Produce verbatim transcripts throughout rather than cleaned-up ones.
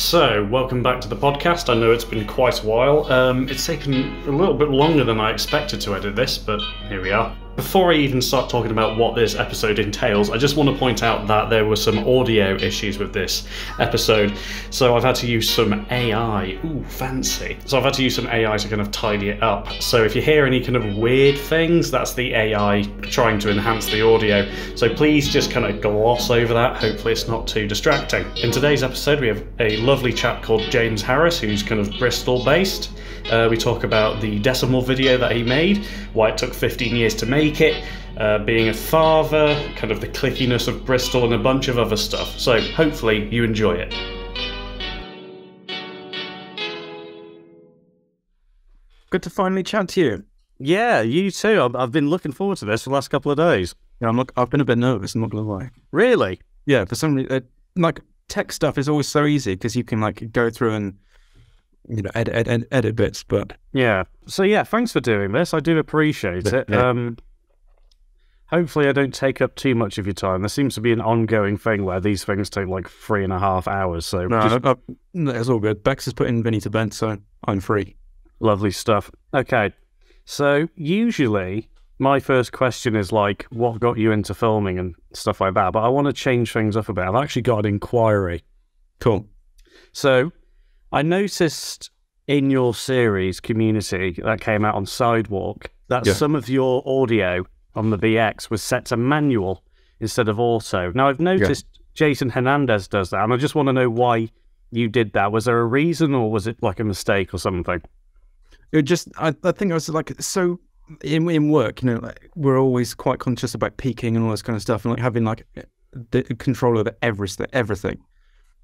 So, welcome back to the podcast. I know it's been quite a while. Um, it's taken a little bit longer than I expected to edit this, but here we are. Before I even start talking about what this episode entails, I just want to point out that there were some audio issues with this episode, so I've had to use some A I. Ooh, fancy. So I've had to use some A I to kind of tidy it up. So if you hear any kind of weird things, that's the A I trying to enhance the audio. So please just kind of gloss over that. Hopefully it's not too distracting. In today's episode, we have a lovely chap called James Harris, who's kind of Bristol-based. Uh, we talk about the Decimal video that he made, why it took fifteen years to make it, uh, being a father, kind of the clickiness of Bristol, and a bunch of other stuff. So hopefully you enjoy it. Good to finally chat to you. Yeah, you too. I've, I've been looking forward to this for the last couple of days. Yeah, I'm look, I've been a bit nervous, I'm not gonna lie. Really? Yeah, for some reason, uh, like tech stuff is always so easy because you can like go through and, you know, edit, edit, edit bits, but... Yeah. So, yeah, thanks for doing this. I do appreciate but, it. Yeah. Um, hopefully I don't take up too much of your time. There seems to be an ongoing thing where these things take, like, three and a half hours, so... No, just... I, I, no it's all good. Bex has put in Vinny to bed, so I'm free. Lovely stuff. Okay. So, usually, my first question is, like, what got you into filming and stuff like that, but I want to change things up a bit. I've actually got an inquiry. Cool. So... I noticed in your series, Community, that came out on Sidewalk, that yeah. some of your audio on the V X was set to manual instead of auto. Now, I've noticed yeah. Jason Hernandez does that, and I just want to know why you did that. Was there a reason, or was it like a mistake or something? It just, I, I think I was like, so in, in work, you know, like, we're always quite conscious about peaking and all this kind of stuff, and like having like the control over everything. everything.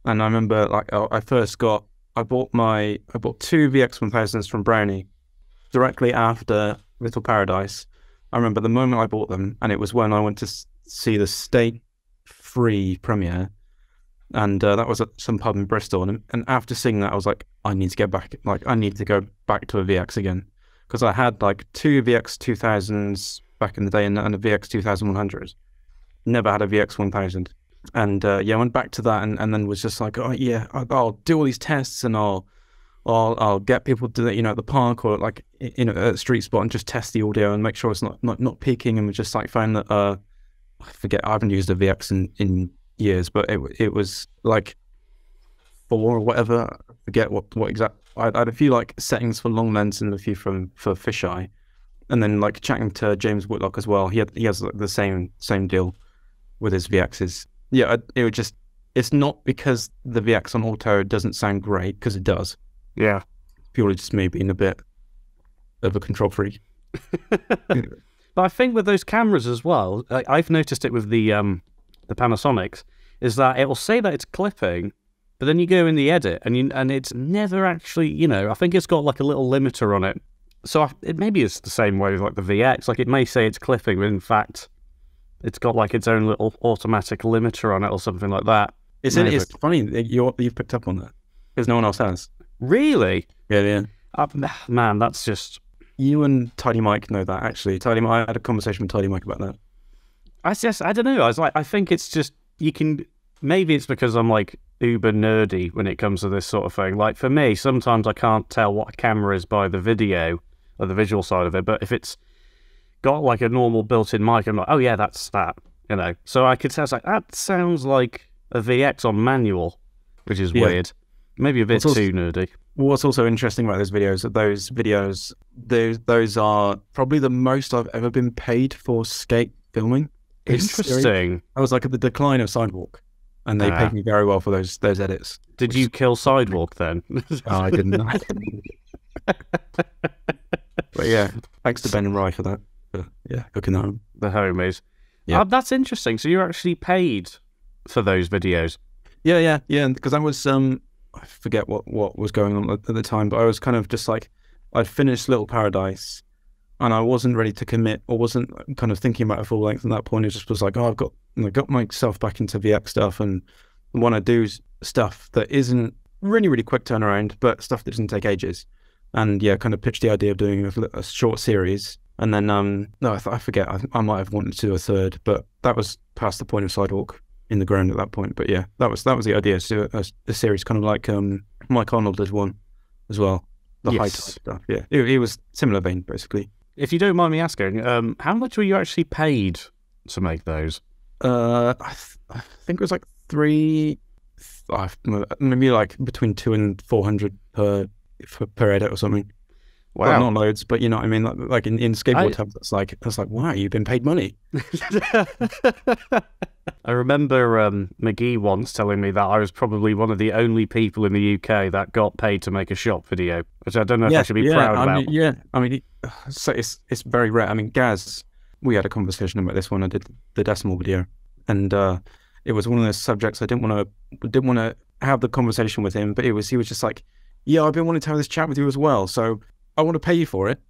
And I remember like I first got, I bought my I bought two V X one thousands from Brownie directly after Little Paradise. I remember the moment I bought them, and it was when I went to see the state free premiere, and uh, that was at some pub in Bristol. And, and after seeing that, I was like, I need to get back, like I need to go back to a V X again, because I had like two V X two thousands back in the day and, and a V X two thousand one hundred. Never had a V X one thousand. And uh, yeah, I went back to that, and, and then was just like, oh yeah, I'll do all these tests, and I'll, I'll, I'll get people to, you know, at the park or like, you know, at a street spot, and just test the audio and make sure it's not not not peaking. And we just like found that uh, I forget, I haven't used a V X in, in years, but it it was like four or whatever. I forget what what exact. I, I had a few like settings for long lens and a few from for fisheye, and then like chatting to James Whitlock as well. He had, he has like, the same same deal with his V Xs. Yeah, it would just, it's not because the V X on auto doesn't sound great, because it does. Yeah. Purely just me being a bit of a control freak. But I think with those cameras as well, I, I've noticed it with the um, the Panasonics, is that it will say that it's clipping, but then you go in the edit and you, and it's never actually, you know, I think it's got like a little limiter on it. So I, it maybe it's the same way with like the V X. Like it may say it's clipping, but in fact... it's got like its own little automatic limiter on it or something like that. It's, it, it's funny that you, you've picked up on that, because no one else has. Really? Yeah, yeah. Uh, man, that's just... You and Tidy Mike know that, actually. Tidy Mike, I had a conversation with Tidy Mike about that. I just, I don't know. I was like, I think it's just, you can... Maybe it's because I'm like uber nerdy when it comes to this sort of thing. Like for me, sometimes I can't tell what a camera is by the video or the visual side of it, but if it's got like a normal built-in mic, I'm like, oh yeah, that's that, you know. So I could say, like, that sounds like a V X on manual, which is yeah. weird. Maybe a bit also, too nerdy. What's also interesting about those videos, that those videos, those those are probably the most I've ever been paid for skate filming. Interesting. I was like at the decline of Sidewalk, and they ah. paid me very well for those those edits. Did you kill Sidewalk then? Oh, I didn't. But yeah, thanks to Ben and Rye for that. Yeah, cooking home. The homies. Yeah. Oh, that's interesting. So you're actually paid for those videos? Yeah, yeah, yeah. Because I was, um, I forget what, what was going on at the time, but I was kind of just like, I'd finished Little Paradise and I wasn't ready to commit, or wasn't kind of thinking about a full length at that point. It just was like, oh, I've got, I got myself back into V X stuff, and I want to do stuff that isn't really, really quick turnaround, but stuff that doesn't take ages. And yeah, kind of pitched the idea of doing a, a short series. And then, um, no, I, th I forget, I, I might have wanted to do a third, but that was past the point of Sidewalk. in the ground at that point. But yeah, that was that was the idea. So a, a series kind of like um, Mike Arnold did one as well, the yes. high type stuff. Yeah, it, it was similar vein basically. If you don't mind me asking, um, how much were you actually paid to make those? Uh, I, th I think it was like three, five, maybe like between two and four hundred per per edit or something. Wow, well, not loads, but you know what I mean. Like, like in, in skateboard I... terms, it's like it's like wow, you've been paid money. I remember um, McGee once telling me that I was probably one of the only people in the U K that got paid to make a shop video, which I don't know yeah, if I should be yeah, proud I mean, about. Yeah, I mean, so it's it's very rare. I mean, Gaz, we had a conversation about this when I did the Decimal video, and uh, it was one of those subjects I didn't want to didn't want to have the conversation with him, but it was he was just like, yeah, I've been wanting to have this chat with you as well, so I want to pay you for it,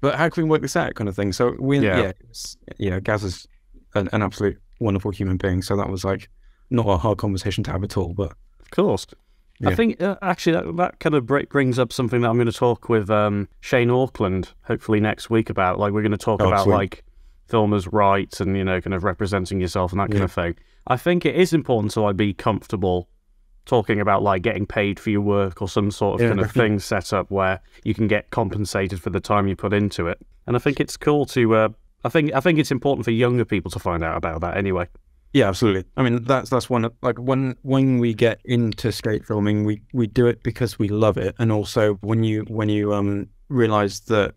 but how can we work this out kind of thing? So we, yeah, yeah, yeah Gaz is an, an absolute wonderful human being. So that was like not a hard conversation to have at all, but of course. Yeah. I think uh, actually that, that kind of brings up something that I'm going to talk with um, Shane Auckland, hopefully next week about, like we're going to talk oh, about sweet. like filmers' rights and, you know, kind of representing yourself and that kind yeah. of thing. I think it is important to like be comfortable talking about like getting paid for your work or some sort of yeah, kind of definitely. thing set up where you can get compensated for the time you put into it. And I think it's cool to, uh, I think I think it's important for younger people to find out about that anyway. Yeah, absolutely. I mean, that's that's one of, like when when we get into skate filming, we we do it because we love it, and also when you when you um realize that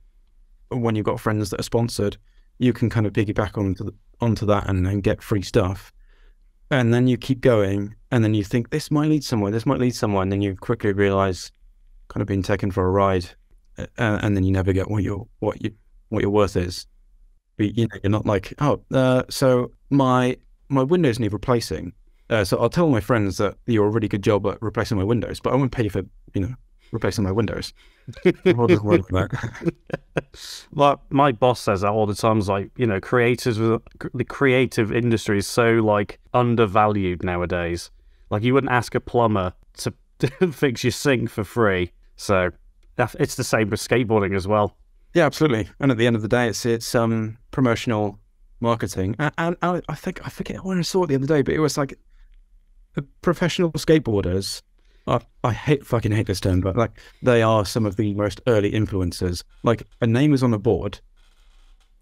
when you've got friends that are sponsored, you can kind of piggyback onto the, onto that and, and get free stuff. And then you keep going, and then you think, this might lead somewhere, this might lead somewhere, and then you quickly realise kind of being taken for a ride, uh, and then you never get what your what you what your worth is. But, you know, you're not like, oh, uh, so my my windows need replacing, uh, so I'll tell my friends that you're a really good job at replacing my windows, but I won't pay you for, you know, replacing my windows. I'll just worry about that. Like my boss says that all the time. Is like, you know, creators, the creative industry is so like undervalued nowadays. Like you wouldn't ask a plumber to fix your sink for free. So it's the same with skateboarding as well. Yeah, absolutely. And at the end of the day, it's it's um promotional marketing. And, and, and I think I forget when I saw it the other day, but it was like professional skateboarders. I, I hate fucking hate this term, but like they are some of the most early influencers. Like a name is on a board,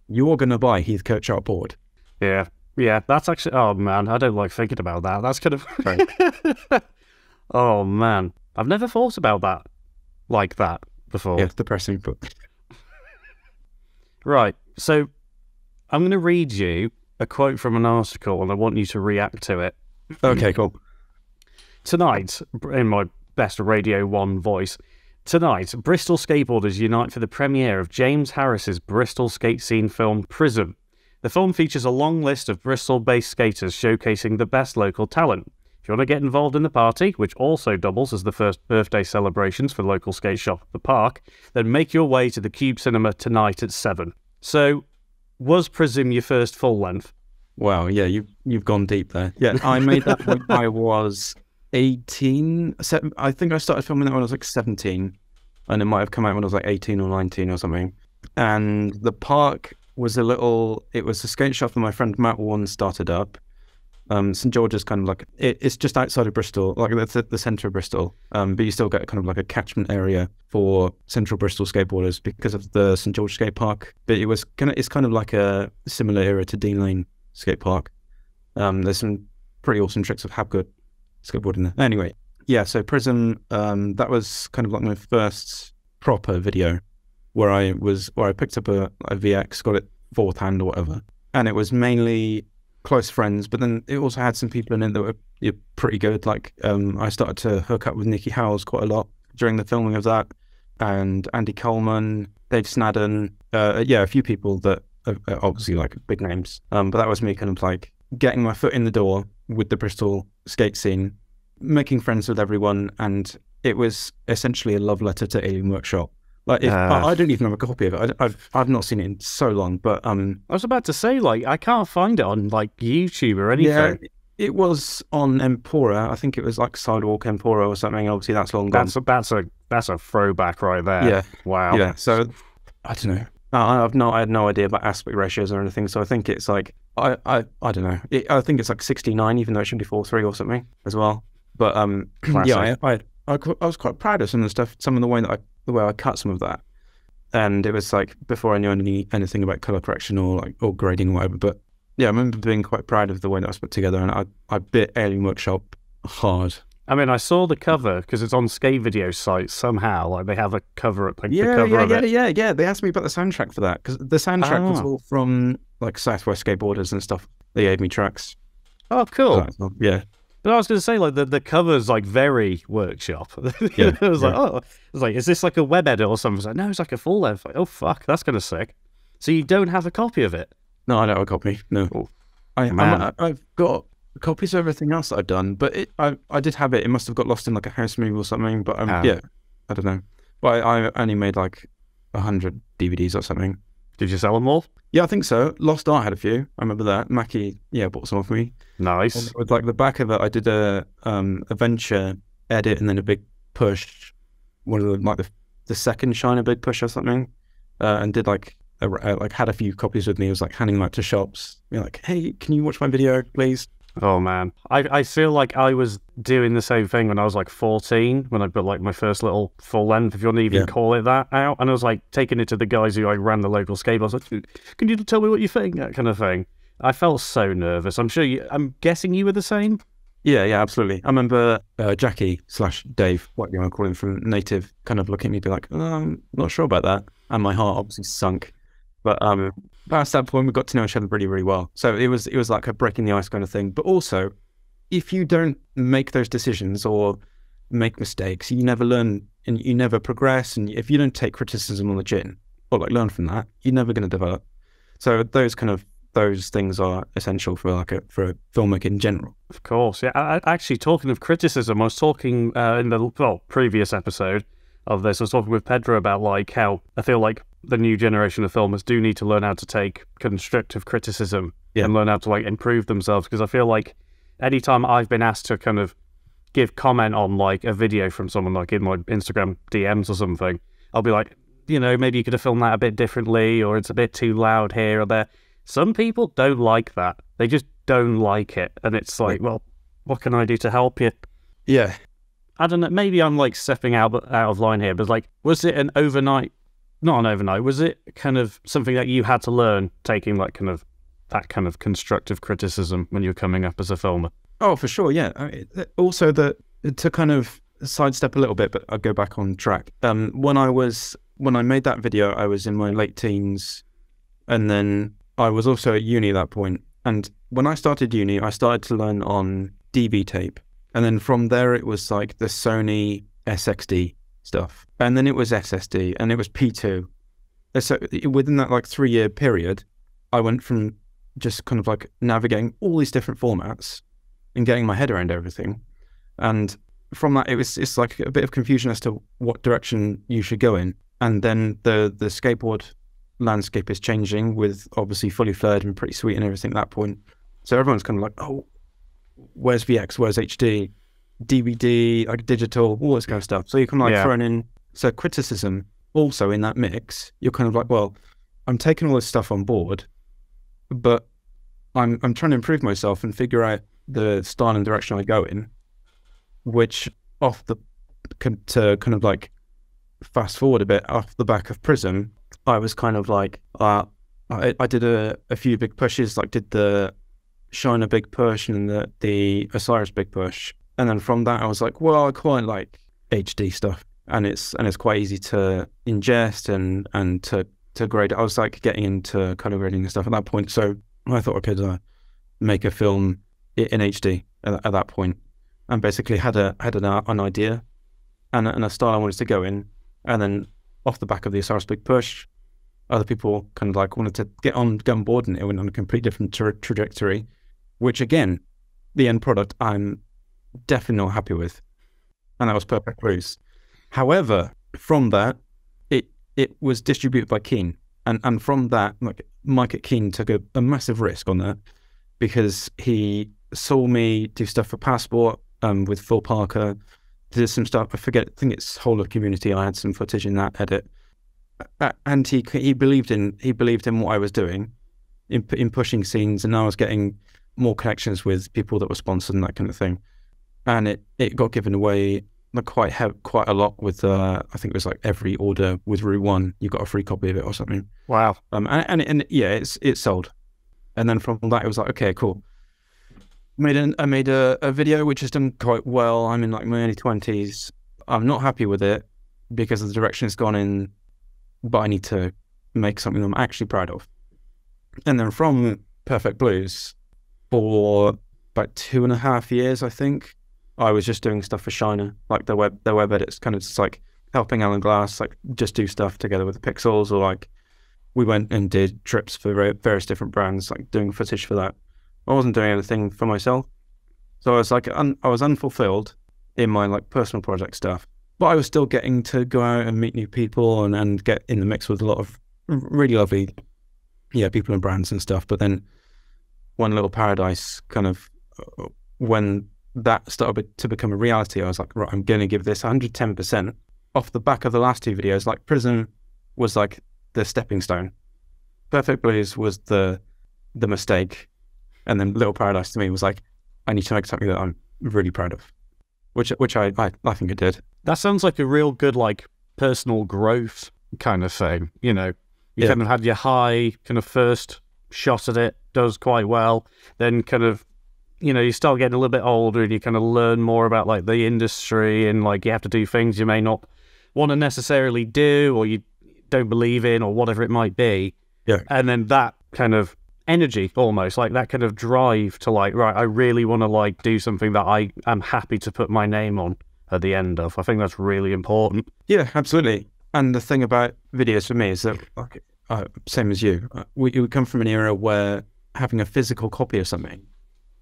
you're gonna buy Heath Kirchart board. Yeah, yeah, that's actually. Oh man, I don't like thinking about that. That's kind of. Right. Oh man, I've never thought about that like that before. Yeah, it's depressing, but. Right, so I'm gonna read you a quote from an article, and I want you to react to it. Okay, cool. Tonight, in my best Radio one voice, tonight, Bristol skateboarders unite for the premiere of James Harris's Bristol skate scene film, Prism. The film features a long list of Bristol-based skaters showcasing the best local talent. If you want to get involved in the party, which also doubles as the first birthday celebrations for local skate shop at the park, then make your way to the Cube Cinema tonight at seven. So, was Prism your first full length? Wow, yeah, you've, you've gone deep there. Yeah, I made that when I was... eighteen, seven, I think I started filming that when I was like seventeen, and it might have come out when I was like eighteen or nineteen or something. And the park was a little, it was a skate shop that my friend Matt Warren started up. Um, Saint George's kind of like, it, it's just outside of Bristol, like the, the centre of Bristol, um, but you still get kind of like a catchment area for central Bristol skateboarders because of the Saint George Skate Park. But it was kind of, it's kind of like a similar area to Dean Lane Skate Park. Um, there's some pretty awesome tricks of Hapgood skateboarding there. Anyway, yeah, so Prism, um, that was kind of like my first proper video where I was, where I picked up a, a V X, got it fourth hand or whatever. And it was mainly close friends, but then it also had some people in it that were yeah, pretty good. Like um, I started to hook up with Nikki Howells quite a lot during the filming of that, and Andy Coleman, Dave Snadden, uh, yeah, a few people that are obviously like big names. Um, but that was me kind of like getting my foot in the door with the Bristol skate scene, making friends with everyone, and it was essentially a love letter to Alien Workshop. Like, if, uh, I, I don't even have a copy of it. I, I've I've not seen it in so long, but um, I was about to say, like, I can't find it on like YouTube or anything. Yeah, it was on Empora. I think it was like Sidewalk Empora or something. Obviously, that's long gone. That's a, that's a that's a throwback right there. Yeah. Wow. Yeah. So I don't know. I have no I had no idea about aspect ratios or anything. So I think it's like I, I, I don't know. It, I think it's like sixty-nine, even though it should be forty-three or something as well. But um, yeah, I, I, I, I was quite proud of some of the stuff, some of the way that I, the way I cut some of that. And it was like before I knew any, anything about color correction or like or grading or whatever. But yeah, I remember being quite proud of the way that I was put together, and I, I bit Alien Workshop hard. I mean, I saw the cover because it's on skate video sites somehow. Like they have a cover up. Like, yeah, the cover yeah, of yeah, it. yeah, yeah. They asked me about the soundtrack for that because the soundtrack ah. was all from like Southwest Skateboarders and stuff. They gave me tracks. Oh, cool. So, yeah. But I was going to say, like, the, the cover's, like, very Workshop. Yeah, I was yeah. like, oh, I was like, is this like a web edit or something? I was like, no, it's like a full edit. Like, oh, fuck, that's kind of sick. So you don't have a copy of it? No, I don't have a copy, no. Oh, I, I, I've got copies of everything else that I've done, but it, I, I did have it. It must have got lost in, like, a house move or something, but, um, um, yeah, I don't know. But I, I only made, like, a hundred D V Ds or something. Did you sell them all? Yeah, I think so. Lost Art had a few. I remember that. Mackie, yeah, bought some off me. Nice. And with like the back of it, I did a um, a venture edit and then a big push. One of the like the, the second Shiner big push or something, uh, and did like a, a, like had a few copies with me. It was like handing them out to shops. Being like, hey, can you watch my video, please? Oh man, I I feel like I was doing the same thing when I was like fourteen, when I put like my first little full length, if you want to even yeah. call it that, out, and I was like taking it to the guys who I ran the local skate. I was like, "Can you tell me what you think?" That kind of thing. I felt so nervous. I'm sure you. I'm guessing you were the same. Yeah, yeah, absolutely. I remember uh, Jackie slash Dave, what you want to call him, from Native, kind of looking at me, be like, oh, "I'm not sure about that," and my heart obviously sunk. But um, past that point, we got to know each other really, really well. So it was it was like a breaking the ice kind of thing. But also, if you don't make those decisions or make mistakes, you never learn and you never progress. And if you don't take criticism on the chin or like learn from that, you're never going to develop. So those kind of those things are essential for like a, for a filmmaker in general. Of course, yeah. I, actually, talking of criticism, I was talking uh, in the well previous episode of this. I was talking with Pedro about like how I feel like the new generation of filmmakers do need to learn how to take constructive criticism yeah. and learn how to like improve themselves, because I feel like anytime I've been asked to kind of give comment on like a video from someone like in my Instagram D Ms or something, I'll be like, you know, maybe you could have filmed that a bit differently, or it's a bit too loud here or there. Some people don't like that. They just don't like it. And it's like, well, what can I do to help you? Yeah. I don't know. Maybe I'm like stepping out, out of line here, but like, was it an overnight Not an overnight. Was it kind of something that you had to learn, taking like kind of that kind of constructive criticism when you were coming up as a filmer? Oh, for sure, yeah. I mean, also, the to kind of sidestep a little bit, but I'll go back on track. Um, when I was when I made that video, I was in my late teens, and then I was also at uni at that point. And when I started uni, I started to learn on D B tape, and then from there it was like the Sony S X D stuff, and then it was S S D, and it was P two. So within that like three year period, I went from just kind of like navigating all these different formats and getting my head around everything. And from that, it was it's like a bit of confusion as to what direction you should go in. And then the the skateboard landscape is changing with obviously Fully Flared and Pretty Sweet and everything at that point. So everyone's kind of like, oh, where's V X? Where's H D? D V D, like digital, all this kind of stuff. So you're kind of like yeah. thrown in. So criticism also in that mix, you're kind of like, well, I'm taking all this stuff on board, but I'm I'm trying to improve myself and figure out the style and direction I go in, which off the, to kind of like fast forward a bit, off the back of Prism, I was kind of like, uh, I, I did a, a few big pushes, like did the Shiner big push and the, the Osiris big push. And then from that, I was like, well, I quite like H D stuff, and it's and it's quite easy to ingest and and to to grade. I was like getting into color grading and stuff at that point, so I thought I could uh, make a film in H D at, at that point, and basically had a had an an idea and and a style I wanted to go in, and then off the back of the Osiris big push, other people kind of like wanted to get on get on board, and it went on a completely different tra trajectory, which again, the end product I'm definitely not happy with, and that was Perfect Blues. However, from that, it it was distributed by Keen, and and from that, like Mike at Keen took a, a massive risk on that, because he saw me do stuff for Passport um, with Phil Parker, did some stuff. I forget. I think it's Whole of Community. I had some footage in that edit, and he he believed in he believed in what I was doing, in, in pushing scenes, and I was getting more connections with people that were sponsored and that kind of thing. And it, it got given away quite quite a lot with, uh, I think it was like every order with Rue One, you got a free copy of it or something. Wow. Um, and, and, and yeah, it's, it sold. And then from that, it was like, okay, cool. Made an, I made a, a video which has done quite well. I'm in like my early twenties. I'm not happy with it because of the direction it's gone in, but I need to make something I'm actually proud of. And then from Perfect Blues, for about two and a half years, I think, I was just doing stuff for Shiner, like their web, their web edits, kind of just like helping Alan Glass, like just do stuff together with the Pixels, or like we went and did trips for various different brands, like doing footage for that. I wasn't doing anything for myself. So I was like, un I was unfulfilled in my like personal project stuff, but I was still getting to go out and meet new people and, and get in the mix with a lot of really lovely, yeah, people and brands and stuff. But then when Little Paradise kind of, when that started to become a reality, I was like, right, I'm going to give this one hundred ten percent off the back of the last two videos. Like Prism was like the stepping stone. Perfect Blues was the, the mistake. And then Little Paradise to me was like, I need to make something that I'm really proud of, which, which I, I, I think it did. That sounds like a real good, like personal growth kind of thing. You know, you yeah. kind of had your high kind of first shot at it, does quite well. Then kind of, you know, you start getting a little bit older and you kind of learn more about like the industry, and like you have to do things you may not want to necessarily do, or you don't believe in, or whatever it might be. Yeah. And then that kind of energy, almost like that kind of drive to like, right, I really want to like do something that I am happy to put my name on at the end of. I think that's really important. Yeah, absolutely. And the thing about videos for me is that, okay, uh, same as you, uh, we, we come from an era where having a physical copy of something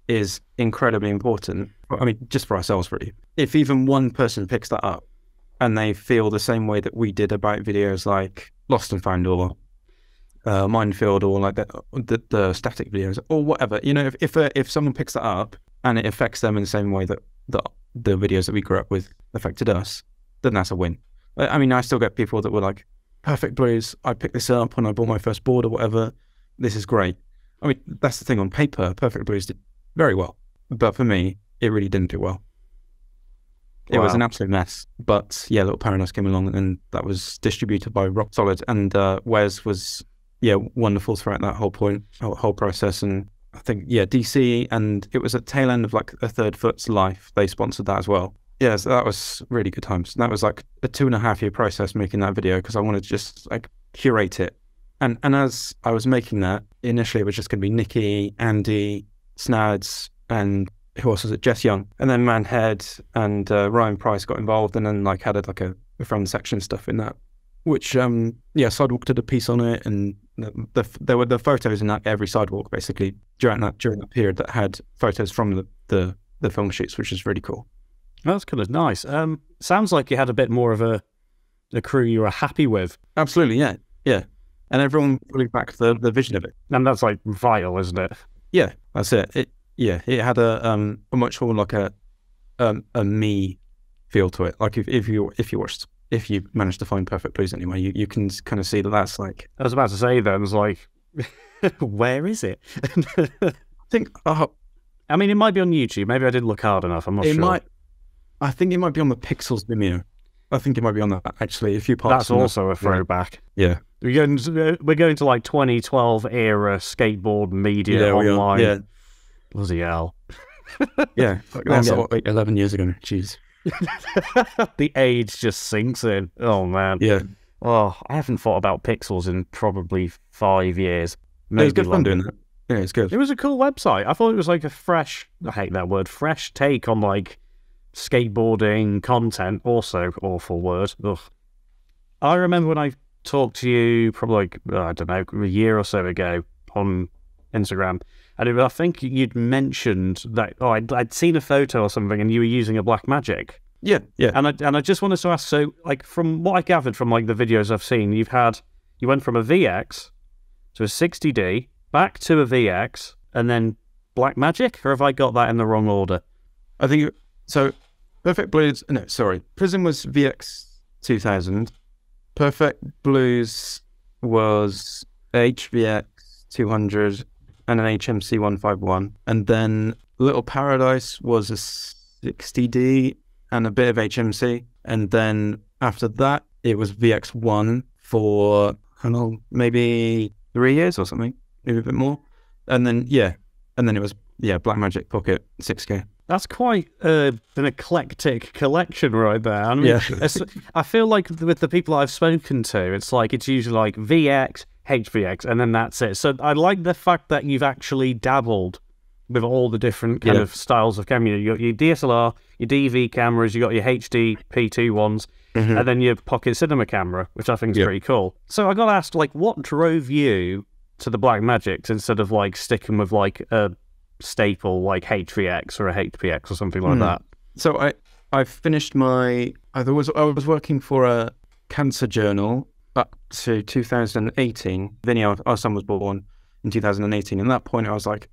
is incredibly important. I mean, just for ourselves, really. If even one person picks that up and they feel the same way that we did about videos like Lost and Found, or uh, Minefield, or like the, the, the Static videos, or whatever, you know, if if, uh, if someone picks that up and it affects them in the same way that the, the videos that we grew up with affected us, then that's a win. I mean, I still get people that were like, Perfect Blues, I picked this up when I bought my first board or whatever, this is great. I mean, that's the thing, on paper, Perfect Blues did very well, but for me, it really didn't do well. It wow. was an absolute mess. But yeah, Little Paradise came along, and that was distributed by Rock Solid, and uh, Wes was yeah wonderful throughout that whole point, whole, whole process. And I think yeah, D C, and it was at tail end of like a third foot's life. They sponsored that as well. Yeah, so that was really good times. And that was like a two and a half year process making that video, because I wanted to just like curate it. And and as I was making that, initially it was just going to be Nikki, Andy, Snads, and who else was it? Jess Young, and then Manhead and uh, Ryan Price got involved, and then like added like a, a front section stuff in that, which um yeah, Sidewalk did a piece on it, and the, the, there were the photos in that every Sidewalk basically during that during that period that had photos from the the, the film shoots, which is really cool. That's kind of nice. Um, sounds like you had a bit more of a a crew you were happy with. Absolutely, yeah, yeah, and everyone really backed the the vision of it, and that's like vital, isn't it? Yeah, that's it. It yeah, it had a um a much more like a um a me feel to it. Like if if you if you watched if you managed to find Perfect Blues anyway, you you can kind of see that that's like. I was about to say then, it's like, where is it? I think. Uh, I mean, it might be on YouTube. Maybe I didn't look hard enough. I'm not it sure. It might. I think it might be on the Pixels Vimeo. I think it might be on that actually. If you parts. That's also that, a throwback. Yeah. yeah. We're going to, we're going to like twenty twelve era skateboard media yeah, online. Yeah. Bloody hell. yeah. That's yeah. Like eleven years ago. Jeez. The age just sinks in. Oh, man. Yeah. Oh, I haven't thought about Pixels in probably five years. Maybe it was good like, fun doing that. Yeah, it's good. It was a cool website. I thought it was like a fresh, I hate that word, fresh take on like skateboarding content. Also, awful word. Ugh. I remember when I talked to you probably like, I don't know, a year or so ago on Instagram, and it, I think you'd mentioned that oh, I'd, I'd seen a photo or something, and you were using a Blackmagic. Yeah, yeah. And I and I just wanted to ask, so like from what I gathered from like the videos I've seen, you've had you went from a V X to a sixty D, back to a V X, and then Blackmagic, or have I got that in the wrong order? I think so. Perfect Blues, no, sorry, Prism was V X two thousand. Perfect Blues was H V X two hundred and an H M C one fifty-one. And then Little Paradise was a sixty D and a bit of H M C. And then after that, it was V X one for, I don't know, maybe three years or something, maybe a bit more. And then, yeah, and then it was, yeah, Blackmagic Pocket six K. That's quite uh, an eclectic collection right there. I mean, yeah. I feel like with the people I've spoken to, it's like it's usually like V X, H V X, and then that's it. So I like the fact that you've actually dabbled with all the different kind yeah. of styles of camera. You've got your D S L R, your D V cameras, you've got your H D P two ones, mm-hmm. and then your Pocket Cinema camera, which I think is yeah. pretty cool. So I got asked, like, what drove you to the Blackmagic instead of, like, sticking with, like, a staple like H V X or a H P X or something like mm. that? So I I finished my I was I was working for a cancer journal up to two thousand eighteen. Then yeah, our son was born in two thousand eighteen. And at that point I was like,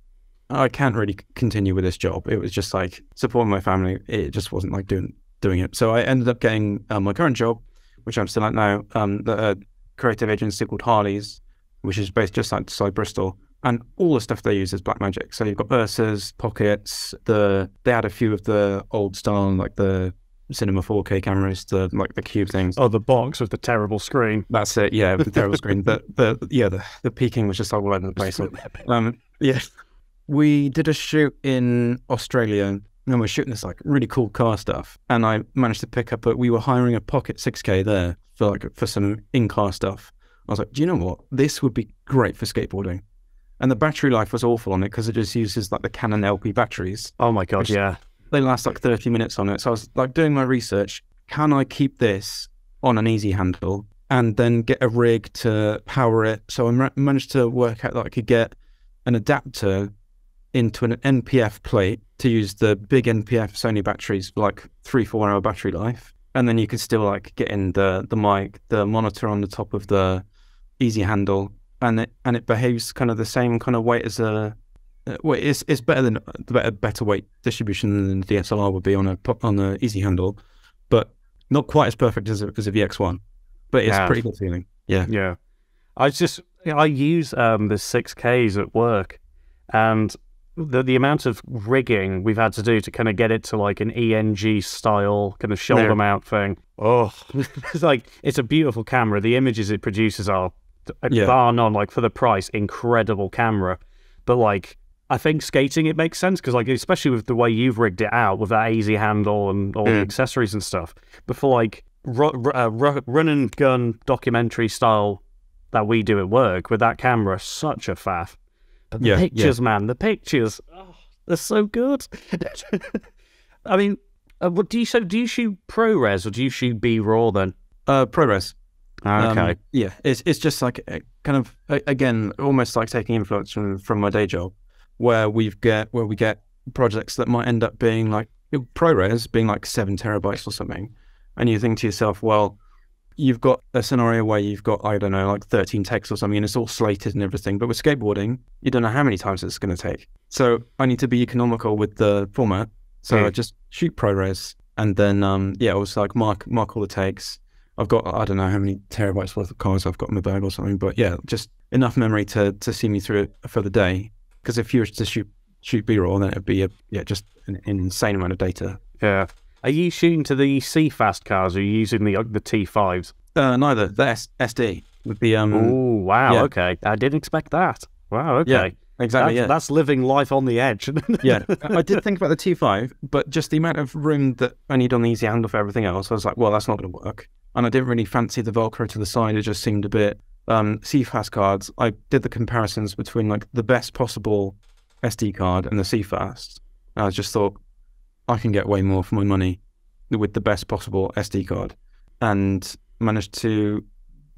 I can't really continue with this job. It was just like supporting my family. It just wasn't like doing doing it. So I ended up getting um, my current job, which I'm still at now, um, the uh, creative agency called Harley's, which is based just outside Bristol. And all the stuff they use is Blackmagic. So you've got Ursas, Pockets, the they had a few of the old style, like the Cinema four K cameras, the like the Cube things. Oh, the box with the terrible screen. That's it, yeah, with the terrible screen. But the yeah, the, the peaking was just all over the place. Um yeah. We did a shoot in Australia and we're shooting this like really cool car stuff. And I managed to pick up a, we were hiring a Pocket six K there for like for some in-car stuff. I was like, do you know what? This would be great for skateboarding. And the battery life was awful on it because it just uses like the Canon L P batteries. Oh my God, yeah. They last like thirty minutes on it. So I was like doing my research. Can I keep this on an easy handle and then get a rig to power it? So I managed to work out that I could get an adapter into an N P F plate to use the big N P F Sony batteries, for like three, four hour battery life. And then you could still like get in the, the mic, the monitor on the top of the easy handle. And it and it behaves kind of the same kind of weight as a uh, well, it's it's better than the better better weight distribution than the D S L R would be on a on the easy handle, but not quite as perfect as a, as a V X one. But it's yeah. pretty good feeling. Yeah, yeah. I just I use um, the six Ks at work, and the the amount of rigging we've had to do to kind of get it to like an E N G style kind of shoulder no. mount thing. Oh, it's like it's a beautiful camera. The images it produces are. Yeah. Bar none, like for the price, incredible camera. But like, I think skating it makes sense because like, especially with the way you've rigged it out with that easy handle and all mm. the accessories and stuff. But for like ru uh, ru run and gun documentary style that we do at work with that camera, such a faff. But the yeah, pictures, yeah. man, the pictures, oh, they're so good. I mean, uh, what do you so? Do you shoot ProRes or do you shoot B-RAW then? Uh, ProRes. Okay. Um, yeah, it's it's just like a, kind of a, again almost like taking influence from from my day job, where we've get where we get projects that might end up being like ProRes being like seven terabytes or something, and you think to yourself, well, you've got a scenario where you've got I don't know like thirteen takes or something, and it's all slated and everything. But with skateboarding, you don't know how many times it's going to take. So I need to be economical with the format. So mm. I just shoot ProRes, and then um, yeah, I was like mark mark all the takes. I've got, I don't know how many terabytes worth of cars I've got in my bag or something, but yeah, just enough memory to, to see me through it for the day. Because if you were to shoot, shoot B-roll, then it'd be a, yeah, just an, an insane amount of data. Yeah. Are you shooting to the C-Fast cars or are you using the, the T fives? Uh, neither. The S SD would be... Um, oh, wow. Yeah. Okay. I didn't expect that. Wow. Okay. Yeah, exactly. That's, yeah. that's living life on the edge. yeah. I did think about the T five, but just the amount of room that I need on the easy handle for everything else, I was like, well, that's not going to work. And I didn't really fancy the Velcro to the side. It just seemed a bit... Um, C-Fast cards, I did the comparisons between like the best possible S D card and the C-Fast. I just thought, I can get way more for my money with the best possible S D card. And managed to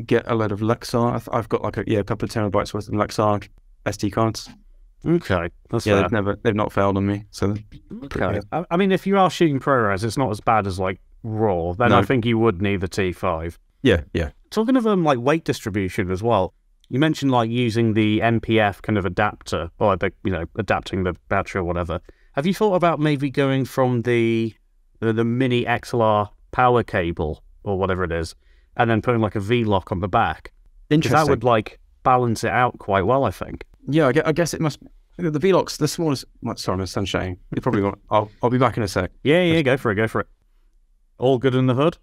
get a load of Lexar. I've got like a, yeah, a couple of terabytes worth of Lexar S D cards. Okay, that's yeah, fair. They've, never, they've not failed on me. So okay. I mean, if you are shooting ProRes, it's not as bad as like raw, then no. I think you would need the T five. Yeah, yeah. Talking of um, like weight distribution as well, you mentioned like using the N P F kind of adapter, or the, you know, adapting the battery or whatever. Have you thought about maybe going from the, the the mini X L R power cable or whatever it is, and then putting like a V lock on the back? Interesting. That would like balance it out quite well, I think. Yeah, I guess it must... The Velox, the smallest... Sorry, my sun's shining. You probably won't. I'll, I'll be back in a sec. Yeah, yeah, go for it, go for it. All good in the hood?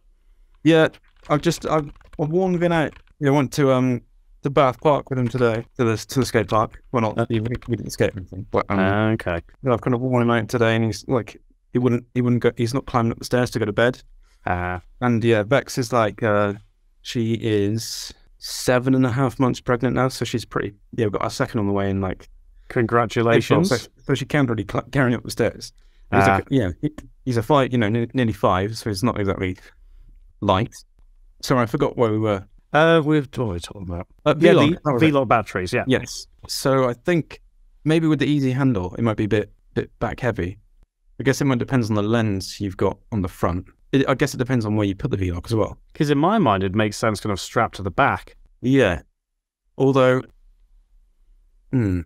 Yeah, I've just... I've, I've worn Vin out. I went to um the Bath Park with him today, to the, to the skate park. Well, not... Uh, we didn't skate or anything. But, um, okay. I've kind of worn him out today, and he's like... He wouldn't... He wouldn't go... He's not climbing up the stairs to go to bed. Uh, and yeah, Vex is like... Uh, she is... Seven and a half months pregnant now, so she's pretty... Yeah, we've got our second on the way, and like... Congratulations. So, so she can't really carry up the stairs. He's uh, like, yeah, he, he's a five, you know, nearly five, so it's not exactly light. Sorry, I forgot where we were. Uh, we've, what were we talking about? Uh, V-Log, yeah, V-Log batteries, yeah. Yes. So I think maybe with the easy handle, it might be a bit, bit back heavy. I guess it might depends on the lens you've got on the front. I guess it depends on where you put the V-Log as well. Because in my mind, it makes sense kind of strapped to the back. Yeah. Although, hmm,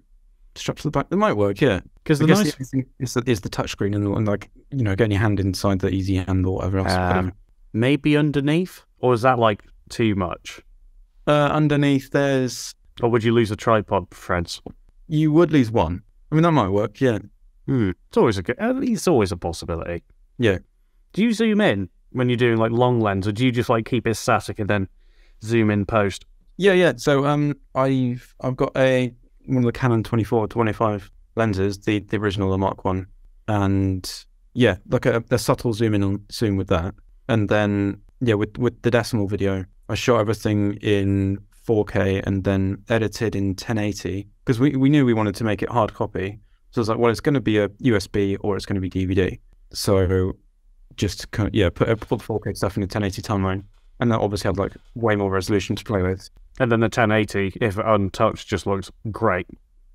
strapped to the back, it might work, yeah. Because the nice thing is the, is the touchscreen and, and like, you know, getting your hand inside the easy handle or whatever else. Um, maybe underneath? Or is that like too much? Uh, underneath there's... Or would you lose a tripod, friends? You would lose one. I mean, that might work, yeah. Mm. It's always a good, it's always a possibility. Yeah. Do you zoom in when you're doing like long lens, or do you just like keep it static and then zoom in post? Yeah, yeah. So um, I've I've got a one of the Canon twenty-four, twenty-five lenses, the the original, the Mark One, and yeah, like a, a subtle zoom in on zoom with that, and then yeah, with with the Decimal video, I shot everything in four K and then edited in ten eighty because we we knew we wanted to make it hard copy. So I was like, well, it's going to be a U S B or it's going to be D V D. So just kind of, yeah, put put four K stuff in a ten eighty timeline, and that obviously had like way more resolution to play with. And then the ten eighty, if untouched, just looks great.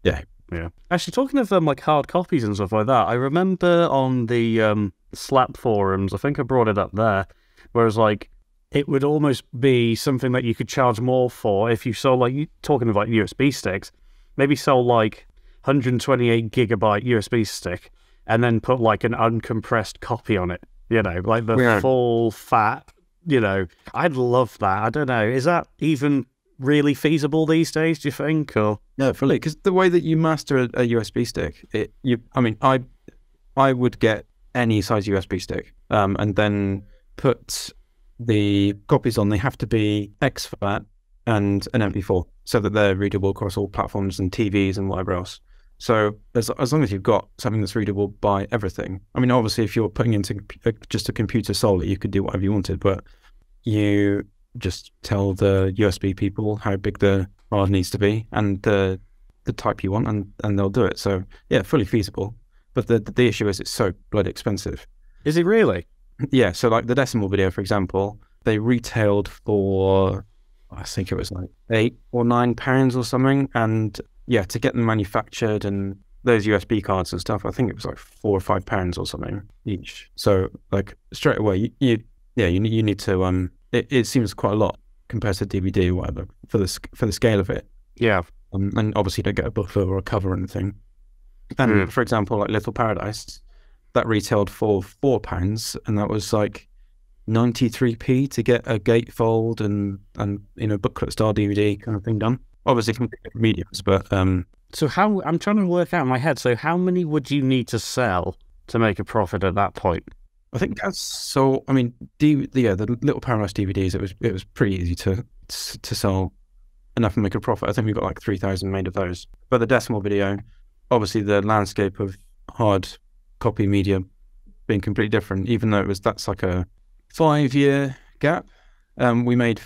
Yeah, yeah. Actually, talking of um, like hard copies and stuff like that, I remember on the um, Slap forums, I think I brought it up there, whereas like it would almost be something that you could charge more for if you sold like, talking of like U S B sticks, maybe sold like one hundred twenty-eight gigabyte U S B stick, and then put like an uncompressed copy on it. You know, like the yeah. full fat, you know, I'd love that. I don't know. Is that even really feasible these days, do you think? Or no, fully. Because the way that you master a, a U S B stick, it, you, I mean, I, I would get any size U S B stick um, and then put the copies on. They have to be X FAT and an M P four so that they're readable across all platforms and T Vs and whatever else. So as, as long as you've got something that's readable by everything, I mean, obviously, if you're putting into just a computer solely, you could do whatever you wanted, but you just tell the U S B people how big the rod needs to be and the the type you want, and, and they'll do it. So yeah, fully feasible. But the, the issue is it's so bloody expensive. Is it really? Yeah. So like the Decimal video, for example, they retailed for, I think it was like eight or nine pounds or something. And yeah, to get them manufactured and those U S B cards and stuff, I think it was like four or five pounds or something each. So like straight away, you, you yeah, you you need to. Um, it, it seems quite a lot compared to D V D or whatever for the for the scale of it. Yeah, um, and obviously you don't get a buffer or a cover or anything. And mm. for example, like Little Paradise, that retailed for four pounds, and that was like ninety-three p to get a gatefold and and you know booklet style D V D kind of thing done. Obviously, mediums, but um. So how I'm trying to work out in my head. So how many would you need to sell to make a profit at that point? I think that's so. I mean, D, yeah, the Little Paradise D V Ds. It was it was pretty easy to to sell enough and make a profit. I think we got like three thousand made of those. But the Decimal video, obviously, the landscape of hard copy media being completely different. Even though it was that's like a five year gap, um, we made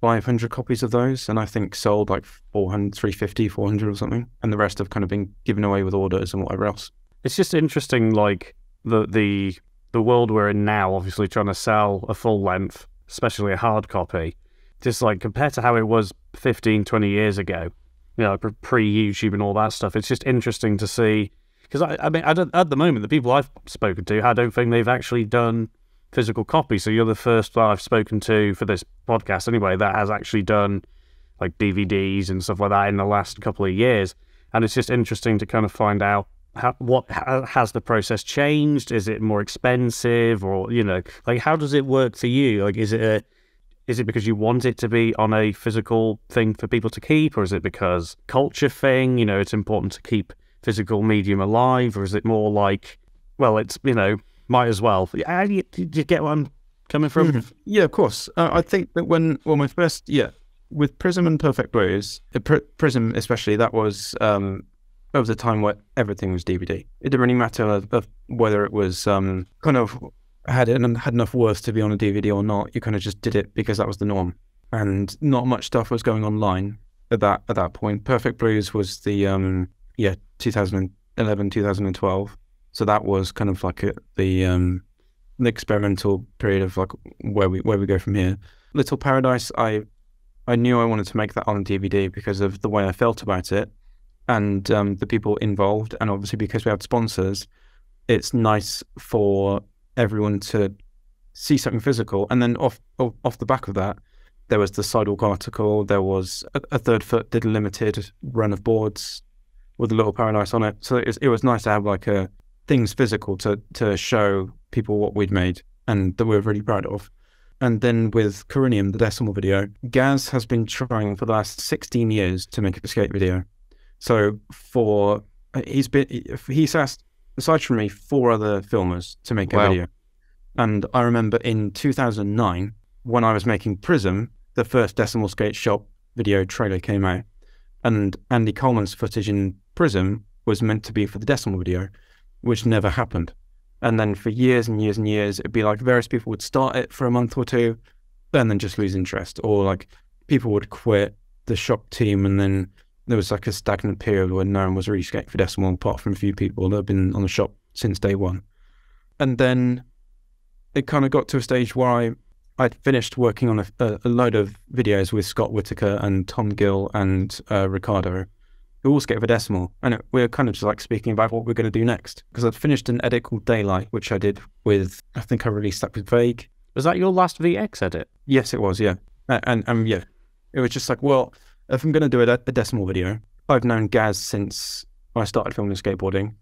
five hundred copies of those, and I think sold like four hundred, three fifty, four hundred or something, and the rest have kind of been given away with orders and whatever else. It's just interesting, like the the the world we're in now, obviously trying to sell a full length, especially a hard copy, just like compared to how it was fifteen, twenty years ago, you know, pre-YouTube and all that stuff. It's just interesting to see, because I, I mean, I don't, at the moment, the people I've spoken to, I don't think they've actually done physical copy, so you're the first that I've spoken to for this podcast anyway that has actually done like D V Ds and stuff like that in the last couple of years, and it's just interesting to kind of find out how, what how, has the process changed, is it more expensive, or you know, like how does it work for you? Like, is it a Is it because you want it to be on a physical thing for people to keep, or is it because culture thing, you know, it's important to keep physical medium alive, or is it more like, well, it's, you know, might as well? Do you get what I'm coming from? Mm-hmm. Yeah, of course. Uh, I think that when, when we first, yeah, with Prism and Perfect Blues, uh, Pr Prism especially, that was um, that was a time where everything was D V D. It didn't really matter of, of whether it was um, kind of had it and had enough worth to be on a D V D or not. You kind of just did it because that was the norm, and not much stuff was going online at that at that point. Perfect Blues was the um, yeah two thousand eleven, two thousand twelve. So that was kind of like a, the um, the experimental period of like where we where we go from here. Little Paradise, I. I knew I wanted to make that on D V D because of the way I felt about it and um, the people involved. And obviously because we had sponsors, it's nice for everyone to see something physical. And then off off, off the back of that, there was the Sidewalk article. There was a, a Third Foot did a limited run of boards with a Little Paradise on it. So it was, it was nice to have like a things physical to, to show people what we'd made and that we were really proud of. And then with Corinium, the Decimal video, Gaz has been trying for the last sixteen years to make a skate video. So for, he's been, he's asked, aside from me, four other filmers to make a wow. video. And I remember in two thousand nine, when I was making Prism, the first Decimal Skate Shop video trailer came out. And Andy Coleman's footage in Prism was meant to be for the Decimal video, which never happened. And then for years and years and years, it'd be like various people would start it for a month or two and then just lose interest. Or like people would quit the shop team, and then there was like a stagnant period where no one was really skating for Decimal apart from a few people that have been on the shop since day one. And then it kind of got to a stage where I, I'd finished working on a, a load of videos with Scott Whitaker and Tom Gill and uh, Ricardo, who all skate for Decimal, and it, we were kind of just like speaking about what we're going to do next, because I'd finished an edit called Daylight, which I did with, I think I released that with Vague. Was that your last V X edit? Yes, it was, yeah. And, and yeah, it was just like, well, if I'm going to do a, a Decimal video, I've known Gaz since I started filming skateboarding,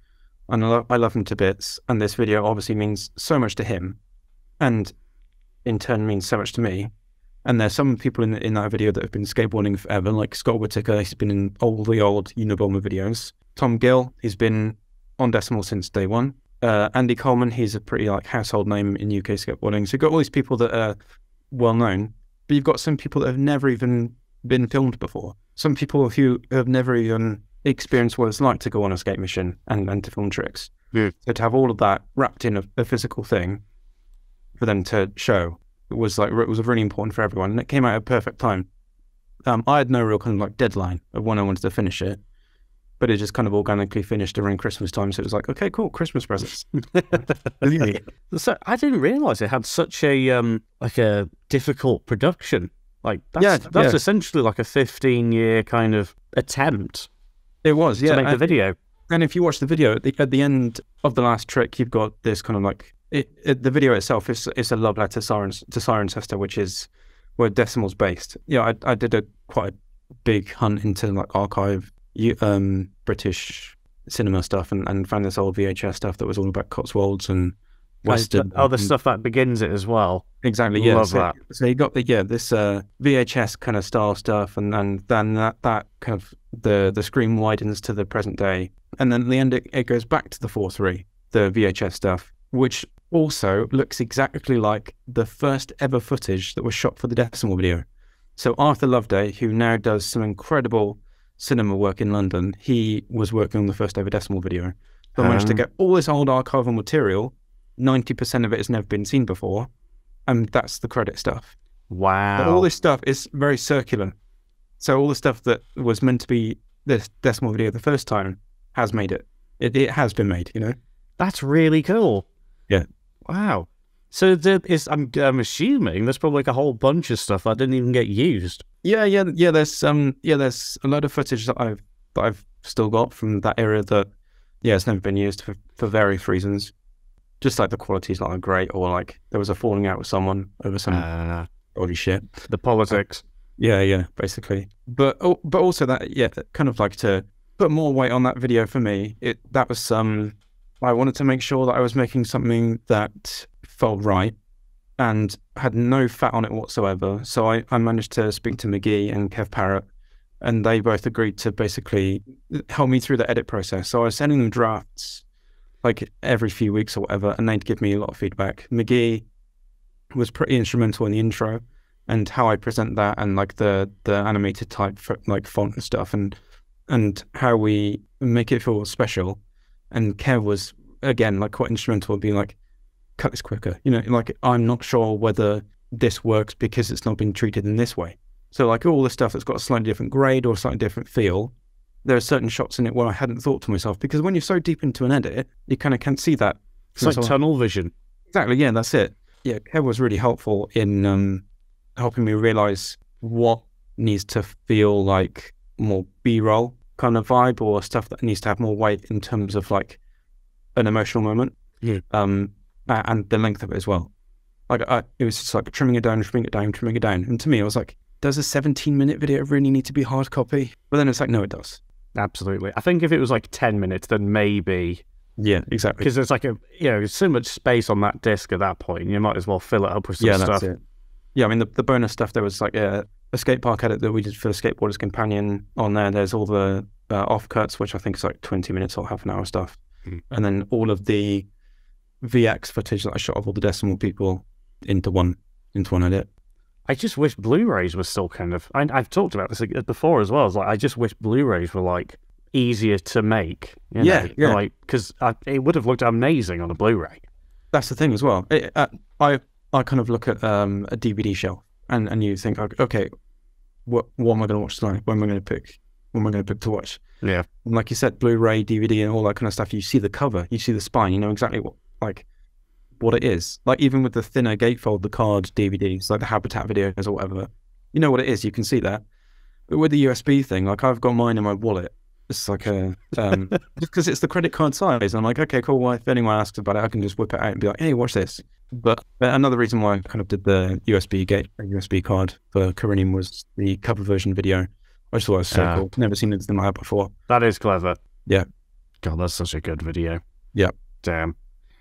and I, lo I love him to bits, and this video obviously means so much to him, and in turn means so much to me. And there's some people in, in that video that have been skateboarding forever, like Scott Whitaker. He's been in all the old Unabomber videos. Tom Gill, he's been on Decimal since day one. Uh, Andy Coleman, he's a pretty like household name in U K skateboarding. So you've got all these people that are well-known, but you've got some people that have never even been filmed before. Some people who have never even experienced what it's like to go on a skate mission and, and to film tricks. Yeah. So to have all of that wrapped in a, a physical thing for them to show, it was like, it was really important for everyone, and it came out at a perfect time. Um, I had no real kind of like deadline of when I wanted to finish it, but it just kind of organically finished around Christmas time. So it was like, okay, cool, Christmas presents. So I didn't realise it had such a um, like a difficult production. Like that's yeah, that's yeah. essentially like a fifteen year kind of attempt. It was, yeah, to make and, the video. And if you watch the video at the, at the end of the last trick, you've got this kind of like. It, it, the video itself is, is a love letter to Sirencester, which is where Decimal's based. Yeah, I, I did a quite a big hunt into like archive um, British cinema stuff, and, and found this old V H S stuff that was all about Cotswolds and Western. Oh, the stuff that begins it as well. Exactly, yeah. Love so, that. So you got the, yeah, this uh, V H S kind of style stuff, and, and then that, that kind of, the, the screen widens to the present day. And then at the end, it, it goes back to the four three, the V H S stuff, which also looks exactly like the first ever footage that was shot for the Decimal video. So Arthur Loveday, who now does some incredible cinema work in London, he was working on the first ever Decimal video. So um, I managed to get all this old archival material, ninety percent of it has never been seen before, and that's the credit stuff. Wow. But all this stuff is very circular. So all the stuff that was meant to be this Decimal video the first time has made it. It, it has been made, you know? That's really cool. Yeah. Wow. So there is, I'm, I'm assuming there's probably like a whole bunch of stuff that didn't even get used. Yeah, yeah, yeah. There's um, yeah, there's a load of footage that I've that I've still got from that era that, yeah, it's never been used for, for various reasons. Just like the quality's not great, or like there was a falling out with someone over some uh, holy shit. The politics. Yeah, yeah, basically. But oh, but also that, yeah, kind of like to put more weight on that video for me. It that was some. Um, I wanted to make sure that I was making something that felt right and had no fat on it whatsoever. So I, I managed to speak to McGee and Kev Parrott, and they both agreed to basically help me through the edit process. So I was sending them drafts like every few weeks or whatever, and they'd give me a lot of feedback. McGee was pretty instrumental in the intro and how I present that, and like the the animated type for, like font and stuff, and and how we make it feel special. And Kev was again like quite instrumental in being like, cut this quicker, you know, like I'm not sure whether this works because it's not been treated in this way. So like all the stuff that's got a slightly different grade or a slightly different feel, there are certain shots in it where I hadn't thought to myself, because when you're so deep into an edit, you kind of can't see that. It's like tunnel vision. Exactly, yeah, that's it. Yeah, Kev was really helpful in um, helping me realise what needs to feel like more B-roll kind of vibe, or stuff that needs to have more weight in terms of like an emotional moment. Yeah. Um, and the length of it as well. Like I, it was just like trimming it down, trimming it down, trimming it down. And to me, I was like, does a seventeen minute video really need to be hard copy? But then it's like, no, it does. Absolutely. I think if it was like ten minutes, then maybe. Yeah, exactly. Because there's like a, you know, there's so much space on that disc at that point. You might as well fill it up with some yeah, stuff. That's it. Yeah, I mean, the, the bonus stuff, there was like a, a skate park edit that we did for Skateboarder's Companion on there. There's all the uh, offcuts, which I think is like twenty minutes or half an hour stuff. Mm. And then all of the V X footage that I shot of all the Decimal people into one into one edit. I just wish Blu-rays were still kind of... I, I've talked about this before as well. It's like, I just wish Blu-rays were like easier to make. You know? Yeah, yeah. Like, because it would have looked amazing on a Blu-ray. That's the thing as well. It, uh, I I kind of look at um, a D V D shelf, and, and you think, okay, what what am I going to watch tonight? What am I going to pick? What am I going to pick to watch? Yeah. And like you said, Blu-ray, D V D, and all that kind of stuff, you see the cover, you see the spine, you know exactly what... like what it is. Like even with the thinner gatefold, the card D V Ds, like the Habitat videos or whatever, you know what it is, you can see that. But with the U S B thing, like I've got mine in my wallet. It's like a, um, just because it's the credit card size. And I'm like, okay, cool. Well, if anyone asks about it, I can just whip it out and be like, hey, watch this. But, but another reason why I kind of did the U S B gate, U S B card for Corinium was the cover version video. I just thought it was so uh, cool. Never seen it in my head before. That is clever. Yeah. God, that's such a good video. Yeah. Damn.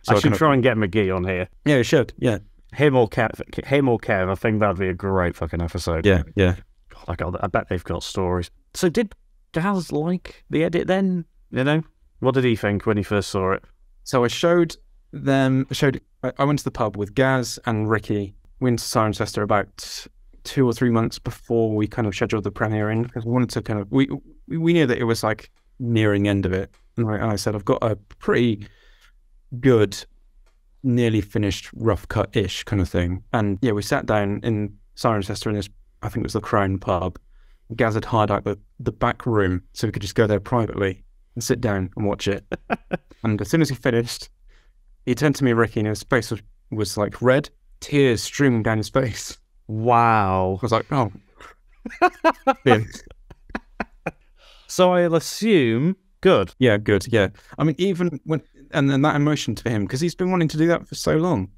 So I should try and get McGee on here. Yeah, you should. Yeah. Him or Kev. Him or Kev. I think that'd be a great fucking episode. Yeah, yeah. God, I, got, I bet they've got stories. So did Daz like the edit then? You know? What did he think when he first saw it? So I showed them, showed, I went to the pub with Gaz and Ricky. We went to Cirencester about two or three months before we kind of scheduled the premiere in, because we wanted to kind of, we, we knew that it was like nearing end of it. And I, and I said, I've got a pretty... good, nearly finished, rough cut-ish kind of thing. And yeah, we sat down in Cirencester in this, I think it was the Crown pub. Gaz had hired out the, the back room so we could just go there privately and sit down and watch it. And as soon as he finished, he turned to me, Ricky, and his face was, was like red, tears streaming down his face. Wow. I was like, oh. So I'll assume good. Yeah, good, yeah. I mean, even when... and then that emotion to him, because he's been wanting to do that for so long,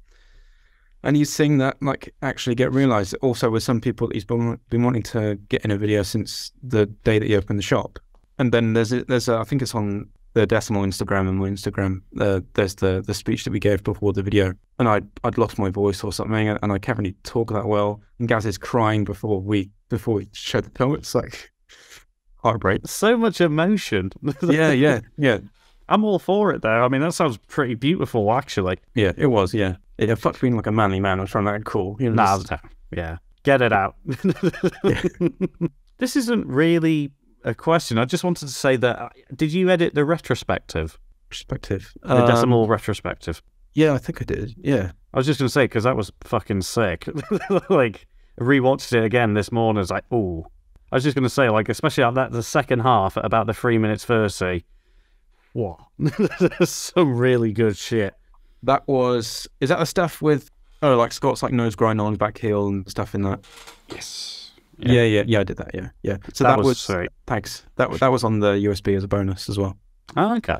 and he's seeing that like actually get realised. Also with some people that he's been, been wanting to get in a video since the day that he opened the shop. And then there's a, there's a, I think it's on the Decimal Instagram and my Instagram, uh, there's the the speech that we gave before the video, and I'd, I'd lost my voice or something, and I can't really talk that well, and Gaz is crying before we before we showed the film. It's like heartbreak, so much emotion. Yeah, yeah, yeah. I'm all for it, though. I mean, that sounds pretty beautiful, actually. Yeah, it was, yeah. It fucked being like a manly man. I was trying to act cool. You know, nah, just... yeah. Get it out. Yeah. This isn't really a question. I just wanted to say that, did you edit the retrospective? Retrospective? The um, Decimal retrospective. Yeah, I think I did, yeah. I was just going to say, because that was fucking sick. Like, rewatched it again this morning. I was like, ooh. I was just going to say, like, especially at that, the second half, at about the three minutes thirty, what? That's some really good shit. That was... is that the stuff with... oh, like Scott's like nose grind on back heel and stuff in that? Yes. Yeah, yeah, yeah, yeah, I did that, yeah. yeah. So that, that was... was thanks. That, that was on the U S B as a bonus as well. Oh, okay.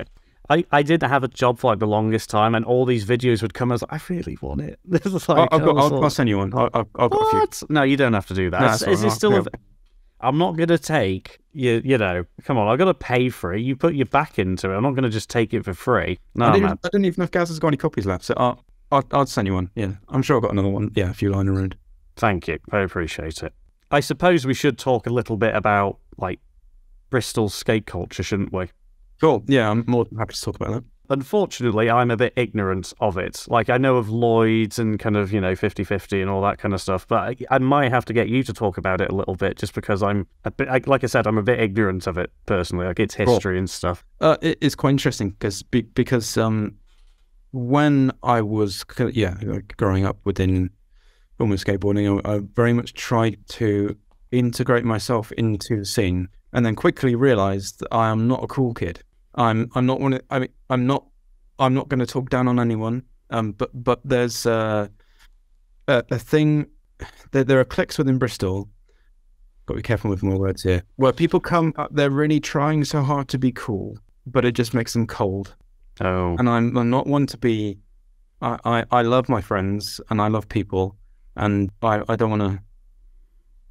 I, I did have a job for like the longest time, and all these videos would come. I was like, I really want it. This is like, I've got, I'll, I'll send you one. I've, I've got what? a few. No, you don't have to do that. No, is, is it still... yeah. a, I'm not going to take, you you know, come on, I've got to pay for it. You put your back into it. I'm not going to just take it for free. No, I don't even, I don't even know if Gaz has got any copies left. So I'll, I'll, I'll send you one. Yeah, I'm sure I've got another one. Yeah, a few lying around. Thank you. I appreciate it. I suppose we should talk a little bit about, like, Bristol's skate culture, shouldn't we? Cool. Yeah, I'm more than happy to talk about that. Unfortunately, I'm a bit ignorant of it. Like, I know of Lloyd's and kind of, you know, fifty fifty and all that kind of stuff, but I, I might have to get you to talk about it a little bit just because I'm, a bit, I, like I said, I'm a bit ignorant of it personally, like its history cool. and stuff. Uh, it, it's quite interesting because, be, because um, when I was, yeah, like growing up within almost skateboarding, I, I very much tried to integrate myself into the scene and then quickly realized that I am not a cool kid. I'm I'm not one. Of, I mean, I'm not. I'm not going to talk down on anyone. Um, but but there's uh, a, a thing. There, there are cliques within Bristol. Got to be careful with my words here. Where people come, up, they're really trying so hard to be cool, but it just makes them cold. Oh. And I'm I'm not one to be. I I, I love my friends and I love people, and I I don't want to,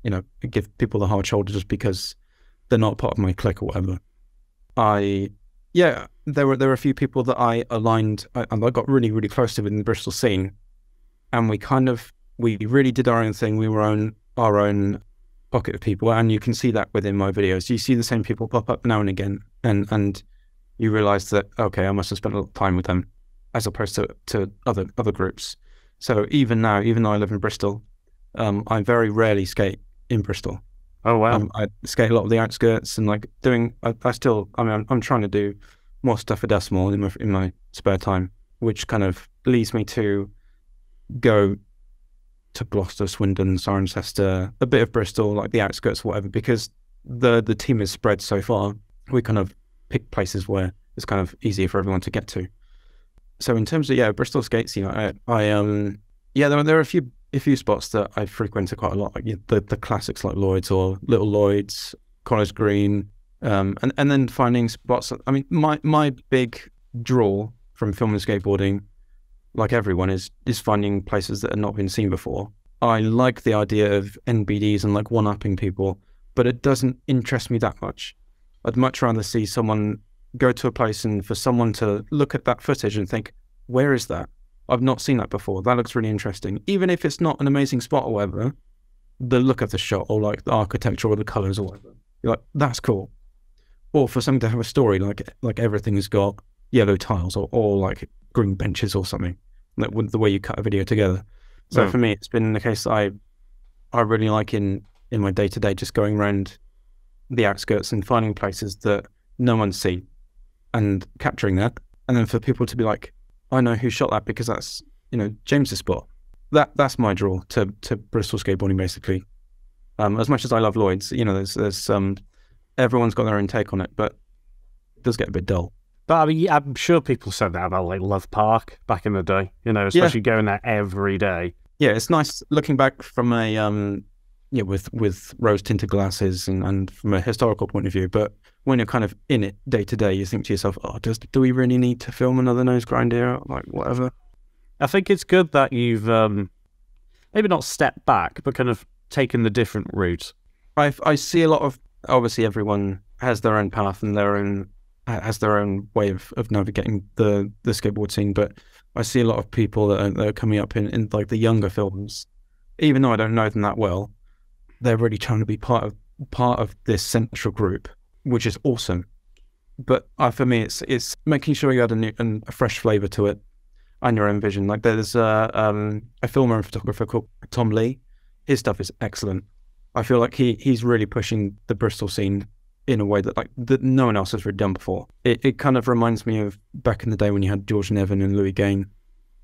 you know, give people the hard shoulder just because they're not part of my clique or whatever. I. Yeah, there were there were a few people that I aligned and I, I got really, really close to within the Bristol scene, and we kind of we really did our own thing. We were own our own pocket of people, and you can see that within my videos. You see the same people pop up now and again, and and you realise that okay, I must have spent a lot of time with them, as opposed to to other other groups. So even now, even though I live in Bristol, um, I very rarely skate in Bristol. Oh wow! Um, I skate a lot of the outskirts and like doing. I, I still. I mean, I'm, I'm trying to do more stuff for Decimal in my in my spare time, which kind of leads me to go to Gloucester, Swindon, Cirencester, a bit of Bristol, like the outskirts, or whatever. Because the the team is spread so far, we kind of pick places where it's kind of easier for everyone to get to. So in terms of yeah, Bristol skate scene, I, I um yeah, there there are a few. A few spots that I frequented quite a lot, like the the classics like Lloyd's or Little Lloyd's, College Green, um, and and then finding spots. That, I mean, my my big draw from film and skateboarding, like everyone, is is finding places that have not been seen before. I like the idea of N B Ds and like one-upping people, but it doesn't interest me that much. I'd much rather see someone go to a place and for someone to look at that footage and think, where is that? I've not seen that before. That looks really interesting. Even if it's not an amazing spot or whatever, the look of the shot or like the architecture or the colours or whatever, you're like, that's cool. Or for something to have a story, like like everything's got yellow tiles or, or like green benches or something, like the way you cut a video together. So yeah. For me, it's been the case that I, I really like in, in my day-to-day, just going around the outskirts and finding places that no one's seen and capturing that. And then for people to be like, I know who shot that because that's, you know, James's spot. That that's my draw to to Bristol skateboarding basically. Um, as much as I love Lloyd's, you know, there's there's um, everyone's got their own take on it, but it does get a bit dull. But I mean, I'm sure people said that about like Love Park back in the day, you know, especially yeah. going there every day. Yeah, it's nice looking back from a um, yeah, with with rose tinted glasses and and from a historical point of view, but. When you're kind of in it day to day, you think to yourself, oh, does, do we really need to film another nose grind here? Like, whatever. I think it's good that you've um, maybe not stepped back, but kind of taken the different route. I I see a lot of, obviously everyone has their own path and their own, has their own way of, of navigating the, the skateboard scene, but I see a lot of people that are, that are coming up in, in like the younger films, even though I don't know them that well, they're really trying to be part of part of this central group. Which is awesome, but uh, for me, it's it's making sure you add a new and a fresh flavor to it, and your own vision. Like there's uh, um, a filmer and photographer called Tom Lee. His stuff is excellent. I feel like he he's really pushing the Bristol scene in a way that like that no one else has really done before. It it kind of reminds me of back in the day when you had George Nevin and Louis Gain.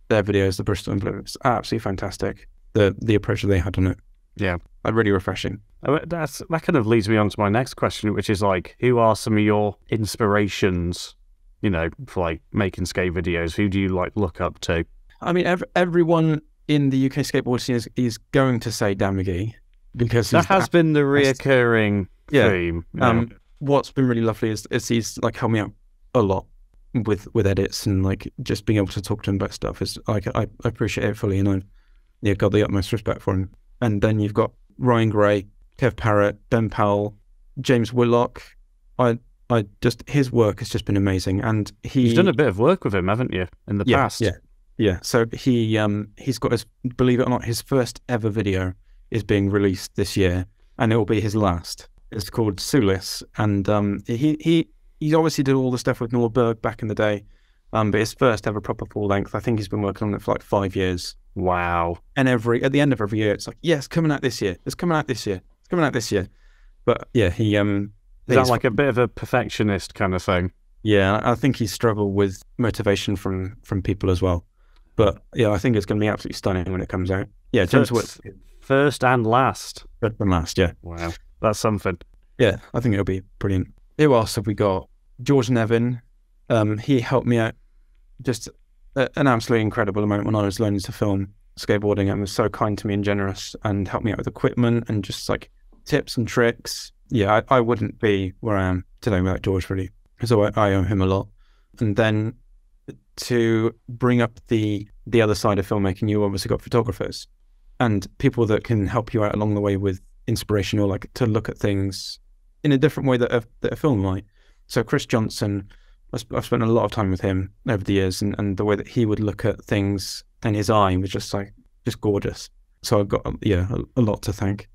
Their videos, the Bristol influence, absolutely fantastic. The the approach that they had on it. Yeah, really refreshing. That's, that kind of leads me on to my next question, which is like, who are some of your inspirations, you know, for like making skate videos? Who do you like look up to? I mean, ev everyone in the U K skateboard scene is, is going to say Dan McGee because that has been the reoccurring yeah. theme. Um, know? What's been really lovely is, is he's like helped me out a lot with with edits and like just being able to talk to him about stuff. Is like I, I appreciate it fully, and I've yeah got the utmost respect for him. And then you've got Ryan Gray, Kev Parrott, Ben Powell, James Willock. I, I just his work has just been amazing, and he. You've done a bit of work with him, haven't you, in the yeah, past? Yeah, Yeah, so he um he's got his, believe it or not, his first ever video is being released this year, and it will be his last. It's called Sulis, and um he he he obviously did all the stuff with Norberg back in the day, um but his first ever proper full length, I think he's been working on it for like five years. Wow. And every at the end of every year, it's like, yes, yeah, it's coming out this year. It's coming out this year. It's coming out this year. But yeah, he um is that like a bit of a perfectionist kind of thing? Yeah, I think he struggled with motivation from from people as well. But yeah, I think it's going to be absolutely stunning when it comes out. Yeah, James Whitaker. First and last. First and last, yeah. Wow, that's something. Yeah, I think it'll be brilliant. Who else have we got? George Nevin. Um, he helped me out. Just a, an absolutely incredible amount when I was learning to film skateboarding, and was so kind to me and generous, and helped me out with equipment and just like tips and tricks. Yeah, I, I wouldn't be where I am today without George, really. So I, I owe him a lot. And then to bring up the the other side of filmmaking, you obviously got photographers and people that can help you out along the way with inspiration, or like to look at things in a different way that a, that a film might. So Chris Johnson, I've spent a lot of time with him over the years, and, and the way that he would look at things and his eye was just like, just gorgeous. So I've got, yeah, a, a lot to thank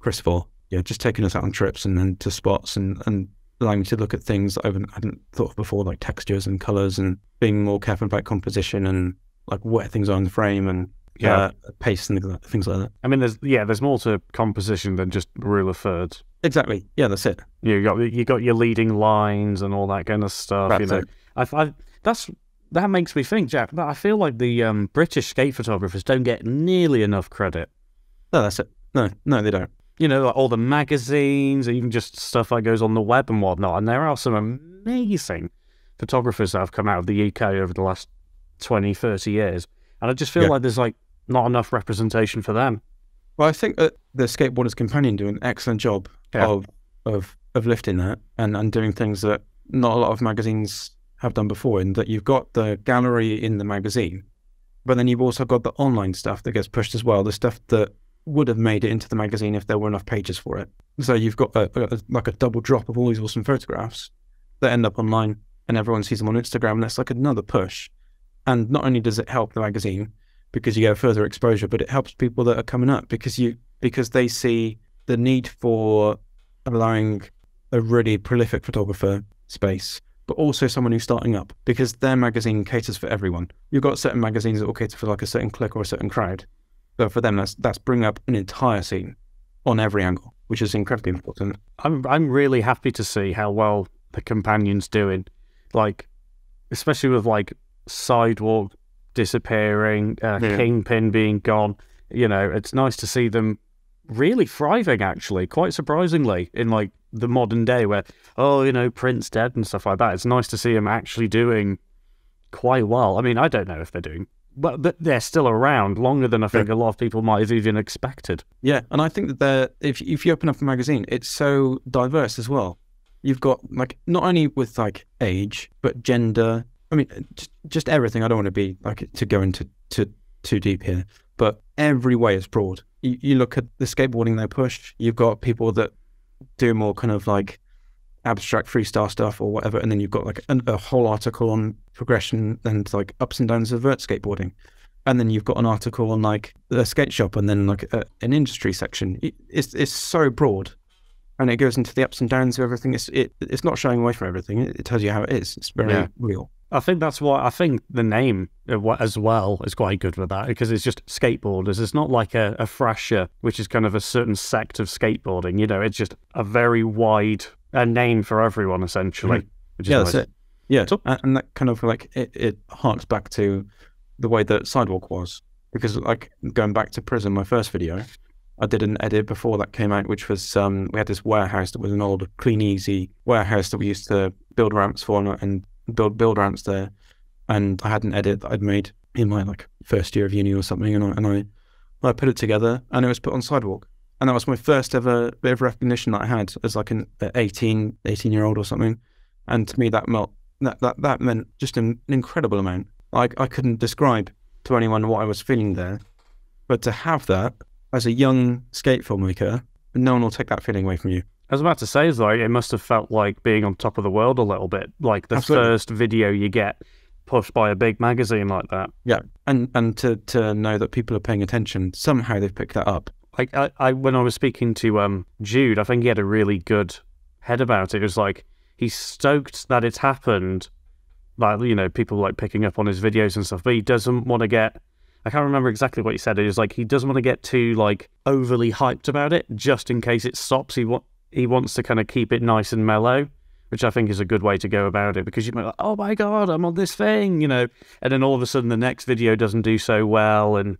Chris for. Yeah, just taking us out on trips and then to spots, and, and allowing me to look at things that I hadn't, hadn't thought of before, like textures and colours, and being more careful about composition and like where things are in the frame, and yeah, uh, pace and things like that. I mean, there's yeah, there's more to composition than just rule of thirds. Exactly. Yeah, that's it. You got you got your leading lines and all that kind of stuff. That's you know, it. I, I, that's that makes me think, Jack, that I feel like the um, British skate photographers don't get nearly enough credit. No, that's it. No, no, they don't. You know, like all the magazines, even just stuff that goes on the web and whatnot. And there are some amazing photographers that have come out of the U K over the last twenty, thirty years. And I just feel yeah. like there's like not enough representation for them. Well, I think that the Skateboarder's Companion do an excellent job yeah. of, of of lifting that, and, and doing things that not a lot of magazines have done before, in that you've got the gallery in the magazine, but then you've also got the online stuff that gets pushed as well, the stuff that would have made it into the magazine if there were enough pages for it. So you've got a, a, like a double drop of all these awesome photographs that end up online, and everyone sees them on Instagram, and that's like another push. And not only does it help the magazine because you get further exposure, but it helps people that are coming up, because you because they see the need for allowing a really prolific photographer space, but also someone who's starting up, because their magazine caters for everyone. You've got certain magazines that will cater for like a certain clique or a certain crowd. But for them, that's that's bring up an entire scene on every angle, which is incredibly important. I'm I'm really happy to see how well the Companion's doing, like especially with like Sidewalk disappearing, uh, yeah. Kingpin being gone. You know, it's nice to see them really thriving. Actually, quite surprisingly, in like the modern day, where oh, you know, print's dead and stuff like that. It's nice to see them actually doing quite well. I mean, I don't know if they're doing. But they're still around longer than I think yeah. a lot of people might have even expected. Yeah, and I think that they're, if, if you open up a magazine, it's so diverse as well. You've got, like, not only with, like, age, but gender. I mean, just, just everything. I don't want to be, like, to go into to, too deep here, but every way is broad. You, you look at the skateboarding they push, you've got people that do more kind of, like, abstract freestyle stuff or whatever, and then you've got like an, a whole article on progression and like ups and downs of vert skateboarding, and then you've got an article on like the skate shop, and then like a, an industry section. It, it's it's so broad, and it goes into the ups and downs of everything. It's it it's not shying away from everything. It, it tells you how it is. It's very yeah. real. I think that's why I think the name as well is quite good with that, because it's just skateboarders. It's not like a, a thrasher, which is kind of a certain sect of skateboarding. You know, it's just a very wide. A name for everyone, essentially. Mm-hmm. Which is yeah, nice. That's it. Yeah, and, and that kind of like it, it harks back to the way that Sidewalk was, because like going back to Prism, my first video, I did an edit before that came out, which was um, we had this warehouse that was an old Clean Easy warehouse that we used to build ramps for and build build ramps there, and I had an edit that I'd made in my like first year of uni or something, and I and I I put it together and it was put on Sidewalk. And that was my first ever bit of recognition that I had as like an eighteen, eighteen year old or something. And to me, that meant, that, that, that meant just an incredible amount. I, I couldn't describe to anyone what I was feeling there, but to have that as a young skate filmmaker, no one will take that feeling away from you. I was about to say, though, it must have felt like being on top of the world a little bit, like the Absolutely. First video you get pushed by a big magazine like that. Yeah, and and to to know that people are paying attention, somehow they've picked that up. Like I, I when I was speaking to um Jude, I think he had a really good head about it. It was like he's stoked that it's happened, like, you know, people like picking up on his videos and stuff, but he doesn't want to get, I can't remember exactly what he said. It was like he doesn't want to get too like overly hyped about it, just in case it stops. He wa he wants to kind of keep it nice and mellow, which I think is a good way to go about it, because you might be like, oh my God, I'm on this thing, you know, and then all of a sudden the next video doesn't do so well. And,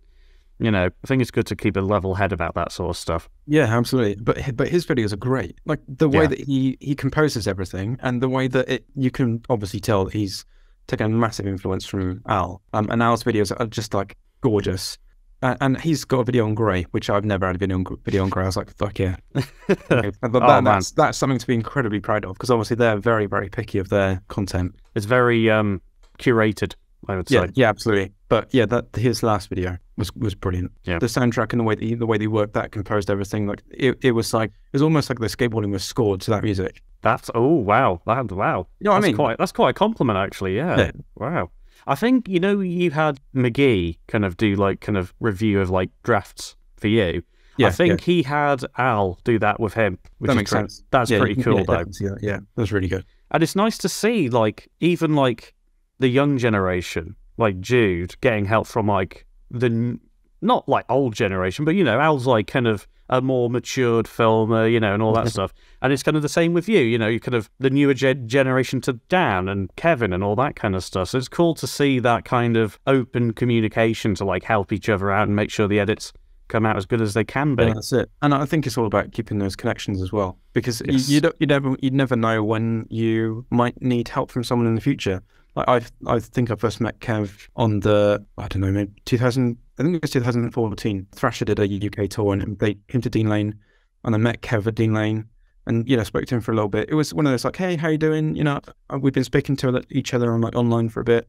you know, I think it's good to keep a level head about that sort of stuff. Yeah, absolutely. But but his videos are great. Like the way yeah. that he, he composes everything, and the way that it, you can obviously tell that he's taken a massive influence from Al. Um, and Al's videos are just like gorgeous. Uh, and he's got a video on grey, which I've never had a video on, video on grey. I was like, fuck yeah. Okay. that, oh, that, that's, that's something to be incredibly proud of, because obviously they're very, very picky of their content. It's very um, curated, I would yeah, say. Yeah, absolutely. But yeah, that his last video was was brilliant. Yeah. The soundtrack and the way that he, the way they worked that, composed everything, like it, it was like, it was almost like the skateboarding was scored to that music. That's, oh, wow. That, wow. You know what that's I mean? Quite, that's quite a compliment, actually. Yeah. yeah. Wow. I think, you know, you had McGee kind of do like kind of review of like drafts for you. Yeah, I think yeah. he had Al do that with him. Which that makes sense. That's yeah, pretty cool, though. That. Yeah, that's really good. And it's nice to see like even like the young generation, like Jude, getting help from like the not like old generation, but, you know, Al's like kind of a more matured filmer, you know, and all that stuff. And it's kind of the same with you, you know, you kind of the newer gen generation to Dan and Kevin and all that kind of stuff. So it's cool to see that kind of open communication to like help each other out and make sure the edits come out as good as they can be. Yeah, that's it. And I think it's all about keeping those connections as well, because yes. you, you don't, you never, you never know when you might need help from someone in the future. Like I, I think I first met Kev on the, I don't know, maybe two thousand. I think it was two thousand fourteen. Thrasher did a U K tour, and they came to Dean Lane, and I met Kev at Dean Lane, and, you know, spoke to him for a little bit. It was one of those like, hey, how you doing? You know, we've been speaking to each other on like online for a bit,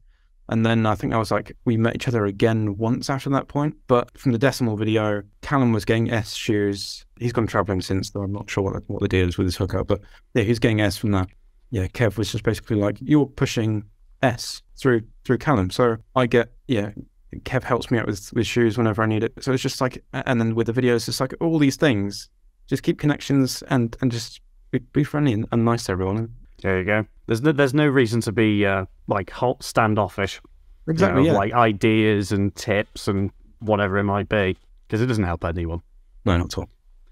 and then I think I was like, we met each other again once after that point. But from the Decimal video, Callum was getting S shoes. He's gone traveling since, though I'm not sure what what the deal is with his hookup. But yeah, he's getting S from that. Yeah, Kev was just basically like, you're pushing S through through Callum, so I get yeah. Kev helps me out with, with shoes whenever I need it. So it's just like, and then with the videos, it's like all these things, just keep connections and, and just be, be friendly and, and nice to everyone. There you go. There's no, there's no reason to be uh, like hot standoffish. Exactly. You know, yeah. Like ideas and tips and whatever it might be, because it doesn't help anyone. No, not at all.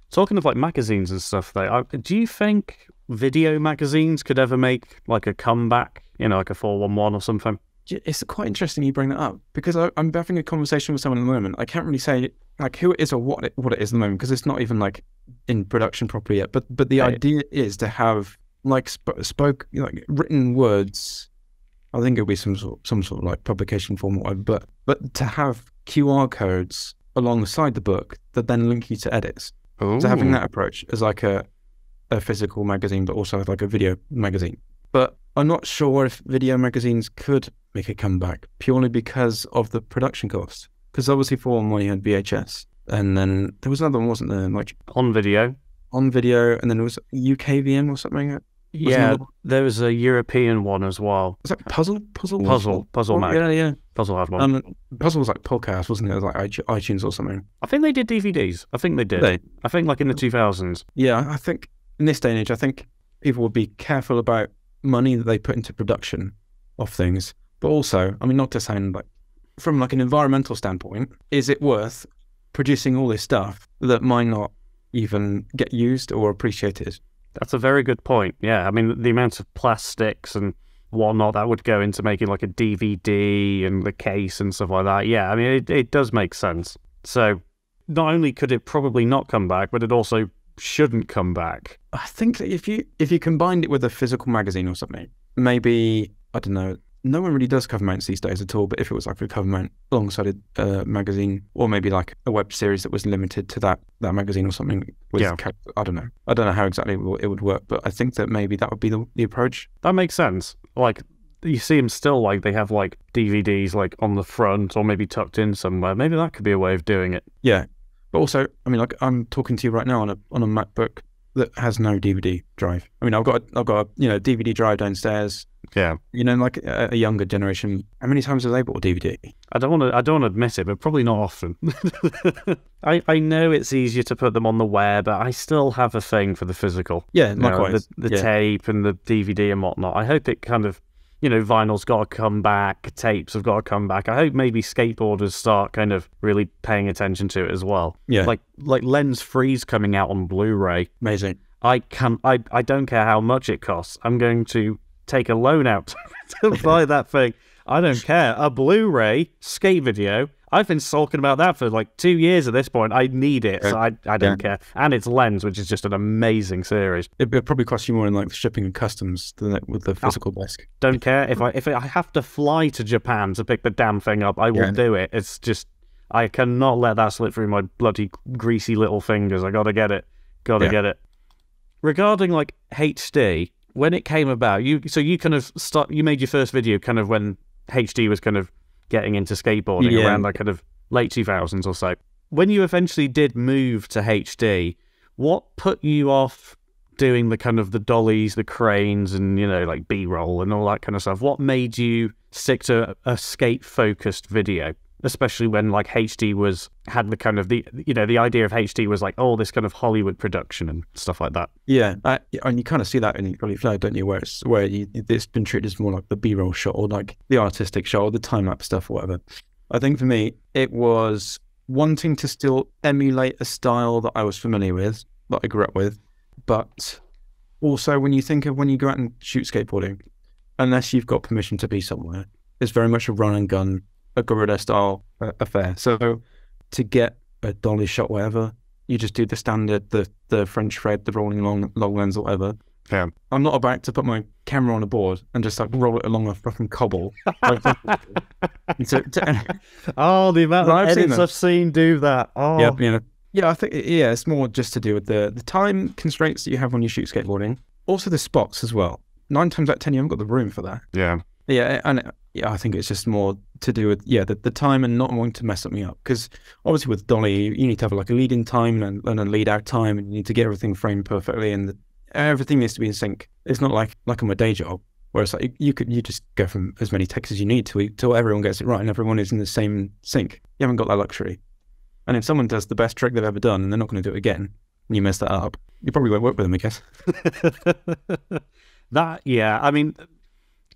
Talking of like magazines and stuff though, do you think video magazines could ever make like a comeback, you know, like a four one one or something? It's quite interesting you bring that up, because I, I'm having a conversation with someone at the moment. I can't really say like who it is or what it, what it is at the moment, because it's not even like in production properly yet. But but the right. idea is to have like sp spoke like written words. I think it'll be some sort some sort of like publication form or whatever. But but to have Q R codes alongside the book that then link you to edits. Ooh. So having that approach as like a a physical magazine, but also like a video magazine. But I'm not sure if video magazines could make a comeback, purely because of the production costs. Because obviously four one one you had V H S, and then there was another one, wasn't there? Like on video, on video, and then it was U K V M or something. Wasn't yeah, there? there was a European one as well. Was that Puzzle? Puzzle? Puzzle? Puzzle? Mag. Yeah, yeah. Puzzle had one. Um, Puzzle was like podcast, wasn't it? It was like iTunes or something. I think they did D V Ds. I think they did. They? I think like in the two thousands. Yeah, I think in this day and age, I think people would be careful about money that they put into production of things. But also, I mean, not to sound like, from like an environmental standpoint, is it worth producing all this stuff that might not even get used or appreciated? That's a very good point. Yeah, I mean, the amount of plastics and whatnot that would go into making like a D V D and the case and stuff like that. Yeah, I mean, it, it does make sense. So not only could it probably not come back, but it also shouldn't come back. I think that if you if you combined it with a physical magazine or something, maybe, I don't know, no one really does cover mounts these days at all, but if it was like a cover mount alongside a uh, magazine, or maybe like a web series that was limited to that that magazine or something. With yeah. I don't know. I don't know how exactly it would work, but I think that maybe that would be the, the approach. That makes sense. Like, you see them still, like, they have like D V Ds like on the front or maybe tucked in somewhere. Maybe that could be a way of doing it. Yeah. But also, I mean, like, I'm talking to you right now on a, on a MacBook that has no D V D drive. I mean, I've got a, I've got a, you know, D V D drive downstairs. Yeah. You know, like a, a younger generation. How many times have they bought a D V D? I don't want to. I don't admit it, but probably not often. I I know it's easier to put them on the web, but I still have a thing for the physical. Yeah, likewise. Know, the the yeah. tape and the D V D and whatnot. I hope it kind of, you know, vinyl's got to come back, tapes have got to come back. I hope maybe skateboarders start kind of really paying attention to it as well. Yeah. Like like Lens Free's coming out on Blu-ray. Amazing. I can I, I don't care how much it costs. I'm going to take a loan out to buy that thing. I don't care. A Blu-ray skate video. I've been sulking about that for like two years at this point. I need it, so I, I don't yeah. care. And it's Lens, which is just an amazing series. It would probably cost you more in like the shipping and customs than with the physical oh, disc. Don't care. If I if I have to fly to Japan to pick the damn thing up, I will yeah. do it. It's just, I cannot let that slip through my bloody greasy little fingers. I got to get it. Got to yeah. get it. Regarding like H D, when it came about, you so you kind of start. You made your first video kind of when H D was kind of getting into skateboarding yeah. around like kind of late two thousands or so. When you eventually did move to H D, what put you off doing the kind of the dollies, the cranes and, you know, like B-roll and all that kind of stuff? What made you stick to a skate-focused video, especially when like H D was, had the kind of the, you know, the idea of H D was like, oh, this kind of Hollywood production and stuff like that? Yeah, I, and you kind of see that in Early Flow, don't you, where it's, where you, it's been treated as more like the B-roll shot or like the artistic shot or the time-lapse stuff or whatever. I think for me, it was wanting to still emulate a style that I was familiar with, that I grew up with, but also when you think of when you go out and shoot skateboarding, unless you've got permission to be somewhere, it's very much a run-and-gun, a guerrilla-style affair. So to get a dolly shot, whatever, you just do the standard, the the French thread, the rolling long, long lens or whatever. Yeah. I'm not about to put my camera on a board and just like roll it along a fucking cobble. to, to, oh, the amount of edits I've, I've seen do that. Oh. Yeah, you know, yeah, I think yeah, it's more just to do with the, the time constraints that you have when you shoot skateboarding. Also the spots as well. Nine times out of ten, you haven't got the room for that. Yeah. Yeah, and yeah, I think it's just more to do with yeah the, the time and not wanting to mess something up, because obviously with dolly you need to have like a lead in time and, and a lead out time, and you need to get everything framed perfectly and the, everything needs to be in sync. It's not like like on my day job where it's like you, you could you just go from as many takes as you need to till everyone gets it right and everyone is in the same sync. You haven't got that luxury, and if someone does the best trick they've ever done and they're not going to do it again and you mess that up, you probably won't work with them, I guess. That yeah, I mean.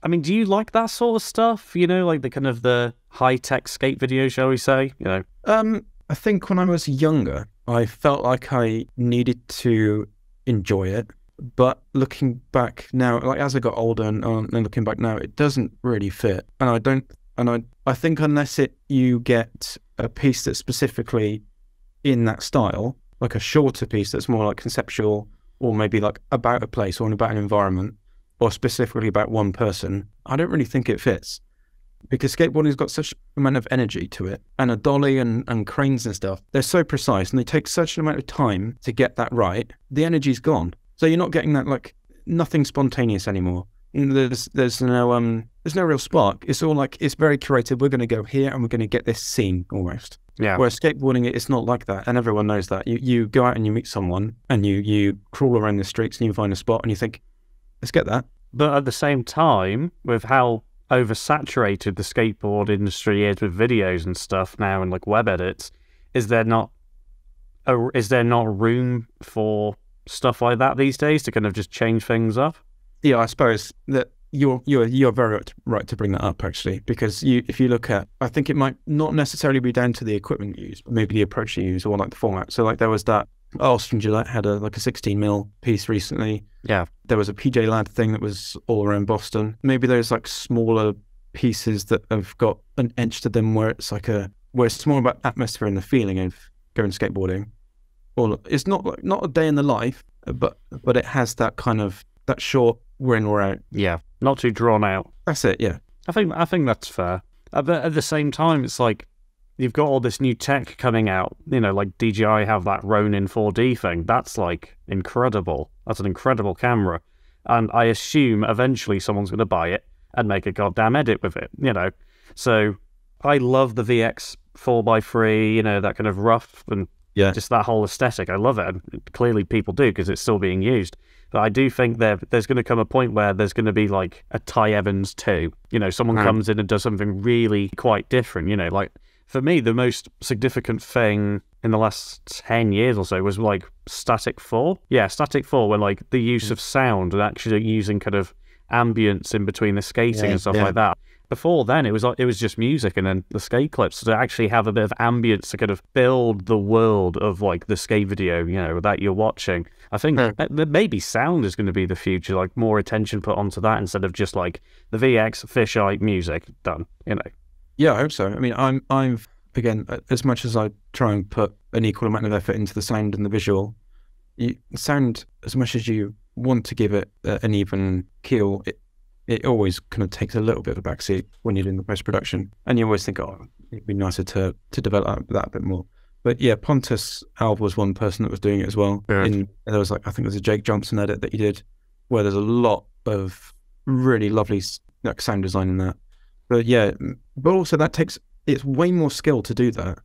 I mean, do you like that sort of stuff? You know, like the kind of the high-tech skate video, shall we say? You know, um, I think when I was younger, I felt like I needed to enjoy it. But looking back now, like as I got older and, um, and looking back now, it doesn't really fit. And I don't, and I, I think unless it you get a piece that's specifically in that style, like a shorter piece that's more like conceptual, or maybe like about a place or about an environment, or specifically about one person, I don't really think it fits, because skateboarding's got such an amount of energy to it, and a dolly and, and cranes and stuff, they're so precise and they take such an amount of time to get that right, the energy's gone. So you're not getting that, like, nothing spontaneous anymore. There's, there's no um, there's no real spark. It's all like, it's very curated. We're going to go here and we're going to get this scene almost. Yeah. Whereas skateboarding, it's not like that, and everyone knows that. You, you go out and you meet someone and you, you crawl around the streets and you find a spot and you think, let's get that. But at the same time, with how oversaturated the skateboard industry is with videos and stuff now and like web edits, is there not a, is there not room for stuff like that these days to kind of just change things up? Yeah, I suppose that you're you're you're very right to bring that up, actually, because you if you look at, I think it might not necessarily be down to the equipment used, but maybe the approach you use or like the format. So like there was that Austin Gillette had a like a sixteen mil piece recently. Yeah. There was a P J Ladd thing that was all around Boston. Maybe there's like smaller pieces that have got an edge to them where it's like a, where it's more about atmosphere and the feeling of going skateboarding. Or it's not like, not a day in the life, but but it has that kind of, that short we're in, we're out. Yeah. Not too drawn out. That's it, yeah. I think I think that's fair. But at the same time, it's like, you've got all this new tech coming out, you know, like D J I have that Ronin four D thing. That's like incredible. That's an incredible camera. And I assume eventually someone's going to buy it and make a goddamn edit with it, you know. So I love the V X four by three, you know, that kind of rough and Yeah. Just that whole aesthetic. I love it. And clearly people do, because it's still being used. But I do think there, there's going to come a point where there's going to be like a Ty Evans two. You know, someone right. comes in and does something really quite different. You know, like for me, the most significant thing in the last ten years or so was like Static four. Yeah, Static four, when like the use mm. of sound and actually using kind of ambience in between the skating yeah, and stuff yeah. like that. Before then, it was like, it was just music and then the skate clips. So to actually have a bit of ambience to kind of build the world of like the skate video, you know, that you're watching. I think hmm. that maybe sound is going to be the future, like more attention put onto that instead of just like the V X fisheye music done, you know. Yeah, I hope so. I mean, I'm I'm again, as much as I try and put an equal amount of effort into the sound and the visual, you sound as much as you want to give it uh, an even keel. It, It always kind of takes a little bit of a backseat when you're doing the post-production. And you always think, oh, it'd be nicer to, to develop that a bit more. But yeah, Pontus Alv was one person that was doing it as well. Yeah. In, and there was like, I think it was a Jake Johnson edit that he did, where there's a lot of really lovely like, sound design in that. But yeah, but also that takes, it's way more skill to do that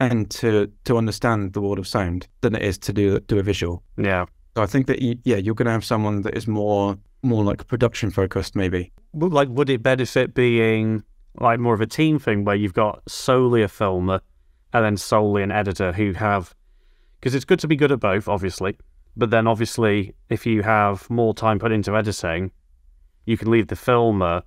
and to, to understand the world of sound than it is to do, do a visual. Yeah. So I think that, you, yeah, you're going to have someone that is more... more like production focused, maybe. Like, would it benefit being like more of a team thing where you've got solely a filmer and then solely an editor who have, because it's good to be good at both, obviously, but then obviously if you have more time put into editing, you can leave the filmer,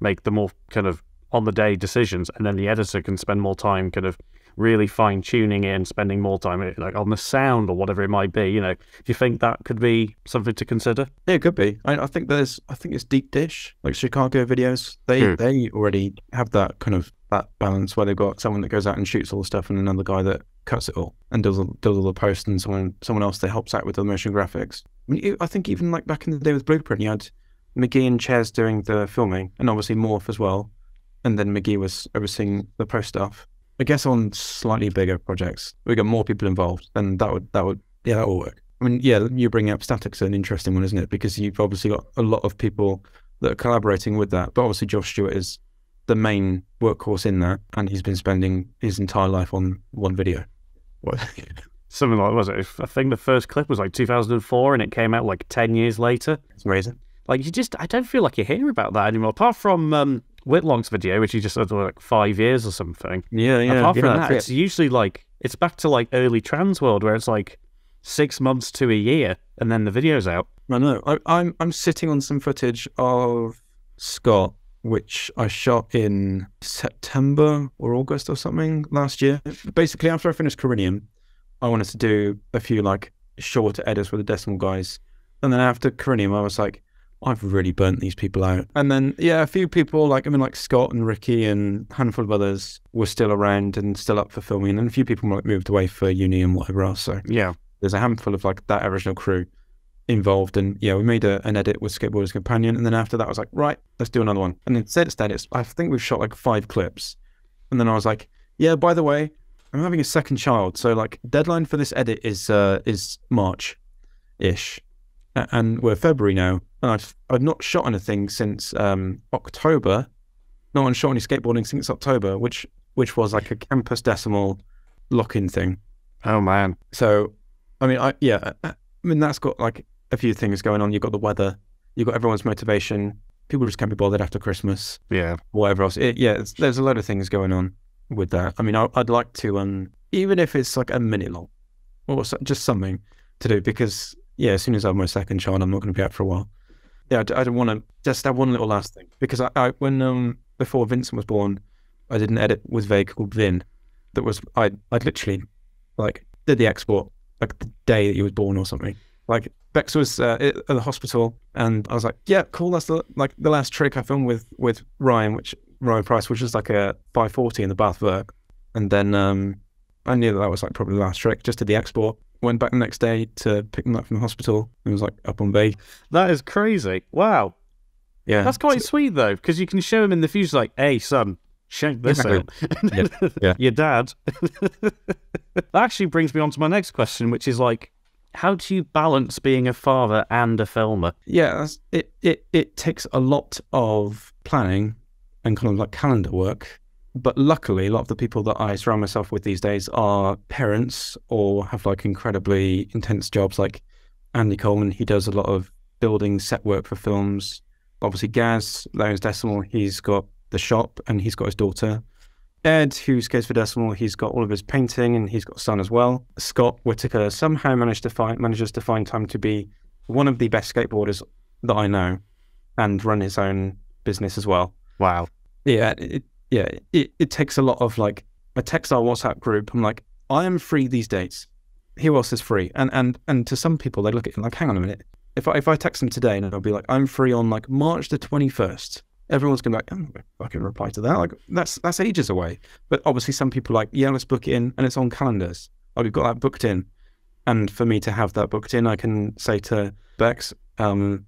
make the more kind of on the day decisions, and then the editor can spend more time kind of really fine tuning it and spending more time like on the sound or whatever it might be. You know, do you think that could be something to consider? Yeah, it could be. I, I think there's, I think it's Deep Dish, like Chicago videos. They hmm. they already have that kind of that balance where they've got someone that goes out and shoots all the stuff and another guy that cuts it all and does does all the posts, and someone someone else that helps out with the motion graphics. I mean, I think even like back in the day with Blueprint, you had McGee and Chairs doing the filming, and obviously Morph as well, and then McGee was overseeing the post stuff. I guess on slightly bigger projects, we got more people involved, and that would that would yeah that will work. I mean, yeah, you bring up Static's an interesting one, isn't it? Because you've obviously got a lot of people that are collaborating with that, but obviously Josh Stewart is the main workhorse in that, and he's been spending his entire life on one video. What? Something like was it? I think the first clip was like two thousand four, and it came out like ten years later. It's amazing. Like you just, I don't feel like you hear about that anymore, apart from. Um, Whitlong's video, which he just had like five years or something. Yeah, yeah. Apart from yeah, that, it's it. usually like, it's back to like early trans world where it's like six months to a year and then the video's out. I know. I, I'm, I'm sitting on some footage of Scott, which I shot in September or August or something last year. Basically, after I finished Corinium, I wanted to do a few like shorter edits with the Decimal guys. And then after Corinium, I was like, I've really burnt these people out. And then, yeah, a few people, like, I mean, like Scott and Ricky and a handful of others were still around and still up for filming. And a few people like moved away for uni and whatever else. So, yeah, there's a handful of like that original crew involved. And yeah, we made a, an edit with Skateboarder's Companion. And then after that, I was like, right, let's do another one. And instead, instead it's, I think we've shot like five clips. And then I was like, yeah, by the way, I'm having a second child. So, like, deadline for this edit is, uh, is March-ish. And we're February now, and I've, I've not shot anything since um, October. No one shot any skateboarding since October, which which was like a campus decimal lock-in thing. Oh, man. So, I mean, I yeah, I mean, that's got like a few things going on. You've got the weather. You've got everyone's motivation. People just can't be bothered after Christmas. Yeah. Whatever else. It, yeah, it's, there's a lot of things going on with that. I mean, I, I'd like to, um, even if it's like a minute long or so, just something to do because... Yeah, as soon as I have my second child, I'm not going to be out for a while. Yeah, I, I don't want to just have one little last thing. Because I, I when, um, before Vincent was born, I did an edit with Vague called Vin. That was, I I literally, like, did the export, like, the day that he was born or something. Like, Bex was uh, at the hospital, and I was like, yeah, cool, that's the, like, the last trick I filmed with, with Ryan, which, Ryan Price, which was like a five forty in the bath vert. And then um, I knew that that was, like, probably the last trick, just did the export. Went back the next day to pick them up from the hospital. It was like up on bay. That is crazy. Wow. Yeah. That's quite so, sweet though, because you can show him in the future like, hey son, check this out. Yeah. Yeah. Your dad. That actually brings me on to my next question, which is like, how do you balance being a father and a filmer? Yeah, that's, it, it, it takes a lot of planning and kind of like calendar work But luckily, a lot of the people that I surround myself with these days are parents or have like incredibly intense jobs, like Andy Coleman. He does a lot of building set work for films. Obviously Gaz, that owns Decimal, he's got the shop and he's got his daughter. Ed, who skates for Decimal, he's got all of his painting and he's got a son as well. Scott Whitaker somehow managed to find, manages to find time to be one of the best skateboarders that I know and run his own business as well. Wow. Yeah, it, yeah, it, it takes a lot of, like, a textile WhatsApp group. I'm like, I am free these dates. Who else is free? And and and to some people, they look at it and like, hang on a minute. If I, if I text them today and I'll be like, I'm free on like March the twenty-first, everyone's going to be like, oh, I can reply to that. Like, that's that's ages away. But obviously some people are like, yeah, let's book it in, and it's on calendars. Oh, we've got that booked in. And for me to have that booked in, I can say to Bex, um,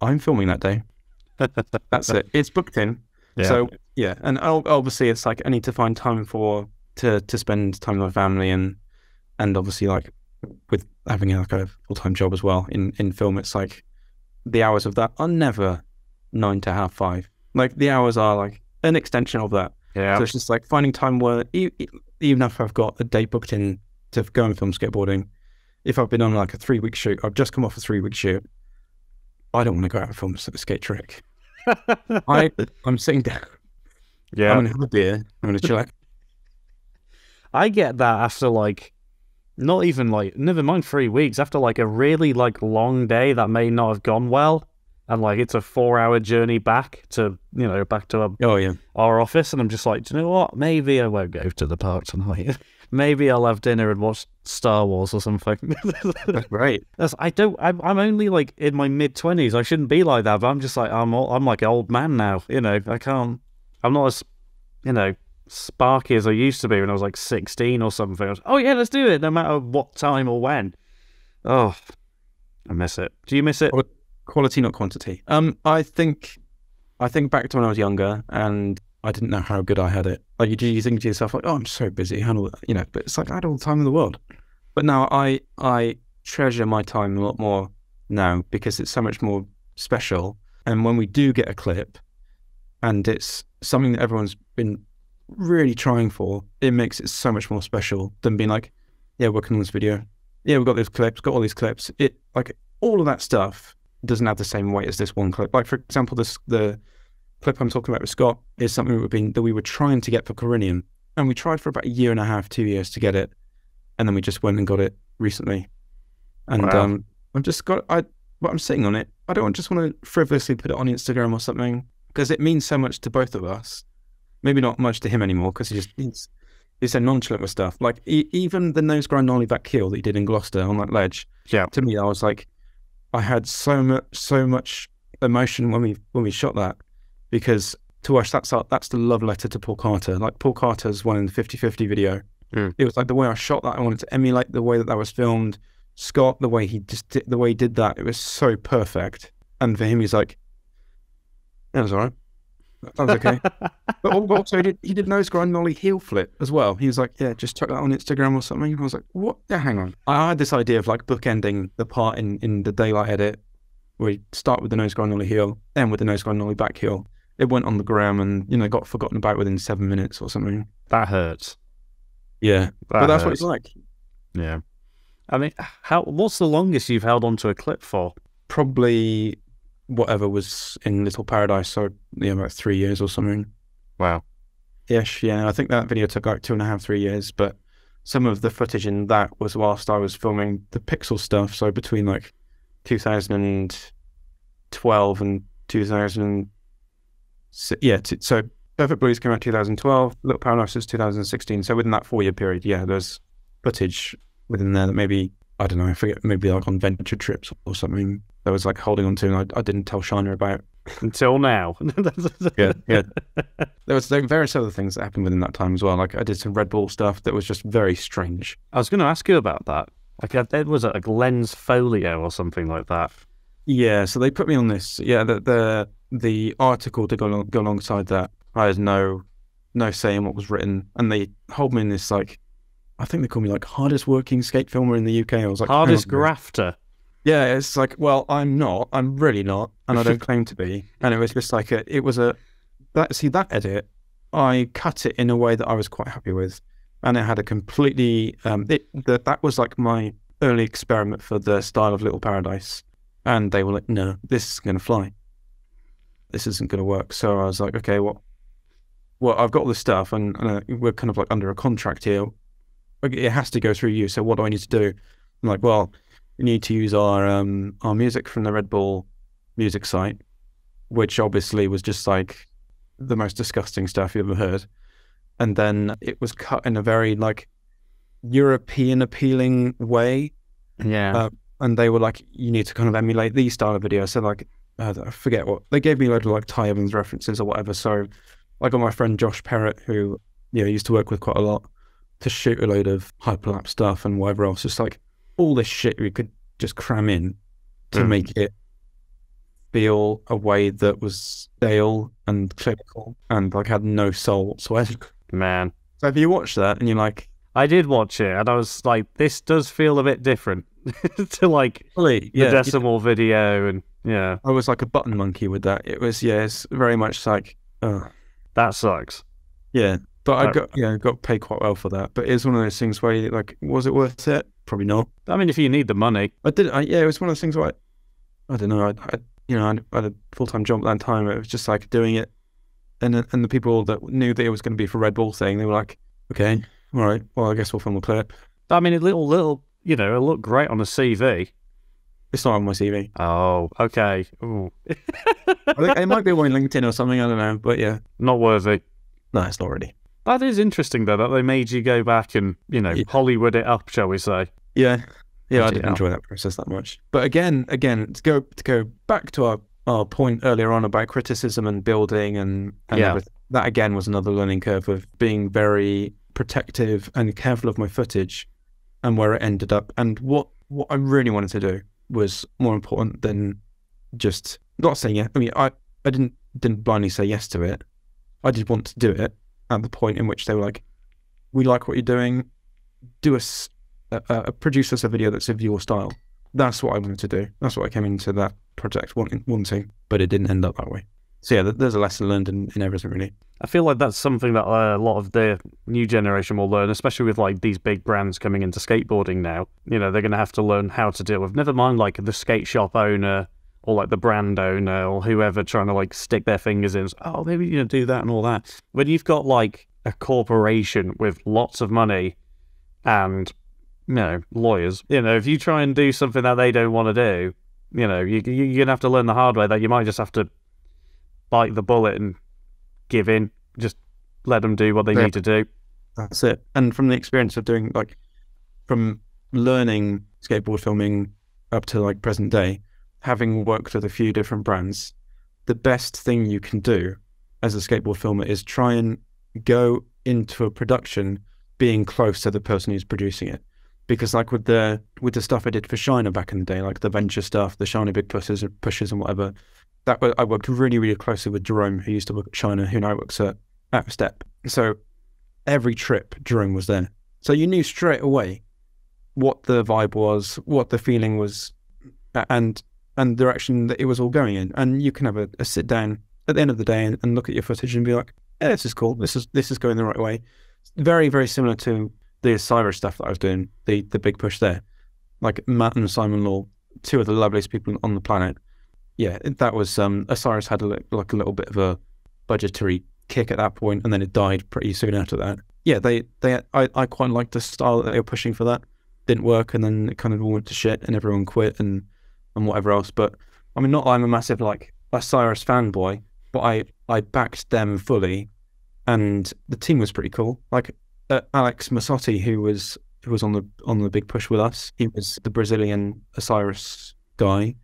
I'm filming that day. That's it. It's booked in. Yeah. So yeah. And obviously it's like, I need to find time for, to, to spend time with my family, and, and obviously like with having a, like a full-time job as well in, in film, it's like the hours of that are never nine to half five. Like the hours are like an extension of that. Yeah. So it's just like finding time where even if I've got a day booked in to go and film skateboarding, if I've been on like a three week shoot, I've just come off a three week shoot. I don't want to go out and film a skate trick. I, I'm sitting down. Yeah. I'm going to have a beer. I'm going to chill out. I get that after like, not even like, never mind three weeks, after like a really like long day that may not have gone well. And like, it's a four hour journey back to, you know, back to our, oh, yeah. our office. And I'm just like, do you know what? Maybe I won't go to the park tonight. Maybe I'll have dinner and watch Star Wars or something. Right. That's, I don't, I'm, I'm only like in my mid twenties. I shouldn't be like that, but I'm just like, I'm all, I'm like an old man now. You know, I can't, I'm not as, you know, sparky as I used to be when I was like sixteen or something. I was, oh yeah, let's do it no matter what time or when. Oh, I miss it. Do you miss it? Well, quality, not quantity. Um, I think, I think back to when I was younger, and I didn't know how good I had it. Like you, you think to yourself, like, "Oh, I'm so busy," handle that, you know. But it's like I had all the time in the world. But now I, I treasure my time a lot more now because it's so much more special. And when we do get a clip, and it's something that everyone's been really trying for, it makes it so much more special than being like, "Yeah, working on this video. Yeah, we've got these clips. Got all these clips." It like all of that stuff doesn't have the same weight as this one clip. Like, for example, this the clip I'm talking about with Scott is something we've been, that we were trying to get for Corinium, and we tried for about a year and a half, two years to get it, and then we just went and got it recently. And wow. um, I've just got I, well, I'm sitting on it. I don't just want to frivolously put it on Instagram or something because it means so much to both of us. Maybe not much to him anymore because he just he's, he's so nonchalant with stuff. Like he, even the nose grind nollie back heel that he did in Gloucester on that ledge. Yeah. To me, I was like, I had so much, so much emotion when we when we shot that, because to us that's our, that's the love letter to Paul Carter. Like Paul Carter's one in the fifty fifty video. Mm. It was like the way I shot that. I wanted to emulate the way that that was filmed. Scott, the way he just did, the way he did that, it was so perfect. And for him, he's like, "That was all right. That was okay." But also, he did, he did nose grind nollie heel flip as well. He was like, "Yeah, just check that on Instagram or something." I was like, "What? Yeah, hang on." I had this idea of like bookending the part in, in the Daylight edit where you start with the nose grind nollie heel, then with the nose grind nollie back heel. It went on the gram and, you know, got forgotten about within seven minutes or something. That hurts. Yeah. That but that's hurts. What it's like. Yeah. I mean, how? What's the longest you've held onto a clip for? Probably whatever was in Little Paradise, so yeah, about three years or something. Wow. Ish, yeah. I think that video took like two and a half, three years, but some of the footage in that was whilst I was filming the Pixel stuff, so between like two thousand twelve and two thousand, yeah, so Perfect Blues came out in two thousand twelve, Little Paradise was two thousand sixteen, so within that four-year period, yeah, there's footage within there that maybe, I don't know, I forget, maybe like on venture trips or something, that was like holding on to, and I, I didn't tell Shiner about until now. Yeah, yeah. There was like various other things that happened within that time as well. Like I did some Red Bull stuff that was just very strange. I was going to ask you about that. Like there was a lens folio or something like that. Yeah, so they put me on this. Yeah, the the, the article to go, go alongside that. I had no no say in what was written, and they hold me in this like, I think they call me like hardest working skate filmer in the U K. I was like hardest grafter. Yeah, it's like, well, I'm not. I'm really not, and I don't claim to be. And it was just like a, it was a that see that edit. I cut it in a way that I was quite happy with. And it had a completely, um, it, the, that was like my early experiment for the style of Little Paradise. And they were like, no, this is going to fly. This isn't going to work. So I was like, okay, well, well I've got all this stuff and, and we're kind of like under a contract here. It has to go through you. So what do I need to do? I'm like, well, we need to use our, um, our music from the Red Bull music site, which obviously was just like the most disgusting stuff you've ever heard. And then it was cut in a very like European appealing way. Yeah. Uh, and they were like, you need to kind of emulate these style of videos. So like, uh, I forget what, they gave me a load of like Ty Evans references or whatever. So I got my friend Josh Perrett, who, you know, used to work with quite a lot, to shoot a load of hyperlapse stuff and whatever else. Just like all this shit we could just cram in to mm. make it feel a way that was stale and clinical and like had no soul whatsoever. Man. So if you watch that and you're like... I did watch it and I was like, this does feel a bit different to like really? the yeah, decimal yeah. video and yeah. I was like a button monkey with that. It was, yeah, it's very much like... Uh, that sucks. Yeah. But I got yeah, got paid quite well for that. But it's one of those things where you're like, was it worth it? Probably not. I mean, if you need the money, I did. I, yeah, it was one of those things where I, I don't know. I, I you know, I had a full time job at that time. It was just like doing it, and and the people that knew that it was going to be for Red Bull thing, they were like, okay, all right, well, I guess we'll film the clip. I mean, a little little, you know, it looked great on a C V. It's not on my C V. Oh, okay. Ooh. I think it might be on LinkedIn or something. I don't know, but yeah, not worthy. No, it's not really. That is interesting, though, that they made you go back and, you know, yeah. Hollywood it up, shall we say. Yeah. Yeah, I didn't enjoy that process that much. But again, again, to go to go back to our, our point earlier on about criticism and building and, and yeah. everything, that again was another learning curve of being very protective and careful of my footage and where it ended up. And what, what I really wanted to do was more important than just not saying yes. I mean, I, I didn't, didn't blindly say yes to it. I did want to do it. At the point in which they were like, we like what you're doing, do us a, a, a produce us a video that's of your style. That's what I wanted to do. That's what I came into that project wanting, wanting, but it didn't end up that way. So yeah, there's a lesson learned in, in everything, really. I feel like that's something that a lot of the new generation will learn, especially with like these big brands coming into skateboarding now. You know, they're going to have to learn how to deal with, never mind like the skate shop owner or like the brand owner or whoever trying to like stick their fingers in, oh, maybe, you know, do that and all that. When you've got like a corporation with lots of money and, you know, lawyers, you know, if you try and do something that they don't want to do, you know, you, you, you're going to have to learn the hard way that you might just have to bite the bullet and give in, just let them do what they yeah. need to do. That's it. And from the experience of doing like, from learning skateboard filming up to like present day, having worked with a few different brands, the best thing you can do as a skateboard filmer is try and go into a production being close to the person who's producing it. Because like with the with the stuff I did for Shiner back in the day, like the venture stuff, the Shiner big pushes and pushes and whatever, that was, I worked really, really closely with Jerome, who used to work at Shiner, who now works at, at Step. So every trip, Jerome was there. So you knew straight away what the vibe was, what the feeling was, and and the direction that it was all going in. And you can have a, a sit down at the end of the day and, and look at your footage and be like, yeah, this is cool. This is this is going the right way. It's very, very similar to the Osiris stuff that I was doing, the the big push there. Like Matt and Simon Law, two of the loveliest people on the planet. Yeah, that was, um, Osiris had a, like a little bit of a budgetary kick at that point, and then it died pretty soon after that. Yeah, they, they I, I quite liked the style that they were pushing for that. Didn't work, and then it kind of all went to shit and everyone quit and and whatever else. But I mean, not that I'm a massive like Osiris fanboy, but I, I backed them fully, and the team was pretty cool. Like uh, Alex Masotti, who was who was on the on the big push with us, he was the Brazilian Osiris guy,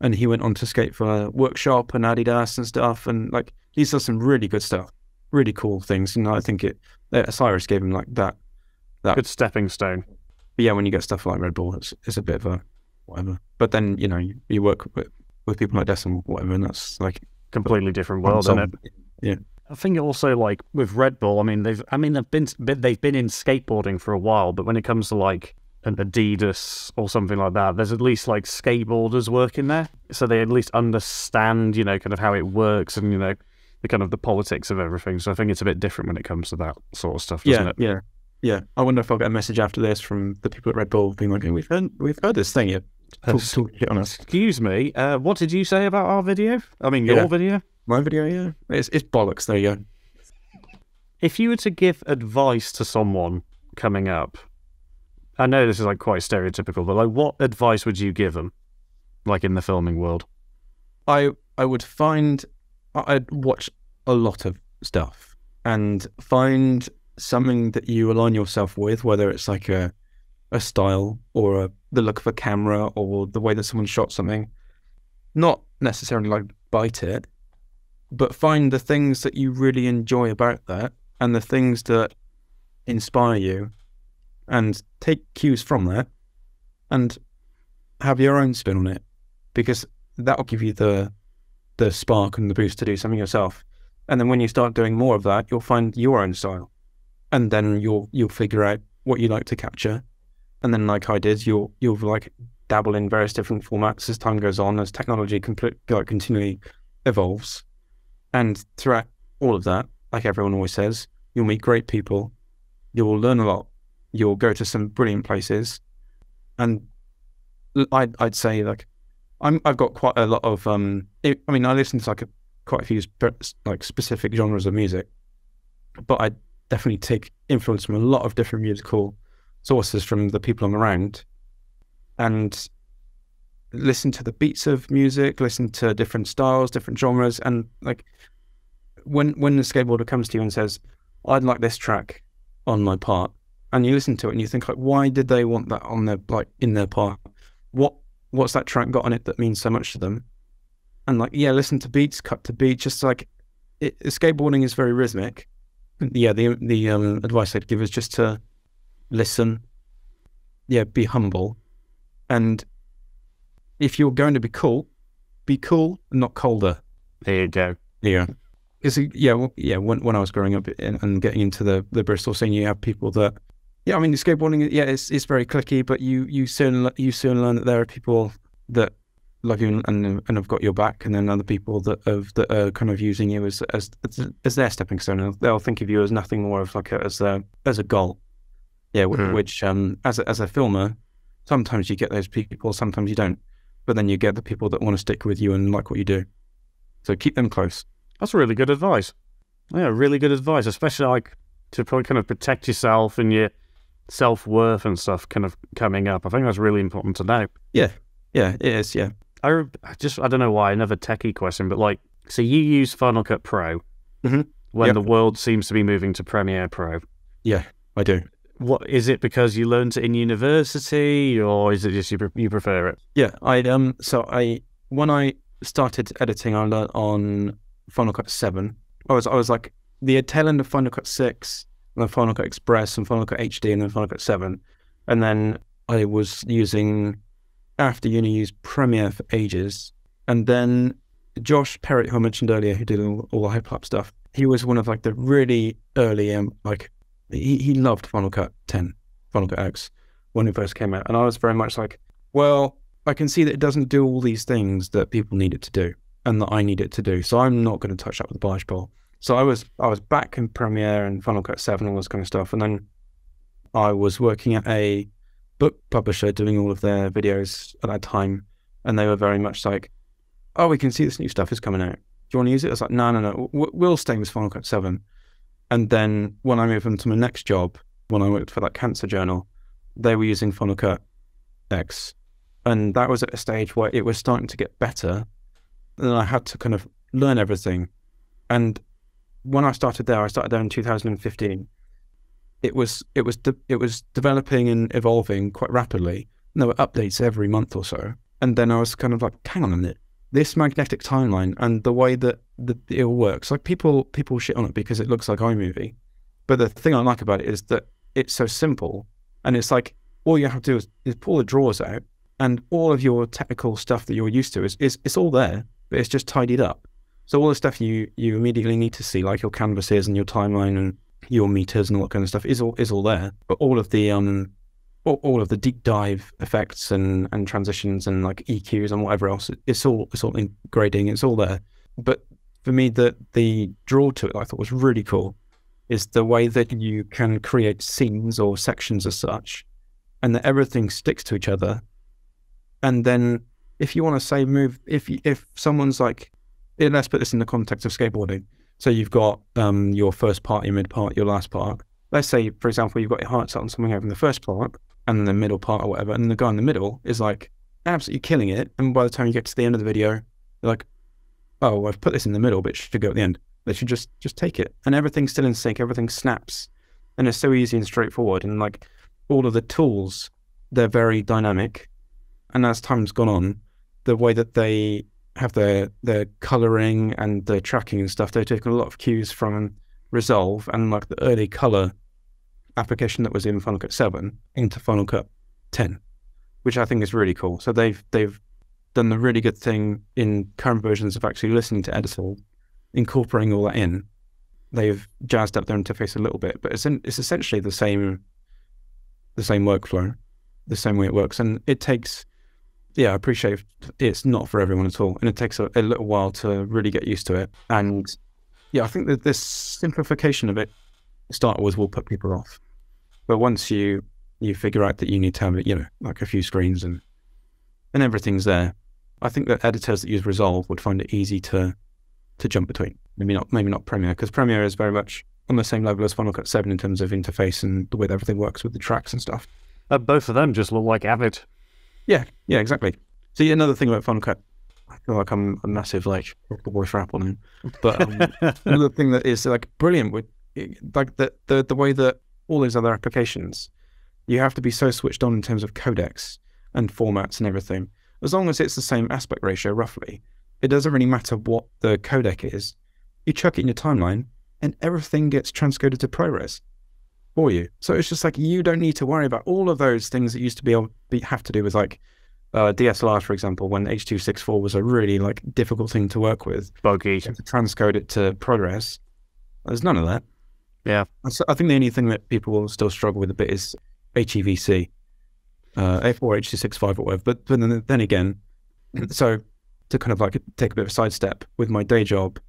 and he went on to skate for Workshop and Adidas and stuff, and like he's done some really good stuff, really cool things. And I think it uh, Osiris gave him like that that good stepping stone. But yeah, when you get stuff like Red Bull, it's it's a bit of a whatever. But then, you know, you, you work with, with people like Decimal, whatever, and that's like completely different world, isn't it? Yeah. I think also like with Red Bull, I mean they've I mean they've been they've been in skateboarding for a while, but when it comes to like an Adidas or something like that, there's at least like skateboarders working there, so they at least understand, you know, kind of how it works, and you know the kind of the politics of everything. So I think it's a bit different when it comes to that sort of stuff, doesn't yeah, it? Yeah, yeah. I wonder if I'll get a message after this from the people at Red Bull being like, we've heard, we've heard this thing. You talk, talk shit on us. Excuse me, uh, what did you say about our video? I mean, your yeah. video? My video, yeah. It's, it's bollocks, there you go. If you were to give advice to someone coming up, I know this is like quite stereotypical, but like, what advice would you give them, like in the filming world? I I would find, I'd watch a lot of stuff and find something that you align yourself with, whether it's like a a style or a, the look of a camera or the way that someone shot something. Not necessarily like bite it, but find the things that you really enjoy about that and the things that inspire you, and take cues from that and have your own spin on it, because that'll give you the the spark and the boost to do something yourself. And then when you start doing more of that, you'll find your own style, and then you'll you'll figure out what you like to capture. And then, like I did, you'll you'll like dabble in various different formats as time goes on, as technology complete, like, continually evolves. And throughout all of that, like everyone always says, you'll meet great people, you'll learn a lot, you'll go to some brilliant places. And I'd, I'd say, like, I'm, I've got quite a lot of, um, it, I mean, I listen to like a, quite a few like specific genres of music, but I definitely take influence from a lot of different musical sources from the people I'm around, and listen to the beats of music, listen to different styles, different genres. And like when, when the skateboarder comes to you and says, I'd like this track on my part, and you listen to it and you think like, why did they want that on their, like in their part? What, what's that track got on it that means so much to them? And like, yeah, listen to beats, cut to beat, just like it, skateboarding is very rhythmic. Yeah. The, the um, advice I'd give is just to listen. Yeah. Be humble. And if you're going to be cool, be cool, not colder. There you go. Yeah. Because, yeah, well, yeah. When, when I was growing up and, and getting into the, the Bristol scene, you have people that, yeah, I mean, skateboarding, yeah, it's it's very cliquey, but you you soon you soon learn that there are people that love you and and have got your back, and then other people that have that are kind of using you as as as their stepping stone. They'll think of you as nothing more of like a, as a as a goal. Yeah, mm. which um as a, as a filmer, sometimes you get those people, sometimes you don't. But then you get the people that want to stick with you and like what you do. So keep them close. That's really good advice. Yeah, really good advice, especially like to probably kind of protect yourself and your self-worth and stuff kind of coming up. I think that's really important to know. Yeah, yeah, it is, yeah. I, I just, I don't know why, another techie question, but like, so you use Final Cut Pro mm-hmm. when yep. the world seems to be moving to Premiere Pro. Yeah, I do. What is it? Because you learned it in university, or is it just you, you prefer it? Yeah, I um. So I when I started editing, I learned on Final Cut seven. I was I was like the tail end of Final Cut six, and then Final Cut Express, and Final Cut H D, and then Final Cut seven, and then I was using after uni used Premiere for ages, and then Josh Perrett, who I mentioned earlier, who did all, all the HyperLapse stuff, he was one of like the really early um like. He, he loved Final Cut ten, Final Cut X, when it first came out. And I was very much like, well, I can see that it doesn't do all these things that people need it to do and that I need it to do. So I'm not going to touch that with a barge pole. So I was I was back in Premiere and Final Cut seven and all this kind of stuff. And then I was working at a book publisher doing all of their videos at that time. And they were very much like, oh, we can see this new stuff is coming out. Do you want to use it? I was like, no, no, no, we'll stay with Final Cut seven. And then when I moved on to my next job, when I worked for that cancer journal, they were using Final Cut X. And that was at a stage where it was starting to get better. And I had to kind of learn everything. And when I started there, I started there in two thousand fifteen. It was, it was, de it was developing and evolving quite rapidly. And there were updates every month or so. And then I was kind of like, hang on a minute. This magnetic timeline and the way that the, it all works, like people people shit on it because it looks like iMovie, but the thing I like about it is that it's so simple, and it's like all you have to do is, is pull the drawers out, and all of your technical stuff that you're used to is, is it's all there, but it's just tidied up. So all the stuff you you immediately need to see, like your canvases and your timeline and your meters and all that kind of stuff, is all is all there. But all of the um all of the deep dive effects and, and transitions and like E Qs and whatever else, it's all, it's all in grading, it's all there. But for me, the, the draw to it I thought was really cool is the way that you can create scenes or sections as such, and that everything sticks to each other. And then if you want to say move, if you, if someone's like, let's put this in the context of skateboarding. So you've got um, your first part, your mid part, your last part. Let's say, for example, you've got your hearts out on something having the first part and then the middle part or whatever. And the guy in the middle is like absolutely killing it. And by the time you get to the end of the video, you're like, oh, I've put this in the middle, but it should go at the end. They should just, just take it. And everything's still in sync. Everything snaps. And it's so easy and straightforward. And like all of the tools, they're very dynamic. And as time's gone on, the way that they have their, their coloring and the tracking and stuff, they've taken a lot of cues from Resolve and like the early color application that was in Final Cut seven into Final Cut ten, which I think is really cool. So they've, they've done the really good thing in current versions of actually listening to Edisol, incorporating all that in. They've jazzed up their interface a little bit, but it's, in, it's essentially the same, the same workflow, the same way it works. And it takes, yeah, I appreciate it's not for everyone at all. And it takes a, a little while to really get used to it. And yeah, I think that this simplification of it, start with, will put people off. But once you, you figure out that you need to have, you know, like a few screens and, and everything's there, I think that editors that use Resolve would find it easy to, to jump between. Maybe not, maybe not Premiere, because Premiere is very much on the same level as Final Cut seven in terms of interface and the way that everything works with the tracks and stuff. Uh, both of them just look like Avid. Yeah, yeah, exactly. So yeah, another thing about Final Cut, I feel like I'm a massive like boy for Apple now. But um, another thing that is like brilliant with like the, the the way that all these other applications, you have to be so switched on in terms of codecs and formats and everything. As long as it's the same aspect ratio roughly, it doesn't really matter what the codec is. You chuck it in your timeline, and everything gets transcoded to ProRes for you. So it's just like you don't need to worry about all of those things that used to be able be, have to do with like. Uh, D S L R, for example, when H two sixty-four was a really like difficult thing to work with, buggy, to transcode it to ProRes, there's none of that. Yeah, so I think the only thing that people will still struggle with a bit is H E V C, uh, A four, H two sixty-five, or whatever. But, but then, then again, so to kind of like take a bit of a sidestep with my day job,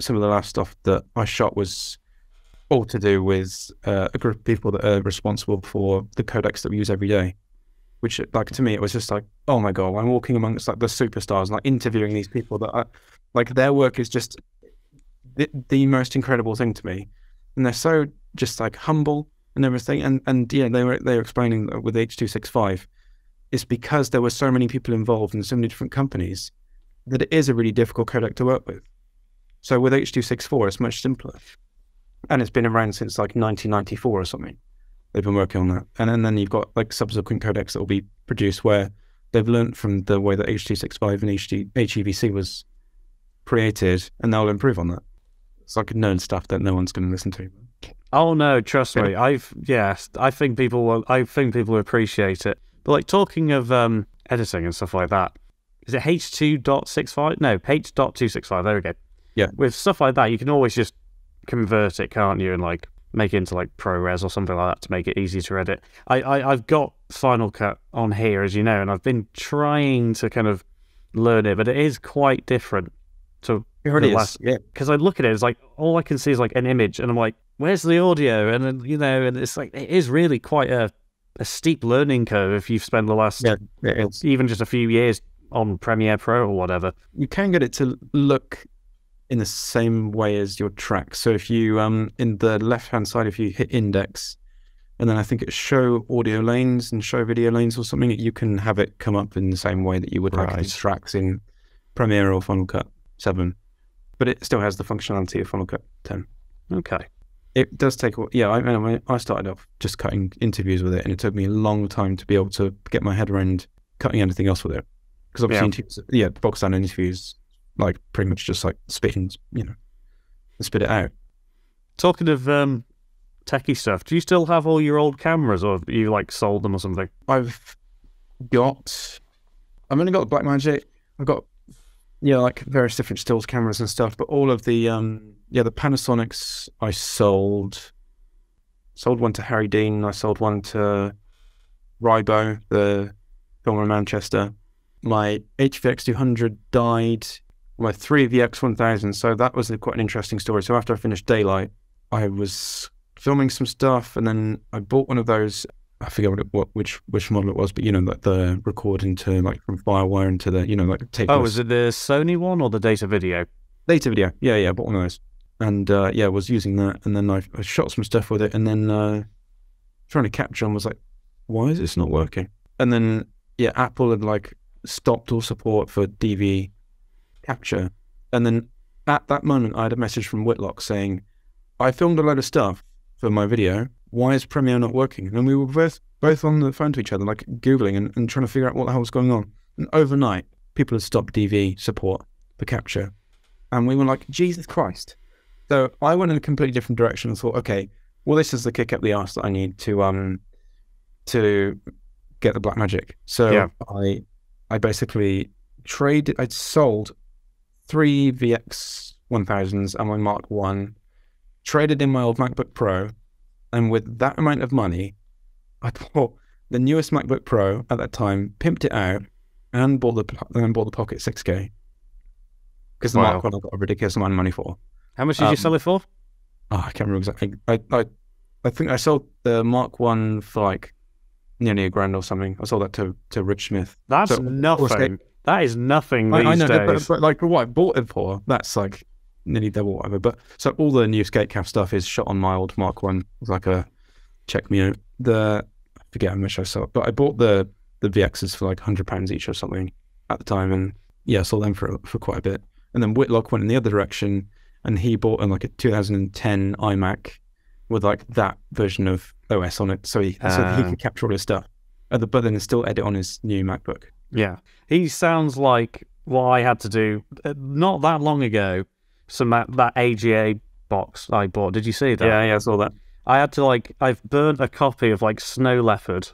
some of the last stuff that I shot was all to do with uh, a group of people that are responsible for the codecs that we use every day. Which, like, to me, it was just like, oh my God, I'm walking amongst like the superstars and like interviewing these people that are like, their work is just the, the most incredible thing to me. And they're so just like humble and everything. And, and yeah, they were, they were explaining that with H two sixty-five, it's because there were so many people involved in so many different companies that it is a really difficult codec to work with. So with H two sixty-four, it's much simpler. And it's been around since like nineteen ninety-four or something. They've been working on that. And then, then you've got like subsequent codecs that will be produced where they've learned from the way that H two sixty-five and H E V C was created, and they'll improve on that. It's like known stuff that no one's going to listen to. Oh no, trust me. I've, yeah, I think people will, I think people will appreciate it. But like talking of um, editing and stuff like that, is it H two sixty-five? No, H two sixty-five, there we go. Yeah. With stuff like that, you can always just convert it, can't you? And like, make it into like ProRes or something like that to make it easy to edit. I, I, I've got Final Cut on here, as you know, and I've been trying to kind of learn it, but it is quite different to it the is. last. Yeah. Because I look at it, it's like, all I can see is like an image, and I'm like, where's the audio? And then, you know, and it's like, it is really quite a, a steep learning curve if you've spent the last, yeah, even just a few years on Premiere Pro or whatever. You can get it to look in the same way as your track. So if you, um, in the left-hand side, if you hit index, and then I think it's show audio lanes and show video lanes or something, you can have it come up in the same way that you would right. like tracks in Premiere or Final Cut seven. But it still has the functionality of Final Cut ten. Okay. It does take, yeah, I mean, I started off just cutting interviews with it, and it took me a long time to be able to get my head around cutting anything else with it. Because obviously, yeah, yeah box down interviews, like pretty much just like spitting, you know, spit it out. Talking of um, techie stuff, do you still have all your old cameras, or have you like sold them or something? I've got, I've only got the Blackmagic. I've got, yeah, like various different stills cameras and stuff, but all of the, um, yeah, the Panasonics I sold. Sold one to Harry Dean. I sold one to Ribo, the filmer in Manchester. My H V X two hundred died my three V X one thousand. So that was a, quite an interesting story. So after I finished Daylight, I was filming some stuff, and then I bought one of those. I forget what, it, what which which model it was, but you know, like the recording to like from Firewire into the, you know, like tape. Oh, was it the Sony one or the Data Video? Data Video, yeah, yeah, I bought one of those, and uh, yeah, I was using that, and then I, I shot some stuff with it, and then uh, trying to capture on was like, why is this not working? And then yeah, Apple had like stopped all support for D V capture, and then at that moment I had a message from Whitlock saying, I filmed a load of stuff for my video. Why is Premiere not working? And we were both both on the phone to each other, like Googling and, and trying to figure out what the hell was going on. And overnight, people had stopped D V support for capture. And we were like, Jesus Christ. So I went in a completely different direction and thought, okay, well, this is the kick up the arse that I need to um to get the Blackmagic. So yeah. I I basically traded, I'd sold three V X one thousands and my Mark one, traded in my old MacBook Pro, and with that amount of money, I bought the newest MacBook Pro at that time, pimped it out, and bought the and bought the Pocket six K. Because the wow. Mark one I got a ridiculous amount of money for. How much did um, you sell it for? Oh, I can't remember exactly. I I, I think I sold the Mark one for like nearly a grand or something. I sold that to to Rich Smith. That's so, nothing. That is nothing these I, I know, days. But, but like what I bought it for, that's like nearly double whatever. But so all the new Skatecraft stuff is shot on my old Mark one, like a check me out. The I forget how much I sold, but I bought the the V Xs for like a hundred pounds each or something at the time, and yeah, sold them for for quite a bit. And then Whitlock went in the other direction, and he bought in like a two thousand ten iMac with like that version of O S on it, so he uh, so he could capture all his stuff, but then still edit on his new MacBook. Yeah, he sounds like what I had to do not that long ago. So that, that A G A box I bought, did you see that? Yeah, yeah, I saw that. I had to like, I've burnt a copy of like Snow Leopard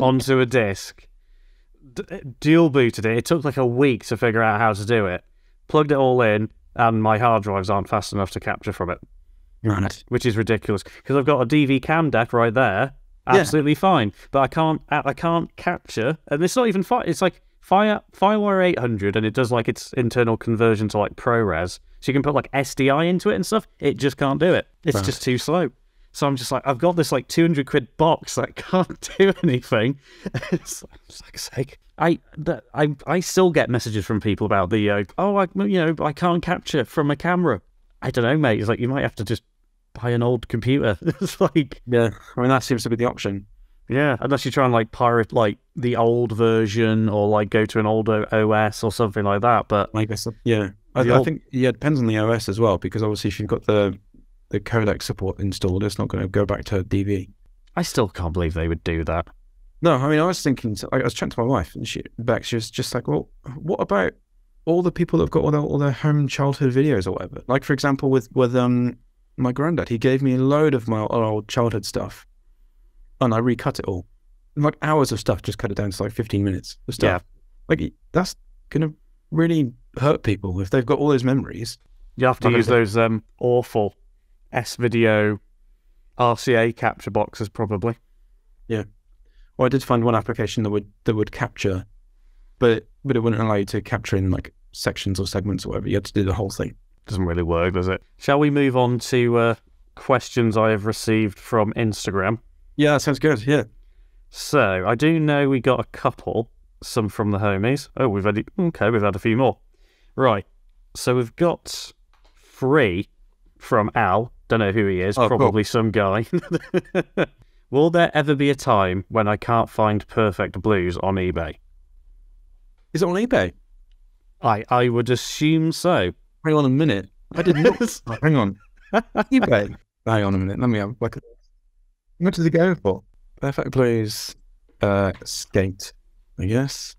onto a disc, D dual booted it. It took like a week to figure out how to do it. Plugged it all in, and my hard drives aren't fast enough to capture from it. Right. Which is ridiculous, because I've got a D V cam deck right there, absolutely yeah. fine, but I can't, I can't capture, and it's not even fine. It's like Fire, Firewire eight hundred, and it does like its internal conversion to like ProRes, so you can put like S D I into it and stuff. It just can't do it. It's right. just too slow. So I'm just like, I've got this like two hundred quid box that can't do anything. It's like, for sake. I, that, I, I still get messages from people about the, uh, oh, I, you know, I can't capture from a camera. I don't know, mate. It's like, you might have to just buy an old computer. It's like, yeah, I mean, that seems to be the option. Yeah, unless you try and like pirate like the old version, or like go to an older O S or something like that. But I guess, yeah, I, I think yeah, it depends on the O S as well, because obviously if you've got the the codec support installed, it's not going to go back to D V. I still can't believe they would do that. No, I mean, I was thinking, I was chatting to my wife, and she back she was just like, well, what about all the people that've got all their, all their home childhood videos or whatever? Like for example, with with um my granddad, he gave me a load of my old childhood stuff. And I recut it all, and like hours of stuff, just cut it down to like fifteen minutes of stuff. Yeah. Like that's going to really hurt people if they've got all those memories. You have to like use those um, awful S-Video R C A capture boxes, probably. Yeah. Well, I did find one application that would that would capture, but but it wouldn't allow you to capture in like sections or segments or whatever. You had to do the whole thing. Doesn't really work, does it? Shall we move on to uh, questions I have received from Instagram? Yeah, that sounds good, yeah. So, I do know we got a couple, some from the homies. Oh, we've had, okay, we've had a few more. Right, so we've got three from Al. Don't know who he is, oh, probably cool. some guy. Will there ever be a time when I can't find Perfect Blues on eBay? Is it on eBay? I, I would assume so. Hang on a minute. I did not. Oh, hang on. eBay. Hang on a minute, let me have a look. What does it go for? Perfect Blues, uh, Skate, I guess.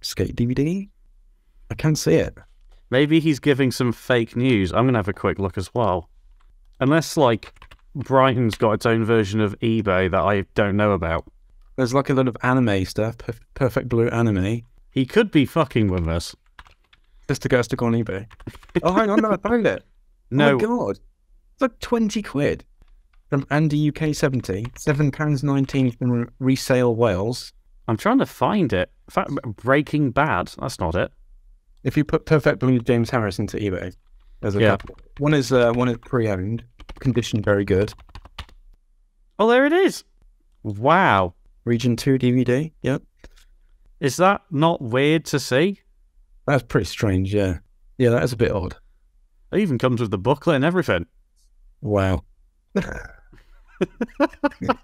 Skate D V D? I can't see it. Maybe he's giving some fake news. I'm going to have a quick look as well. Unless, like, Brighton's got its own version of eBay that I don't know about. There's, like, a lot of anime stuff. Perf Perfect Blue anime. He could be fucking with us. Just to go stick on eBay. Oh, hang on, no, I found it. No. Oh, my God. It's like twenty quid. From Andy U K seventy, seven pounds nineteen from Resale Wales. I'm trying to find it. In fact, Breaking Bad, that's not it. If you put Perfect Blues James Harris into eBay, there's a yeah. couple. One is uh, one is pre-owned, condition very good. Oh, there it is. Wow. Region two D V D. Yep. Is that not weird to see? That's pretty strange. Yeah. Yeah, that is a bit odd. It even comes with the booklet and everything. Wow.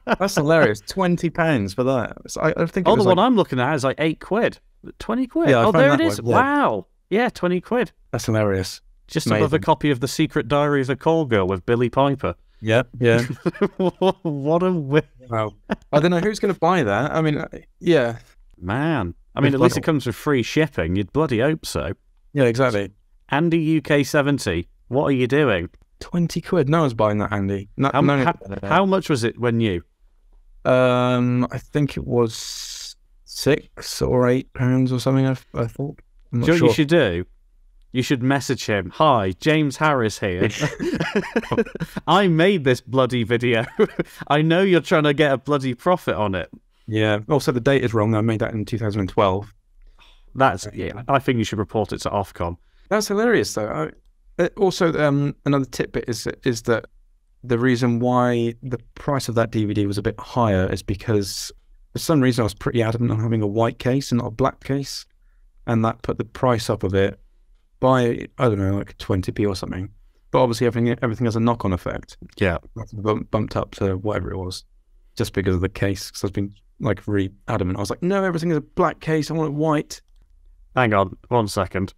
That's hilarious. twenty pounds for that. I, I think. Oh, the one like... I'm looking at is like eight quid. twenty quid. Yeah, oh, there it is. One. Wow. Yeah, twenty quid. That's hilarious. Just Amazing. Another copy of The Secret Diary of a Call Girl with Billy Piper. Yeah, yeah. What a win. Wow. I don't know who's going to buy that. I mean, yeah. Man. I mean, it's at least it comes with free shipping. You'd bloody hope so. Yeah, exactly. Andy U K seventy, what are you doing? twenty quid. No one's buying that, Andy. No, how, no, how, how much was it when you? Um, I think it was six or eight pounds or something, I, I thought. I'm not sure. Do you know what you should do? You should message him. Hi, James Harris here. I made this bloody video. I know you're trying to get a bloody profit on it. Yeah. Also, the date is wrong. I made that in two thousand twelve. That's, yeah, I think you should report it to Ofcom. That's hilarious, though. I, also, um, another tidbit is, is that the reason why the price of that D V D was a bit higher is because for some reason I was pretty adamant on having a white case and not a black case. And that put the price up of it by, I don't know, like twenty p or something. But obviously everything everything has a knock-on effect. Yeah. Bump, bumped up to whatever it was just because of the case. Because I've been like really adamant. I was like, no, everything is a black case. I want it white. Hang on one second.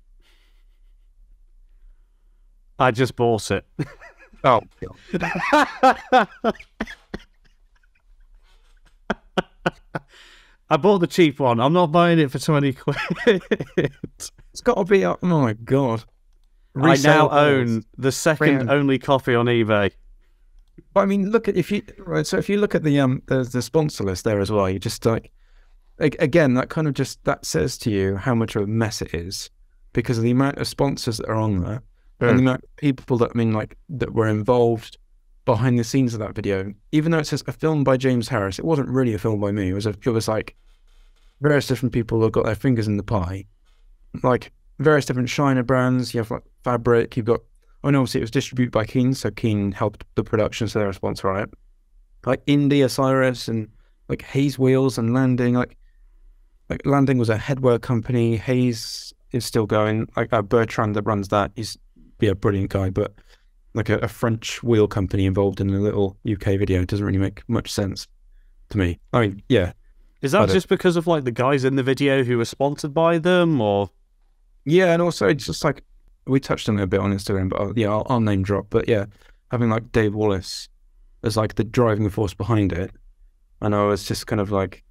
I just bought it. Oh. I bought the cheap one. I'm not buying it for twenty quid. It's got to be up. Oh, my God. Resale I now own things. The second Brand. Only copy on eBay. But, I mean, look at if you right. So if you look at the um the, the sponsor list there as well, you just like again that kind of just that says to you how much of a mess it is because of the amount of sponsors that are on there mm. and the amount of people that I mean like that were involved behind the scenes of that video. Even though it says a film by James Harris, it wasn't really a film by me. It was a, it was like various different people who got their fingers in the pie. Like various different Shiner brands, you have like Fabric, you've got, oh no, obviously it was distributed by Keen, so Keen helped the production, so they're a sponsor on it. Like Indy, Osiris, and like Hayes Wheels and Landing, like like Landing was a headwear company, Hayes is still going, like uh, Bertrand that runs that, he's be yeah, a brilliant guy, but like a, a French wheel company involved in a little U K video, it doesn't really make much sense to me. I mean, yeah. Is that just because of like the guys in the video who were sponsored by them or? Yeah, and also it's just like we touched on it a bit on Instagram, but I'll, yeah, I'll, I'll name drop. But yeah, having like Dave Wallace as like the driving force behind it, and I was just kind of like,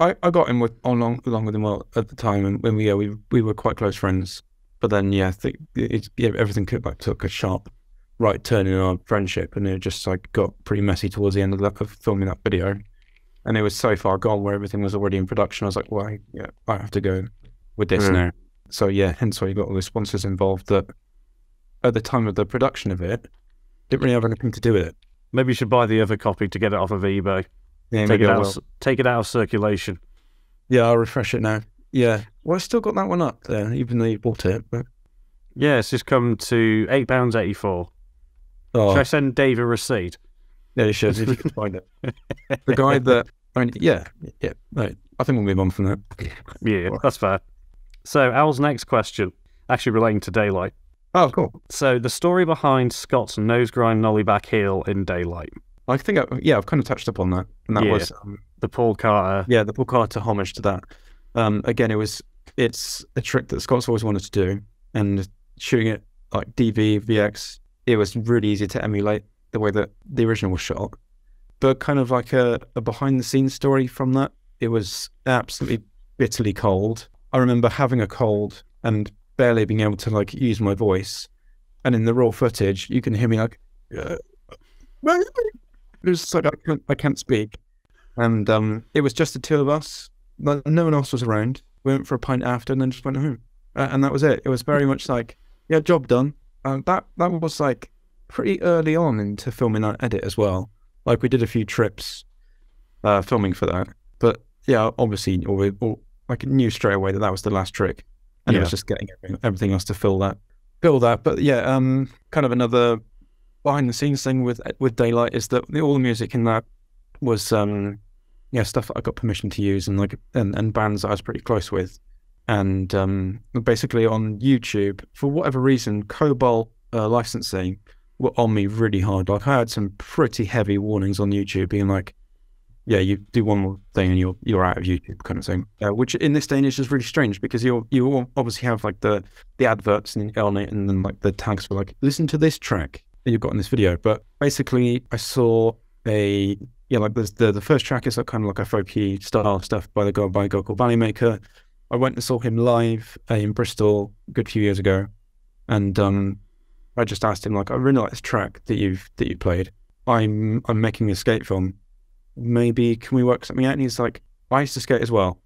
I, I got him with along along with him well at the time, and when we yeah we we were quite close friends. But then yeah, I think it, yeah, everything could, like took a sharp right turn in our friendship, and it just like got pretty messy towards the end of, that, of filming that video, and it was so far gone where everything was already in production. I was like, well, I, yeah, I have to go with this mm. now. So yeah, hence why you got all the sponsors involved that at the time of the production of it, didn't really have anything to do with it. Maybe you should buy the other copy to get it off of eBay. Yeah, take, it out of, take it out of circulation. Yeah, I'll refresh it now. Yeah. Well, I've still got that one up there, even though you bought it. But... yeah, it's just come to eight pounds eighty-four. Oh. Should I send Dave a receipt? Yeah, you should, if you can find it. The guy that, I mean, yeah, yeah. Right. I think we'll move on from that. Yeah, that's fair. So, Al's next question, actually relating to Daylight. Oh, cool. So, the story behind Scott's nose-grind nollie-back heel in Daylight. I think, I, yeah, I've kind of touched upon that. And that yeah, was... Um, the Paul Carter. Yeah, the Paul Carter homage to that. Um, again, it was, it's a trick that Scott's always wanted to do. And shooting it like D V, V X, it was really easy to emulate the way that the original was shot. But kind of like a, a behind-the-scenes story from that, it was absolutely bitterly cold. I remember having a cold and barely being able to like use my voice, and in the raw footage you can hear me like, yeah. There's like I can't, I can't speak, and um, it was just the two of us. Like, no one else was around. We went for a pint after, and then just went home, uh, and that was it. It was very much like, yeah, job done. And that that was like pretty early on into filming that edit as well. Like we did a few trips uh, filming for that, but yeah, obviously all we all. I knew straight away that that was the last trick. and yeah. it was just getting everything else to fill that, fill that. But yeah, um, kind of another behind the scenes thing with with Daylight is that all the music in that was um, yeah stuff that I got permission to use, and like and, and bands that I was pretty close with. And um, basically on YouTube, for whatever reason, Cobalt uh, licensing were on me really hard. Like I had some pretty heavy warnings on YouTube being like, yeah, you do one more thing and you're you're out of YouTube kind of thing. Uh, which in this day and age is really strange, because you you obviously have like the the adverts and on it, and then like the tags for like listen to this track that you've got in this video. But basically, I saw a yeah like there's the the first track is like kind of like a folky style stuff by the guy by a guy called Valleymaker. I went and saw him live uh, in Bristol a good few years ago, and um, I just asked him like, I really like this track that you've that you played. I'm I'm making a skate film. Maybe can we work something out? And he's like, I used to skate as well.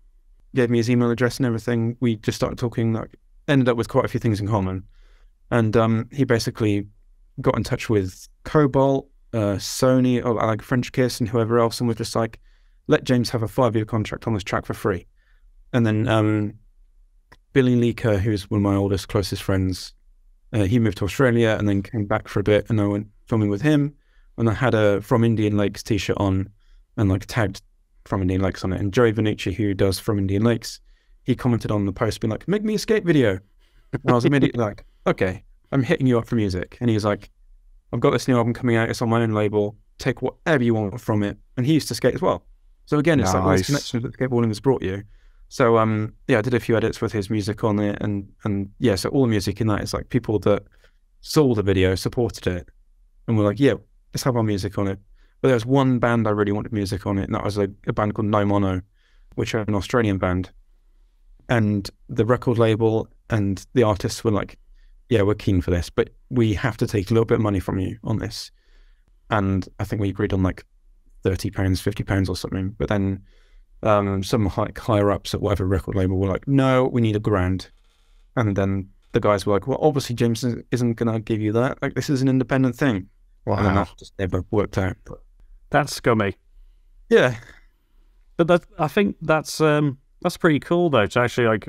Gave me his email address and everything. We just started talking, like ended up with quite a few things in common. And um, he basically got in touch with Cobalt, uh, Sony, or like French Kiss and whoever else, and was just like, let James have a five year contract on this track for free. And then um, Billy Leaker, who's one of my oldest, closest friends, uh, he moved to Australia and then came back for a bit, and I went filming with him, and I had a From Indian Lakes t-shirt on, and like tagged From Indian Lakes on it. And Joey Vanucci, who does From Indian Lakes, he commented on the post being like, make me a skate video. And I was immediately like, okay, I'm hitting you up for music. And he was like, I've got this new album coming out. It's on my own label. Take whatever you want from it. And he used to skate as well. So again, it's nice. Like all this connection that skateboarding has brought you. So um, yeah, I did a few edits with his music on it. And, and yeah, so all the music in that is like people that saw the video, supported it, and were like, yeah, let's have our music on it. But there was one band I really wanted music on it, and that was a, a band called No Mono, which are an Australian band. And the record label and the artists were like, yeah, we're keen for this, but we have to take a little bit of money from you on this. And I think we agreed on like thirty pounds, fifty pounds or something. But then um, some like higher-ups at whatever record label were like, no, we need a grand. And then the guys were like, well, obviously James isn't going to give you that. Like, this is an independent thing. Wow. And then that just never worked out. But that's scummy. Yeah, but that, I think that's um, that's pretty cool though. To actually like,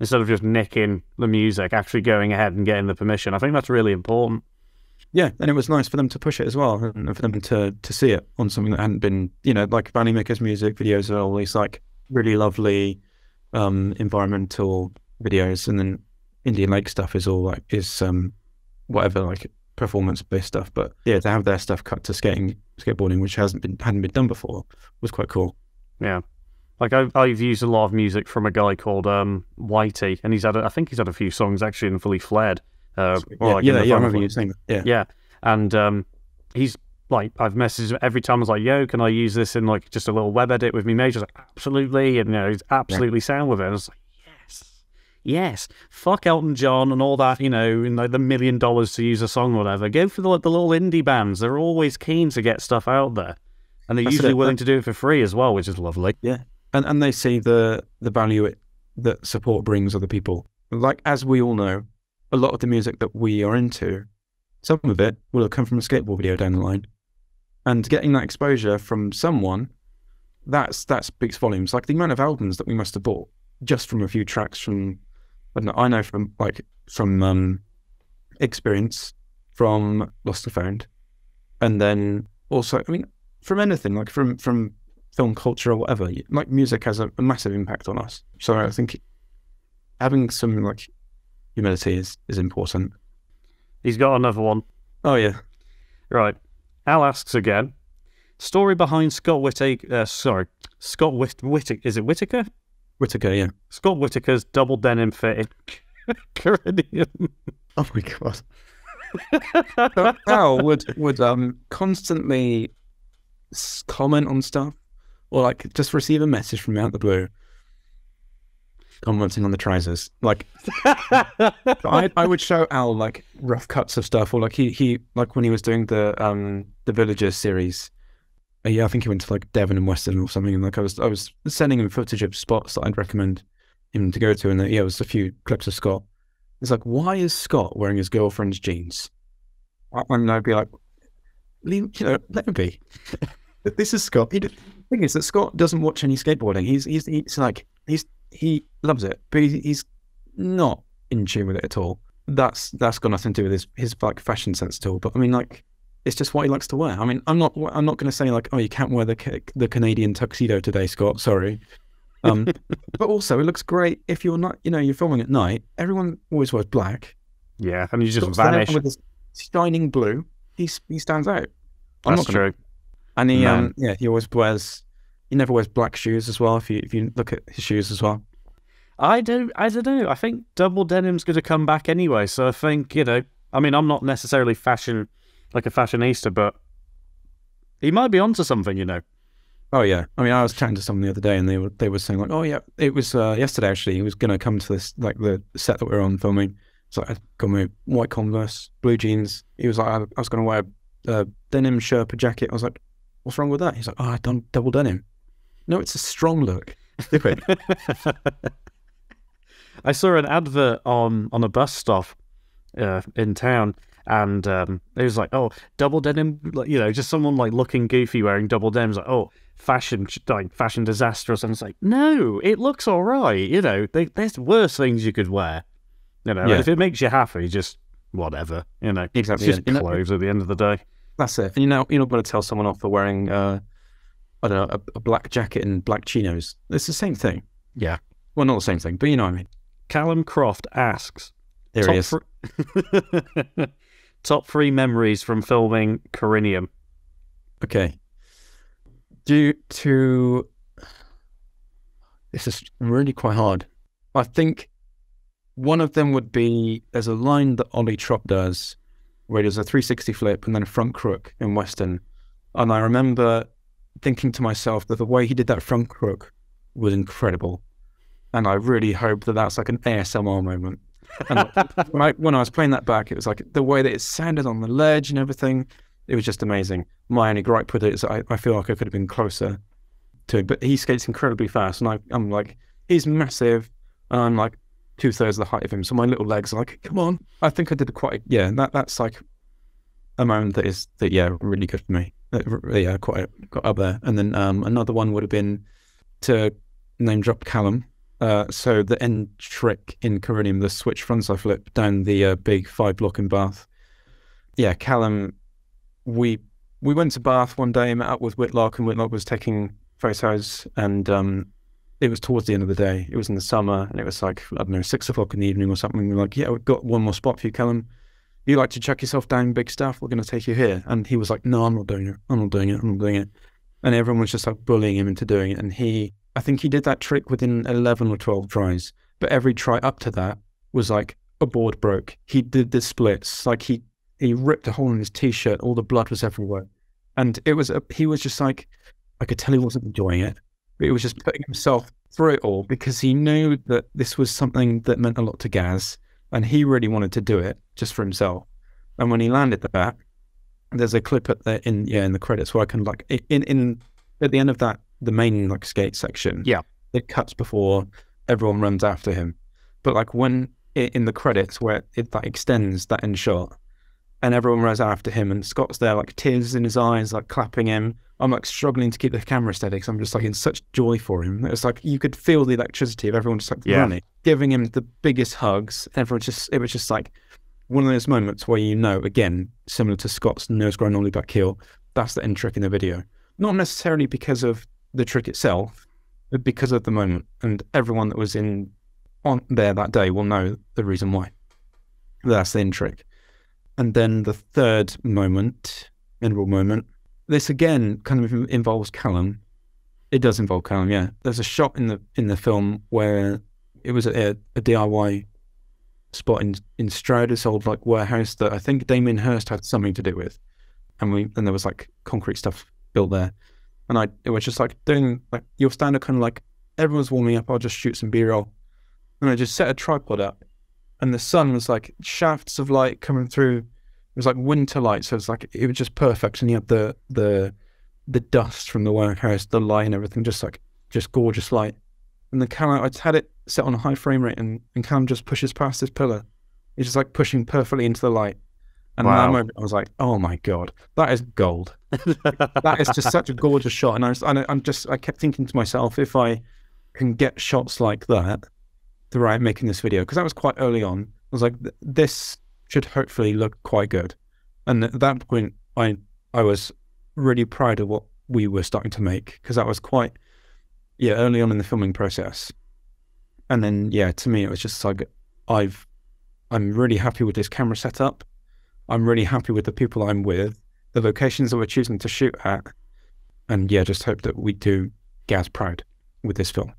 instead of just nicking the music, actually going ahead and getting the permission. I think that's really important. Yeah, and it was nice for them to push it as well, and for them to to see it on something that hadn't been, you know, like Valleymaker's music videos are all these like really lovely um, environmental videos, and then Indian Lake stuff is all like is um, whatever like performance-based stuff. But yeah, to have their stuff cut to skating, skateboarding, which hasn't been hadn't been done before, was quite cool. Yeah, like I've I've used a lot of music from a guy called um, Whitey, and he's had a, I think he's had a few songs actually in Fully Flared. Uh, yeah, like yeah, yeah, yeah, I remember you saying that. Yeah, yeah, and um, he's like I've messaged him every time. I was like, yo, can I use this in like just a little web edit with me major? Like, absolutely, and you know, he's absolutely yeah. sound with it. And I was like, yes, fuck Elton John and all that, you know, and like the million dollars to use a song or whatever. Go for the, like, the little indie bands. They're always keen to get stuff out there. And they're That's usually it. willing to do it for free as well, which is lovely. Yeah, and and they see the, the value it, that support brings other people. Like, as we all know, a lot of the music that we are into, some of it will have come from a skateboard video down the line. And getting that exposure from someone, that's that speaks volumes. Like, the amount of albums that we must have bought just from a few tracks from... I know, I know from like from um, experience, from Lost and Found, and then also I mean from anything like from from film culture or whatever. Like music has a, a massive impact on us. So I think having some like humility is is important. He's got another one. Oh yeah, right. Al asks again. Story behind Scott Whitaker. Uh, sorry, Scott Whit Whitaker. Is it Whitaker? Whitaker, yeah. Scott Whitaker's double denim fitted Corinium. Oh my god! Al would would um constantly comment on stuff, or like just receive a message from out the blue, commenting on the trousers. Like I I would show Al like rough cuts of stuff, or like he he like when he was doing the um the Villagers series. Yeah, I think he went to like Devon and Western or something, and like I was, I was sending him footage of spots that I'd recommend him to go to, and yeah, it was a few clips of Scott. It's like, why is Scott wearing his girlfriend's jeans? And I'd be like, leave, you know, let him be. This is Scott. He, the thing is that Scott doesn't watch any skateboarding. He's, he's, he's like, he's, he loves it, but he's, he's not in tune with it at all. That's that's got nothing to do with his his like fashion sense at all. But I mean, like, it's just what he likes to wear. I mean, I'm not I'm not going to say like, oh, you can't wear the the Canadian tuxedo today, Scott. Sorry. Um, but also, it looks great if you're not, you know, you're filming at night. Everyone always wears black. Yeah, and you just Scott's vanish with this shining blue. He he stands out. I'm That's not gonna... true. And he Man. um yeah he always wears he never wears black shoes as well. If you if you look at his shoes as well. I don't, I don't know. I think double denim's going to come back anyway. So I think, you know, I mean, I'm not necessarily fashion, like a fashionista, but he might be onto something, you know. Oh, yeah. I mean, I was chatting to someone the other day and they were, they were saying like, oh, yeah, it was uh, yesterday, actually. He was going to come to this, like the set that we were on filming. So I got my white Converse, blue jeans. He was like, I, I was going to wear a denim Sherpa jacket. I was like, what's wrong with that? He's like, oh, I've done double denim. No, it's a strong look. Stupid. I saw an advert on, on a bus stop uh, in town, and um, it was like, oh, double denim, like, you know, just someone like looking goofy wearing double denim. Like, oh, fashion, like fashion disaster or something. It's like, no, it looks all right. You know, they, there's worse things you could wear. You know, yeah. If it makes you happy, just whatever. You know, exactly. It's just yeah. clothes at the end of the day. That's it. And you know, you're not going to tell someone off for wearing, uh, I don't know, a, a black jacket and black chinos. It's the same thing. Yeah. Well, not the same thing, but you know what I mean. Callum Croft asks, there top, he is. Th top three memories from filming Corinium. Okay. Due to... This is really quite hard. I think one of them would be, there's a line that Ollie Trop does, where there's a three sixty flip and then a front crook in Western. And I remember thinking to myself that the way he did that front crook was incredible. And I really hope that that's like an A S M R moment. And like, when, I, when I was playing that back, it was like the way that it sounded on the ledge and everything. It was just amazing. My only gripe with it is I, I feel like I could have been closer to it. But he skates incredibly fast. And I, I'm like, he's massive. And I'm like two thirds of the height of him. So my little legs are like, come on. I think I did quite, yeah. And that, that's like a moment that is, that yeah, really good for me. Yeah, quite got up there. And then um, another one would have been to name drop Callum. Uh, so the end trick in Corinium, the switch frontside flip down the uh, big five block in Bath. Yeah, Callum, we we went to Bath one day, met up with Whitlock, and Whitlock was taking photos, and um, it was towards the end of the day. It was in the summer, and it was like, I don't know, six o'clock in the evening or something. We were like, yeah, we've got one more spot for you, Callum. You like to chuck yourself down big stuff? We're going to take you here. And he was like, no, I'm not doing it. I'm not doing it. I'm not doing it. And everyone was just like bullying him into doing it, and he... I think he did that trick within eleven or twelve tries, but every try up to that was like a board broke. He did the splits, like he, he ripped a hole in his t-shirt, all the blood was everywhere. And it was, a, he was just like, I could tell he wasn't enjoying it, but he was just putting himself through it all because he knew that this was something that meant a lot to Gaz, and he really wanted to do it just for himself. And when he landed that, there's a clip at the, in, yeah, in the credits where I can like, in, in, at the end of that, the main like skate section, yeah, it cuts before everyone runs after him, but like when it, in the credits where it that extends that end shot and everyone runs after him and Scott's there like tears in his eyes, like clapping him. I'm like struggling to keep the camera steady because I'm just like in such joy for him. It's like you could feel the electricity of everyone just like yeah. running, giving him the biggest hugs. Everyone just, it was just like one of those moments where, you know, again, similar to Scott's nose grind ollie back heel, that's the end trick in the video, not necessarily because of the trick itself, but because of the moment. And everyone that was in on there that day will know the reason why. That's the end trick. And then the third moment, memorable moment, this again kind of involves Callum. It does involve Callum, yeah. There's a shot in the in the film where it was a, a D I Y spot in in Stroud, this old like warehouse that I think Damien Hirst had something to do with, and we and there was like concrete stuff built there. And I, it was just like doing like your standard kind of like, everyone's warming up, I'll just shoot some B-roll. And I just set a tripod up and the sun was like shafts of light coming through. It was like winter light. So it's like, it was just perfect. And you had the, the, the dust from the warehouse, the light and everything, just like, just gorgeous light. And the camera, I had it set on a high frame rate and, and Cam just pushes past this pillar. It's just like pushing perfectly into the light. And wow. In that moment, I was like, "Oh my god, that is gold! That is just such a gorgeous shot." And I was, I'm just, I kept thinking to myself, if I can get shots like that, the right making this video, because that was quite early on. I was like, this should hopefully look quite good. And at that point, I I was really proud of what we were starting to make, because that was quite, yeah, early on in the filming process. And then, yeah, to me, it was just like, I've, I'm really happy with this camera setup. I'm really happy with the people I'm with, the locations that we're choosing to shoot at. And yeah, just hope that we do get as proud with this film.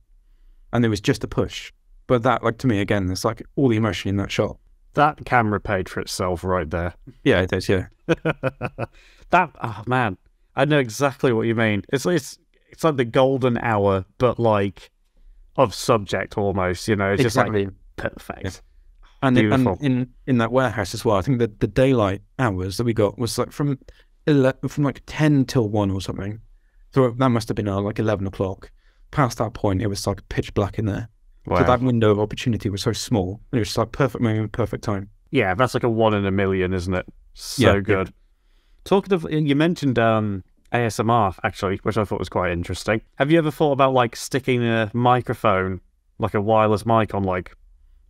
And it was just a push. But that, like, to me, again, it's like all the emotion in that shot. That camera paid for itself right there. Yeah, it does, yeah. That, oh man, I know exactly what you mean. It's, it's, it's like the golden hour, but like of subject almost, you know, it's exactly. Just like perfect. Yeah. And, it, and in, in that warehouse as well, I think that the daylight hours that we got was like from from like ten till one or something. So that must have been uh, like eleven o'clock. Past that point, it was like pitch black in there. Wow. So that window of opportunity was so small. It was just like perfect moment, perfect time. Yeah, that's like a one in a million, isn't it? So yeah, good. Yeah. Talking of, you mentioned um, A S M R, actually, which I thought was quite interesting. Have you ever thought about like sticking a microphone, like a wireless mic on like,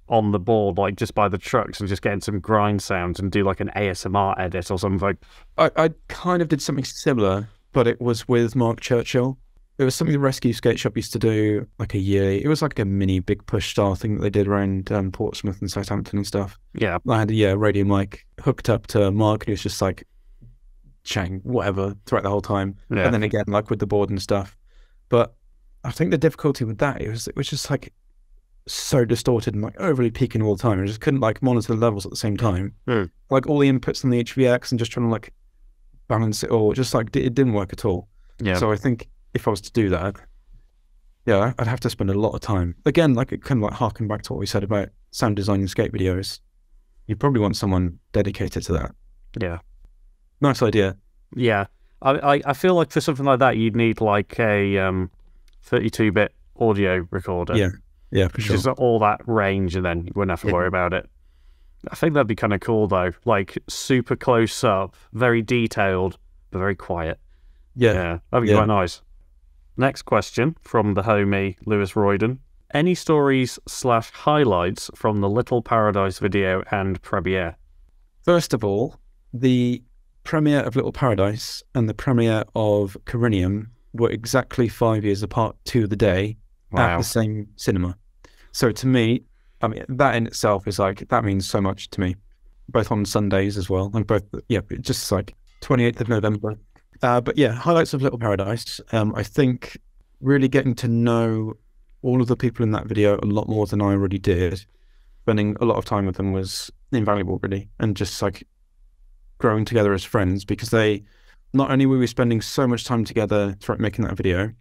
on the board, like just by the trucks and just getting some grind sounds and do like an A S M R edit or something? I, I kind of did something similar, but it was with Mark Churchill. It was something the Rescue Skate Shop used to do like a year. It was like a mini Big Push style thing that they did around um, Portsmouth and Southampton and stuff. Yeah. I had a yeah, radio mic hooked up to Mark, and he was just like chatting whatever throughout the whole time. Yeah. And then again, like with the board and stuff. But I think the difficulty with that, it was, it was just like so distorted and like overly peaking all the time. I just couldn't like monitor the levels at the same time. Mm. Like all the inputs on the H V X and just trying to like balance it all, just like it didn't work at all. Yeah. So I think if I was to do that, yeah, I'd have to spend a lot of time. Again, like it kind of like harken back to what we said about sound design and skate videos. You probably want someone dedicated to that. Yeah. Nice idea. Yeah. I, I, I feel like for something like that, you'd need like a um, thirty-two bit audio recorder. Yeah. Yeah, for sure. Just all that range, and then you wouldn't have to yeah. worry about it. I think that'd be kind of cool, though. Like, super close up, very detailed, but very quiet. Yeah. yeah. That'd be yeah. quite nice. Next question from the homie, Lewis Royden. Any stories slash highlights from the Little Paradise video and premiere? First of all, the premiere of Little Paradise and the premiere of Corinium were exactly five years apart to the day. Wow. At the same cinema. So to me, I mean, that in itself is like, that means so much to me. Both on Sundays as well. And both, yeah, just like twenty-eighth of November. Uh, but yeah, highlights of Little Paradise. Um, I think really getting to know all of the people in that video a lot more than I already did. Spending a lot of time with them was invaluable, really. And just like growing together as friends, because they, not only were we spending so much time together throughout making that video,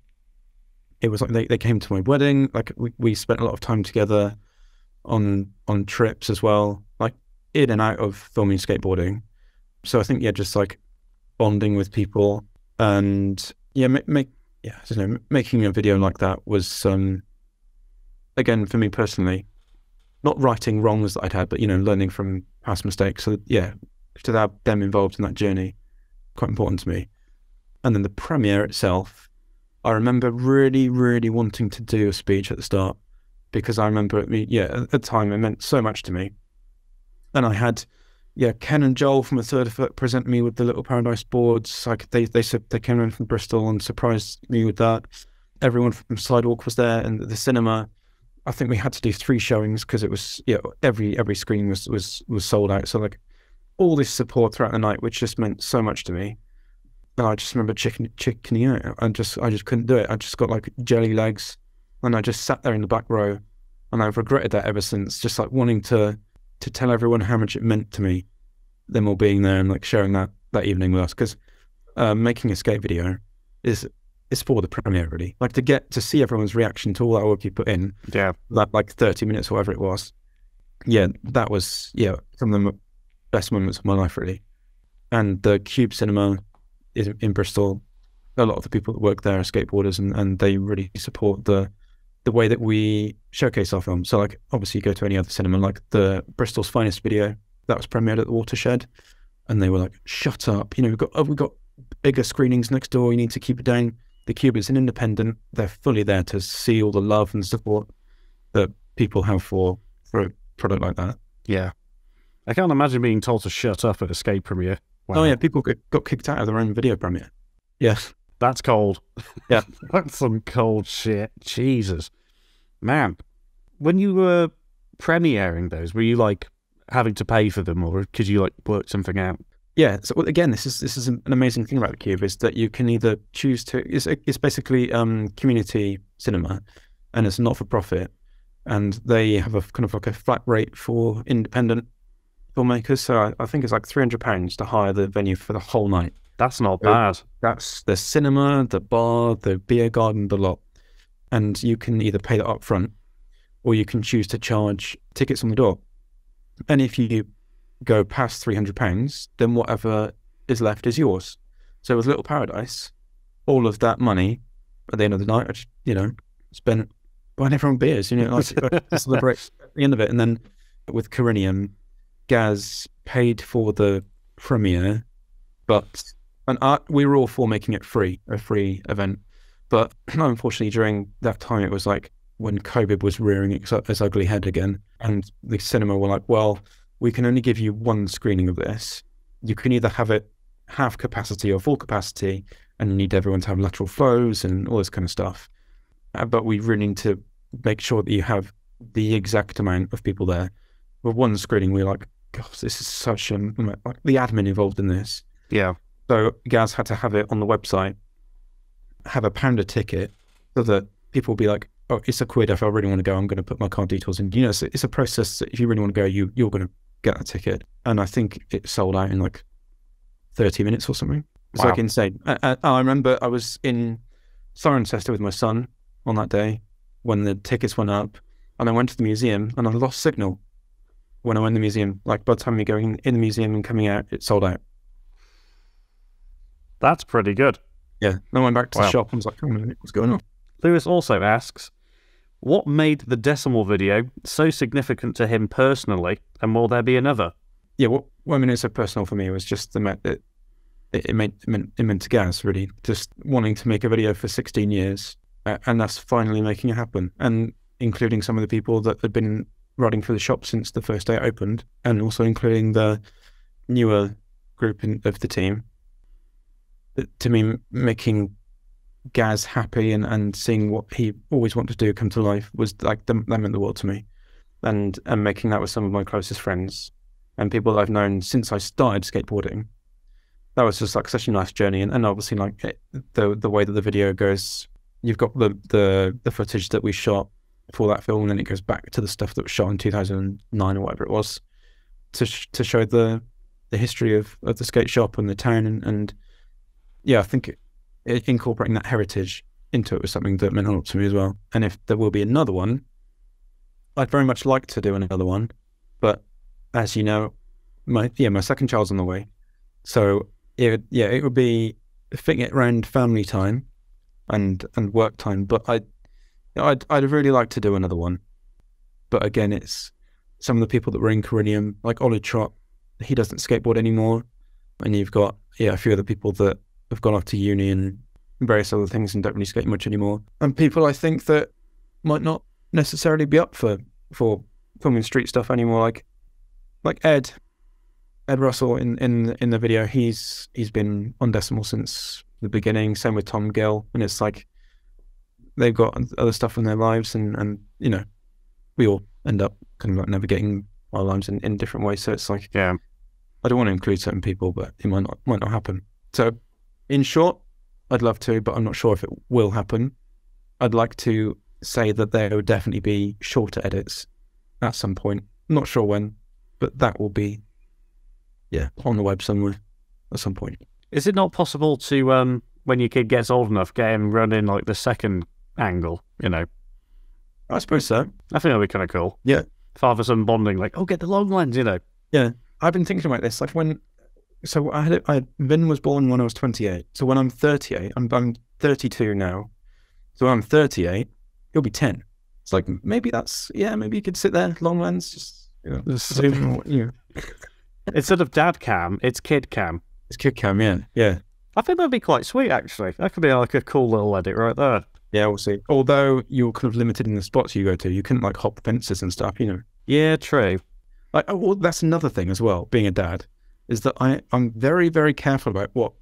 it was like they, they came to my wedding. Like we, we spent a lot of time together on on trips as well, like in and out of filming skateboarding. So I think, yeah, just like bonding with people and yeah, make, make yeah, I don't know, making a video like that was, um, again, for me personally, not righting wrongs that I'd had, but, you know, learning from past mistakes. So yeah, to have them involved in that journey, quite important to me. And then the premiere itself, I remember really, really wanting to do a speech at the start, because I remember, yeah, at the time it meant so much to me. And I had, yeah, Ken and Joel from A Third Foot present me with the Little Paradise boards. Like they, they said they came in from Bristol and surprised me with that. Everyone from Sidewalk was there, and the cinema. I think we had to do three showings because it was, yeah, every every screen was was was sold out. So like all this support throughout the night, which just meant so much to me. I just remember chicken, chickening out. I just, I just couldn't do it. I just got like jelly legs, and I just sat there in the back row, and I've regretted that ever since. Just like wanting to, to tell everyone how much it meant to me, them all being there and like sharing that that evening with us. Because uh, making a skate video is is for the premiere, really. Like to get to see everyone's reaction to all that work you put in. Yeah, that like thirty minutes or whatever it was. Yeah, that was yeah some of the best moments of my life, really. And the Cube Cinema in Bristol, a lot of the people that work there are skateboarders, and, and they really support the the way that we showcase our film. So like obviously you go to any other cinema, like the Bristol's Finest video that was premiered at the Watershed, and they were like, shut up, you know, we've got, oh, we've got bigger screenings next door, you need to keep it down. The Cube is an independent, they're fully there to see all the love and support that people have for for a product like that. Yeah, I can't imagine being told to shut up at a skate premiere. Wow. Oh yeah, people got kicked out of their own video premiere. Yes, that's cold. Yeah, that's some cold shit. Jesus, man. When you were premiering those, were you like having to pay for them, or could you like work something out? Yeah. So again, this is this is an amazing thing about the Cube, is that you can either choose to. It's it's basically um, community cinema, and it's not for profit, and they have a kind of like a flat rate for independent filmmakers. So I, I think it's like three hundred pounds to hire the venue for the whole night. That's not bad. That's the cinema, the bar, the beer garden, the lot, and you can either pay that up front, or you can choose to charge tickets on the door. And if you go past three hundred pounds, then whatever is left is yours. So with Little Paradise, all of that money at the end of the night, I just, you know, spent buying everyone beers, you know, like to celebrate at the end of it. And then with Corinium, Gaz paid for the premiere, but and I, we were all for making it free, a free event. But unfortunately, during that time, it was like, when COVID was rearing its ugly head again, and the cinema were like, well, we can only give you one screening of this. You can either have it half capacity or full capacity, and you need everyone to have lateral flows and all this kind of stuff. Uh, but we really need to make sure that you have the exact amount of people there. With one screening, we were like, gosh, this is such a... like the admin involved in this. Yeah. So Gaz had to have it on the website, have a pounder ticket, so that people would be like, oh, it's a quid. If I really want to go, I'm going to put my card details in. You know, it's a, it's a process that if you really want to go, you, you're going to get a ticket. And I think it sold out in like thirty minutes or something. It's wow. like insane. I, I, I remember I was in Cirencester with my son on that day when the tickets went up, and I went to the museum and I lost signal when I went to the museum. Like by the time you're going in the museum and coming out, it sold out. That's pretty good. Yeah. Then I went back to wow. the shop and was like, oh, what's going on? Lewis also asks, what made the Decimal video so significant to him personally, and will there be another? Yeah, what, what I mean, it's so personal for me, it was just the fact that it, it, made, it, meant, it meant to Gaz, really, just wanting to make a video for sixteen years, uh, and that's finally making it happen, and including some of the people that had been riding through the shop since the first day it opened, and also including the newer group in, of the team. It, to me, making Gaz happy and, and seeing what he always wanted to do come to life was like, the, that meant the world to me. And, and making that with some of my closest friends and people I've known since I started skateboarding. That was just like such a nice journey. And, and obviously like it, the the way that the video goes, you've got the, the, the footage that we shot for that film, and then it goes back to the stuff that was shot in two thousand nine or whatever it was to, sh to show the, the history of, of the skate shop and the town. And, and yeah, I think it, incorporating that heritage into it was something that meant a lot to me as well. And if there will be another one, I'd very much like to do another one, but as you know, my yeah my second child's on the way, so it yeah it would be fitting it around family time and and work time. But I I'd, I'd really like to do another one, but again, it's some of the people that were in Corinium, like Ollie Trott, he doesn't skateboard anymore, and you've got yeah a few other people that have gone off to uni and various other things and don't really skate much anymore. And people I think that might not necessarily be up for, for filming street stuff anymore. Like like Ed, Ed Russell in, in in the video, he's he's been on Decimal since the beginning, same with Tom Gill, and it's like they've got other stuff in their lives, and, and you know, we all end up kind of like navigating our lives in, in different ways. So it's like, yeah, I don't want to include certain people, but it might not might not happen. So in short, I'd love to, but I'm not sure if it will happen. I'd like to say that there will definitely be shorter edits at some point. I'm not sure when, but that will be, yeah, on the web somewhere at some point. Is it not possible to, um, when your kid gets old enough, get him running like the second angle, you know? I suppose so. I think that'd be kind of cool. Yeah. Father-son bonding, like, oh, get the long lens, you know? Yeah. I've been thinking about this, like when... So I had, I had, Vin was born when I was twenty-eight. So when I'm thirty-eight, I'm, I'm thirty-two now. So when I'm thirty-eight, he'll be ten. It's like, maybe that's, yeah, maybe you could sit there, long lens, just, you know, just zoom. You know. Instead of dad cam, it's kid cam. It's kid cam, yeah. Yeah. I think that'd be quite sweet, actually. That could be like a cool little edit right there. Yeah, we'll see. Although you're kind of limited in the spots you go to. You couldn't like hop fences and stuff, you know. Yeah, true. Like, oh, well, that's another thing as well, being a dad, is that I, I'm very, very careful about what,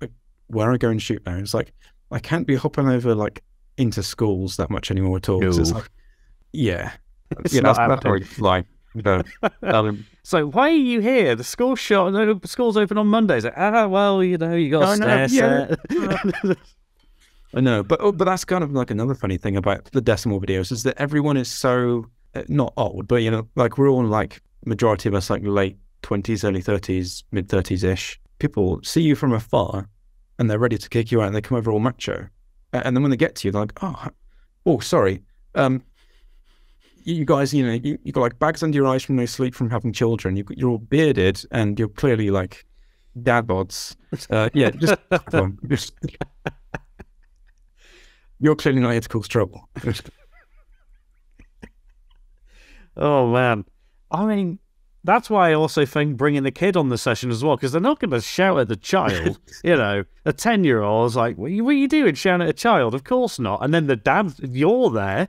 where I go and shoot now. It's like, I can't be hopping over like into schools that much anymore at all. No. It's like, yeah. It's yeah, not that's not fly. No. um, so why are you here? The school shop, the school's open on Mondays. Like, ah, well, you know, you got a stair set. I know, but oh, but that's kind of like another funny thing about the Decimal videos is that everyone is so uh, not old, but you know, like we're all like majority of us like late twenties, early thirties, mid thirties ish. People see you from afar, and they're ready to kick you out, and they come over all macho, and then when they get to you, they're like, oh, oh, sorry, um, you guys, you know, you you got like bags under your eyes from no sleep from having children. You you're all bearded, and you're clearly like dad bods. Uh, yeah, just. um, just You're clearly not here to cause trouble. Oh, man. I mean, that's why I also think bringing the kid on the session as well, because they're not going to shout at the child. You know, a ten-year-old is like, what are, you, what are you doing shouting at a child? Of course not. And then the dad, you're there,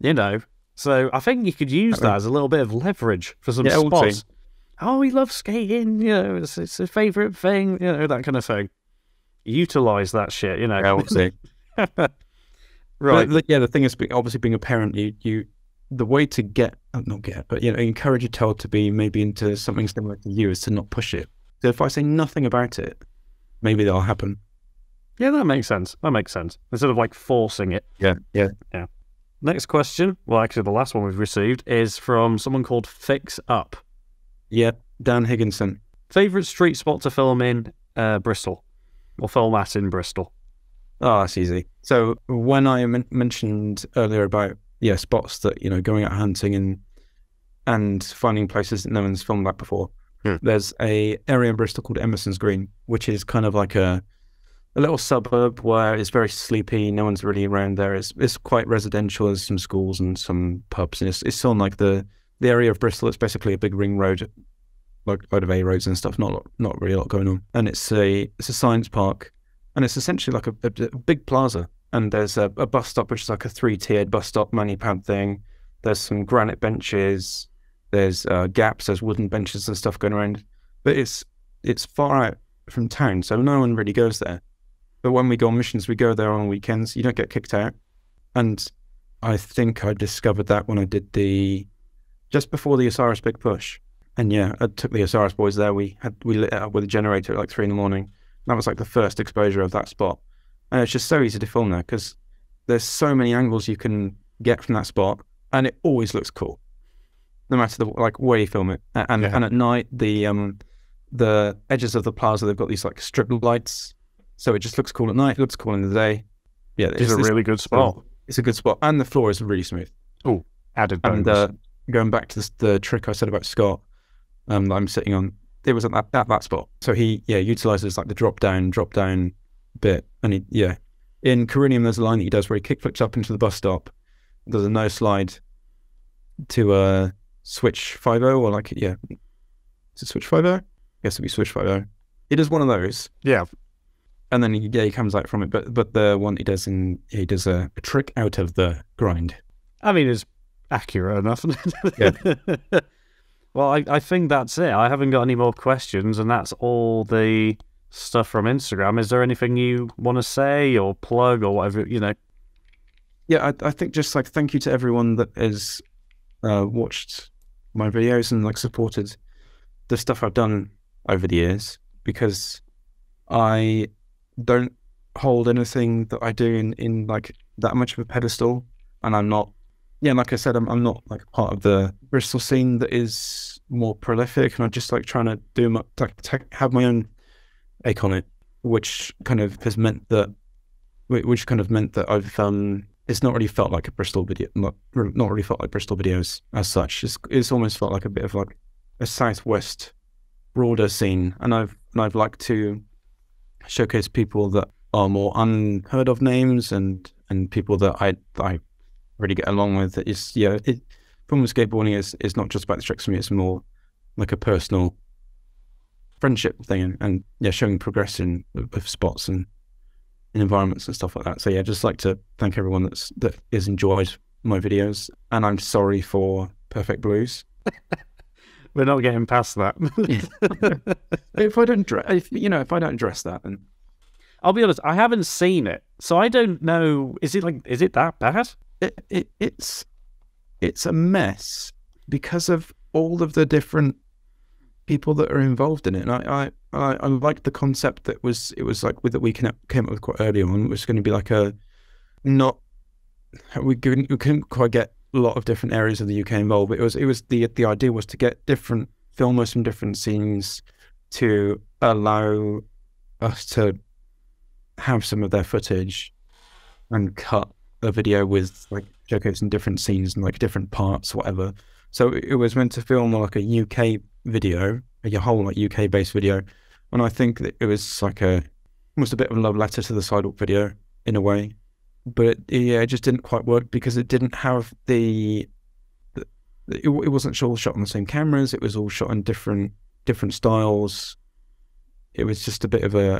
you know. So I think you could use I mean, that as a little bit of leverage for some yeah, spots. Oh, he loves skating. You know, it's, it's his favourite thing. You know, that kind of thing. Utilise that shit, you know. Yeah, we'll see. Right. But, yeah, the thing is, obviously, being a parent, you, you, the way to get, not get, but, you know, encourage your child to be maybe into something similar to you is to not push it. So if I say nothing about it, maybe that'll happen. Yeah, that makes sense. That makes sense. Instead of, like, forcing it. Yeah, yeah. Yeah. Next question, well, actually, the last one we've received is from someone called Fix Up. Yeah, Dan Higginson. Favourite street spot to film in uh, Bristol? Or film at in Bristol? Oh, that's easy. So when I mentioned earlier about, yeah, spots that, you know, going out hunting and and finding places that no one's filmed like before, hmm. there's a area in Bristol called Emerson's Green, which is kind of like a a little suburb where it's very sleepy. No one's really around there. It's, it's quite residential. There's some schools and some pubs. And it's, it's on like the, the area of Bristol. It's basically a big ring road, like a load of A roads and stuff. Not, not really a lot going on. And it's a, it's a science park. And it's essentially like a, a, a big plaza. And there's a, a bus stop, which is like a three-tiered bus stop, money-pad thing. There's some granite benches. There's uh, gaps. There's wooden benches and stuff going around. But it's it's far out from town, so no one really goes there. But when we go on missions, we go there on weekends. You don't get kicked out. And I think I discovered that when I did the... just before the Osiris Big Push. And yeah, I took the Osiris boys there. We, had, we lit it up with a generator at like three in the morning. That was like the first exposure of that spot. And it's just so easy to film there because there's so many angles you can get from that spot and it always looks cool. No matter the, like where you film it. And yeah. and at night, the um, the edges of the plaza, they've got these like strip lights. So it just looks cool at night, it looks cool in the day. Yeah, It's, it's a really good spot. It's a good spot. And the floor is really smooth. Oh, added bonus. And uh, going back to the, the trick I said about Scott um, that I'm sitting on, it was at that, at that spot. So he, yeah, utilises like the drop down, drop down bit. And he, yeah. In Corinium, there's a line that he does where he kickflips up into the bus stop. There's a no slide to uh, switch five oh or like, yeah. Is it switch five oh? I guess it'd be switch five oh. He does one of those. Yeah. And then, he, yeah, he comes out from it. But but the one he does in, he does a, a trick out of the grind. I mean, it's accurate enough. Yeah. Well, I, I think that's it. I haven't got any more questions, and that's all the stuff from Instagram. Is there anything you want to say or plug or whatever, you know? Yeah, I, I think just, like, thank you to everyone that has uh, watched my videos and, like, supported the stuff I've done over the years, because I don't hold anything that I do in, in like, that much of a pedestal, and I'm not. Yeah, like I said, I'm, I'm not like part of the Bristol scene that is more prolific, and I'm just like trying to do my, have my own take on it, which kind of has meant that, which kind of meant that I've um, it's not really felt like a Bristol video, not, not really felt like Bristol videos as such. It's, it's almost felt like a bit of like a southwest broader scene, and I've and I've liked to showcase people that are more unheard of names and and people that I I. really get along with. It's, yeah, it, film and skateboarding is, is not just about the tricks for me, it's more like a personal friendship thing and, and yeah, showing progression of, of spots and in environments and stuff like that. So yeah, just like to thank everyone that's that has enjoyed my videos, and I'm sorry for Perfect Blues. We're not getting past that. if I don't, if, you know, if I don't address that, then I'll be honest, I haven't seen it, so I don't know. Is it like, is it that bad? It, it it's it's a mess because of all of the different people that are involved in it. And I I I, I liked the concept that was it was like with that we came up with quite early on. It was going to be like a not we couldn't, we couldn't quite get a lot of different areas of the U K involved. But it was it was the the idea was to get different filmers from different scenes to allow us to have some of their footage and cut a video with like showcasing different scenes and like different parts, whatever. So it was meant to film like a U K video, a whole like U K based video. And I think that it was like a almost a bit of a love letter to the Sidewalk video in a way. But it, yeah, it just didn't quite work because it didn't have the, the it, it wasn't all shot on the same cameras. It was all shot in different different styles. It was just a bit of a,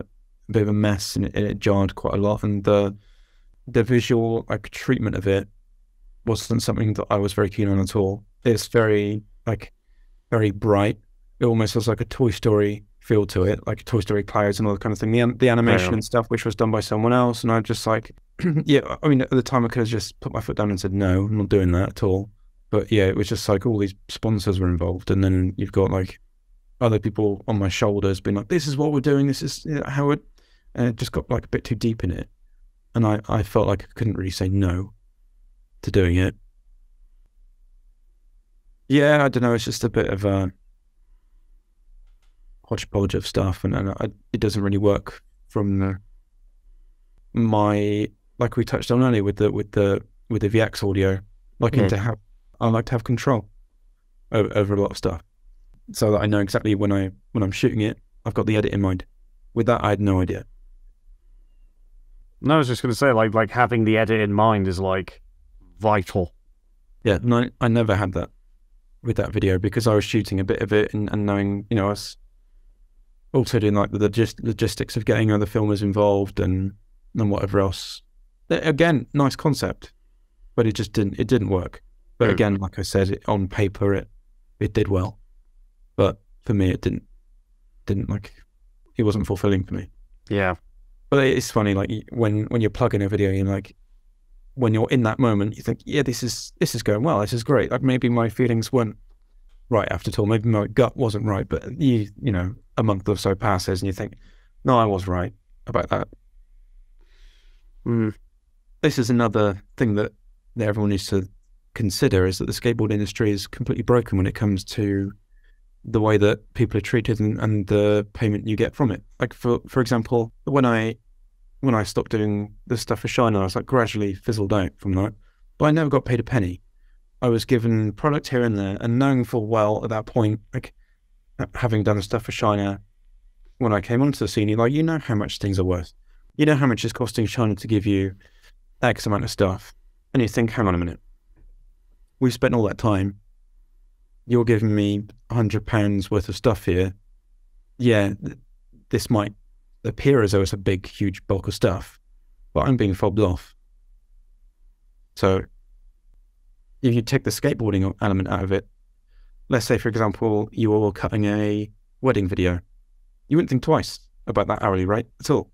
a bit of a mess, and it, it jarred quite a lot. And the the visual like treatment of it wasn't something that I was very keen on at all. It's very like very bright. It almost has like a Toy Story feel to it, like Toy Story clouds and all that kind of thing. The, the animation yeah. and stuff, which was done by someone else, and I just like. Yeah, I mean, at the time I could have just put my foot down and said, no, I'm not doing that at all. But yeah, it was just like all these sponsors were involved. And then you've got like other people on my shoulders being like, this is what we're doing. This is how it, and it just got like a bit too deep in it. And I, I felt like I couldn't really say no to doing it. Yeah, I don't know. It's just a bit of a hodgepodge of stuff. And, and I, it doesn't really work from the, my... like we touched on earlier with the with the with the V X audio, liking yeah. to have, I like to have control over, over a lot of stuff, so that I know exactly when I when I'm shooting it, I've got the edit in mind. With that, I had no idea. No, I was just going to say, like like having the edit in mind is like vital. Yeah, no, I never had that with that video because I was shooting a bit of it and, and knowing, you know, I was also doing like the logist logistics of getting other filmers involved and and whatever else. Again, nice concept, but it just didn't, it didn't work. But again, like I said, it, on paper, it, it did well, but for me, it didn't, didn't like, it wasn't fulfilling for me. Yeah. But it's funny, like when, when you're plugging a video, you're like, when you're in that moment, you think, yeah, this is, this is going well. This is great. Like maybe my feelings weren't right after all. Maybe my gut wasn't right, but you, you know, a month or so passes and you think, no, I was right about that. Mm. This is another thing that, that everyone needs to consider is that the skateboard industry is completely broken when it comes to the way that people are treated and, and the payment you get from it. Like for for example, when I when I stopped doing this stuff for Shiner, I was like gradually fizzled out from that, but I never got paid a penny. I was given product here and there, and knowing full well at that point, like having done stuff for Shiner, when I came onto the scene, you're like, you know how much things are worth. You know how much it's costing Shiner to give you X amount of stuff, and you think, hang on a minute, we've spent all that time, you're giving me a hundred pounds worth of stuff here. Yeah, th this might appear as though it's a big, huge bulk of stuff, but I'm being fobbed off. So if you take the skateboarding element out of it, let's say, for example, you were cutting a wedding video, you wouldn't think twice about that hourly rate at all,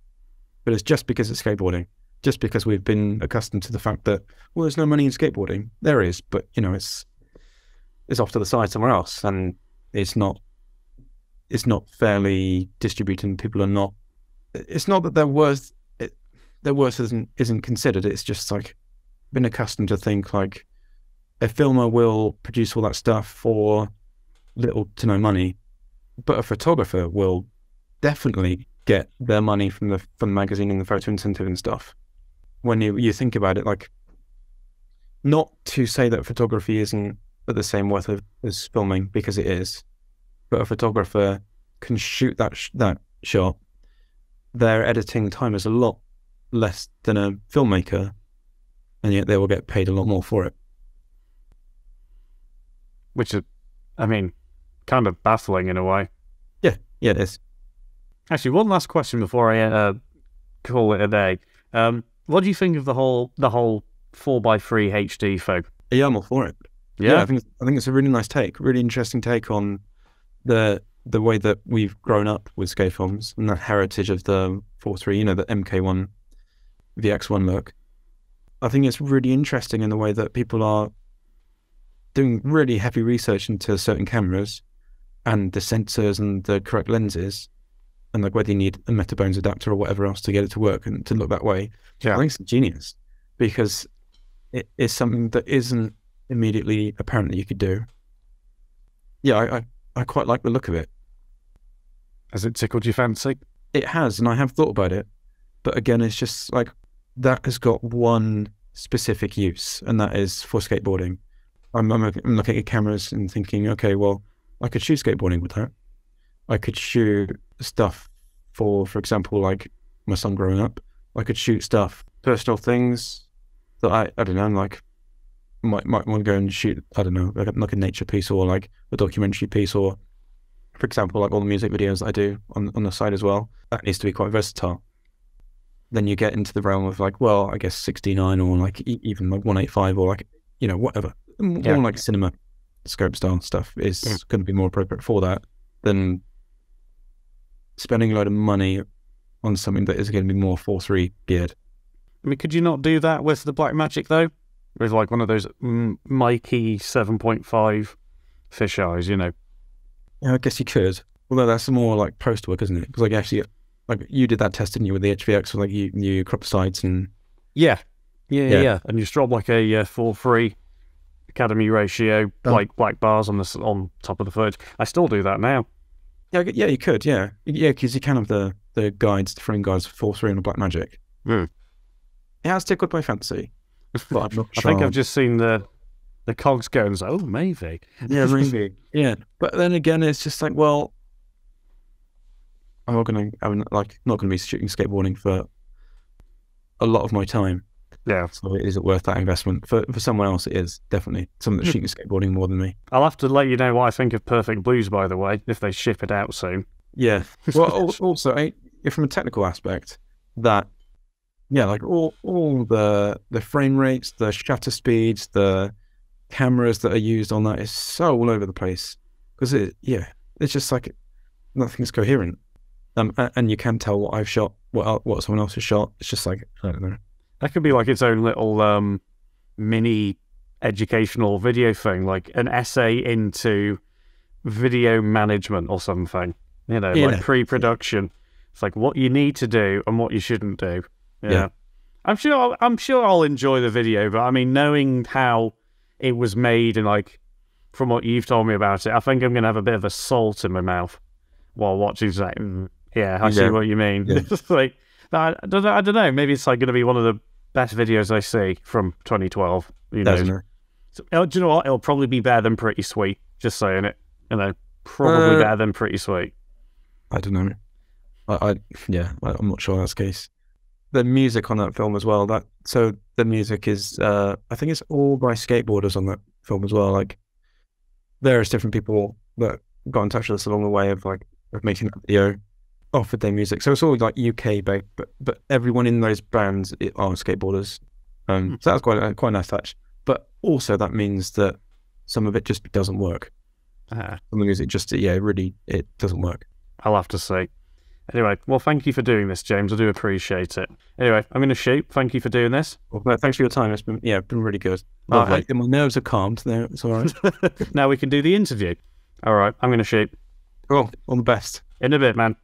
but it's just because it's skateboarding. Just because we've been accustomed to the fact that, well, there's no money in skateboarding. There is, but, you know, it's it's off to the side somewhere else, and it's not it's not fairly distributed. People are not... It's not that their worth, it, their worth isn't, isn't considered. It's just, like, been accustomed to think, like, a filmer will produce all that stuff for little to no money, but a photographer will definitely get their money from the, from the magazine and the photo incentive and stuff. When you, you think about it, like, not to say that photography isn't at the same worth of, as filming, because it is, but a photographer can shoot that sh that shot. Their editing time is a lot less than a filmmaker, and yet they will get paid a lot more for it. Which is, I mean, kind of baffling in a way. Yeah, yeah, it is. Actually, one last question before I uh, call it a day. Um, what do you think of the whole the whole four by three H D thing? Yeah, I'm all for it. Yeah, yeah I think I think it's a really nice take, really interesting take on the the way that we've grown up with skate films and that heritage of the four three, you know, the M K one, V X one look. I think it's really interesting in the way that people are doing really heavy research into certain cameras and the sensors and the correct lenses and like whether you need a Metabones adapter or whatever else to get it to work and to look that way. Yeah. I think it's genius because it is something that isn't immediately apparent that you could do. Yeah, I, I, I quite like the look of it. Has it tickled your fancy? It has, and I have thought about it. But again, it's just like that has got one specific use, and that is for skateboarding. I'm, I'm, I'm looking at cameras and thinking, okay, well, I could shoot skateboarding with that. I could shoot stuff for, for example, like my son growing up. I could shoot stuff, personal things that I, I don't know, like might might want to go and shoot, I don't know, like, like a nature piece or like a documentary piece or, for example, like all the music videos that I do on, on the side as well. That needs to be quite versatile. Then you get into the realm of like, well, I guess sixty-nine or like even like one eighty-five or like, you know, whatever. Yeah. More like cinema scope style stuff is yeah. going to be more appropriate for that than spending a load of money on something that is going to be more four three geared. I mean, could you not do that with the Blackmagic though? With like one of those Mikey seven point five fisheyes, you know? Yeah, I guess you could. Although that's more like post work, isn't it? Because like actually, like you did that test, didn't you, with the H V X? Like you, you crop sides and yeah, yeah, yeah, yeah. And you strop like a uh, four three Academy ratio, oh. like black bars on the on top of the footage. I still do that now. Yeah, yeah, you could, yeah, yeah, because you can have the the guides, the frame guides, four three and the Blackmagic. Mm. It has tickled my fancy. But I'm not I sure. think I've just seen the the cogs go and say, oh, maybe. Yeah, maybe. Yeah, but then again, it's just like, well, I'm not gonna, I'm like not gonna be shooting skateboarding for a lot of my time. Yeah. So is it worth that investment? For for someone else, it is definitely. Someone that's shooting skateboarding more than me. I'll have to let you know what I think of Perfect Blues, by the way, if they ship it out soon. Yeah. Well, also, I, from a technical aspect, that yeah, like all all the the frame rates, the shutter speeds, the cameras that are used on that is so all over the place because it yeah, it's just like nothing's coherent. Um, and you can tell what I've shot, what what someone else has shot. It's just like, I don't know. That could be like its own little um, mini educational video thing, like an essay into video management or something, you know, yeah. like pre-production. Yeah. It's like what you need to do and what you shouldn't do. Yeah. yeah. I'm sure I'll, I'm sure I'll enjoy the video, but I mean, knowing how it was made and like from what you've told me about it, I think I'm going to have a bit of a salt in my mouth while watching that. Mm. Yeah, I yeah. see what you mean. Yeah. like, I, I, don't, I don't know. Maybe it's like going to be one of the best videos I see from twenty twelve. You know, so, do you know what? It'll probably be better than Pretty Sweet. Just saying it. You know, probably uh, better than Pretty Sweet. I don't know. I, I yeah, I, I'm not sure that's the case. The music on that film as well. That so the music is. Uh, I think it's all by skateboarders on that film as well. Like various different people that got in touch with us along the way of like of making that video. Offered their music, so it's all like U K based, but but everyone in those bands are skateboarders. Um, mm. So that's quite a, quite a nice touch. But also that means that some of it just doesn't work. Uh, some of it just yeah, really it doesn't work. I'll have to say. Anyway, well, thank you for doing this, James. I do appreciate it. Anyway, I'm going to shoot. Thank you for doing this. Well, no, thanks for your time. It's been yeah, been really good. Lovely. Right. My nerves are calmed. Now it's all right. Now we can do the interview. All right, I'm going to shoot. Cool. All the best. In a bit, man.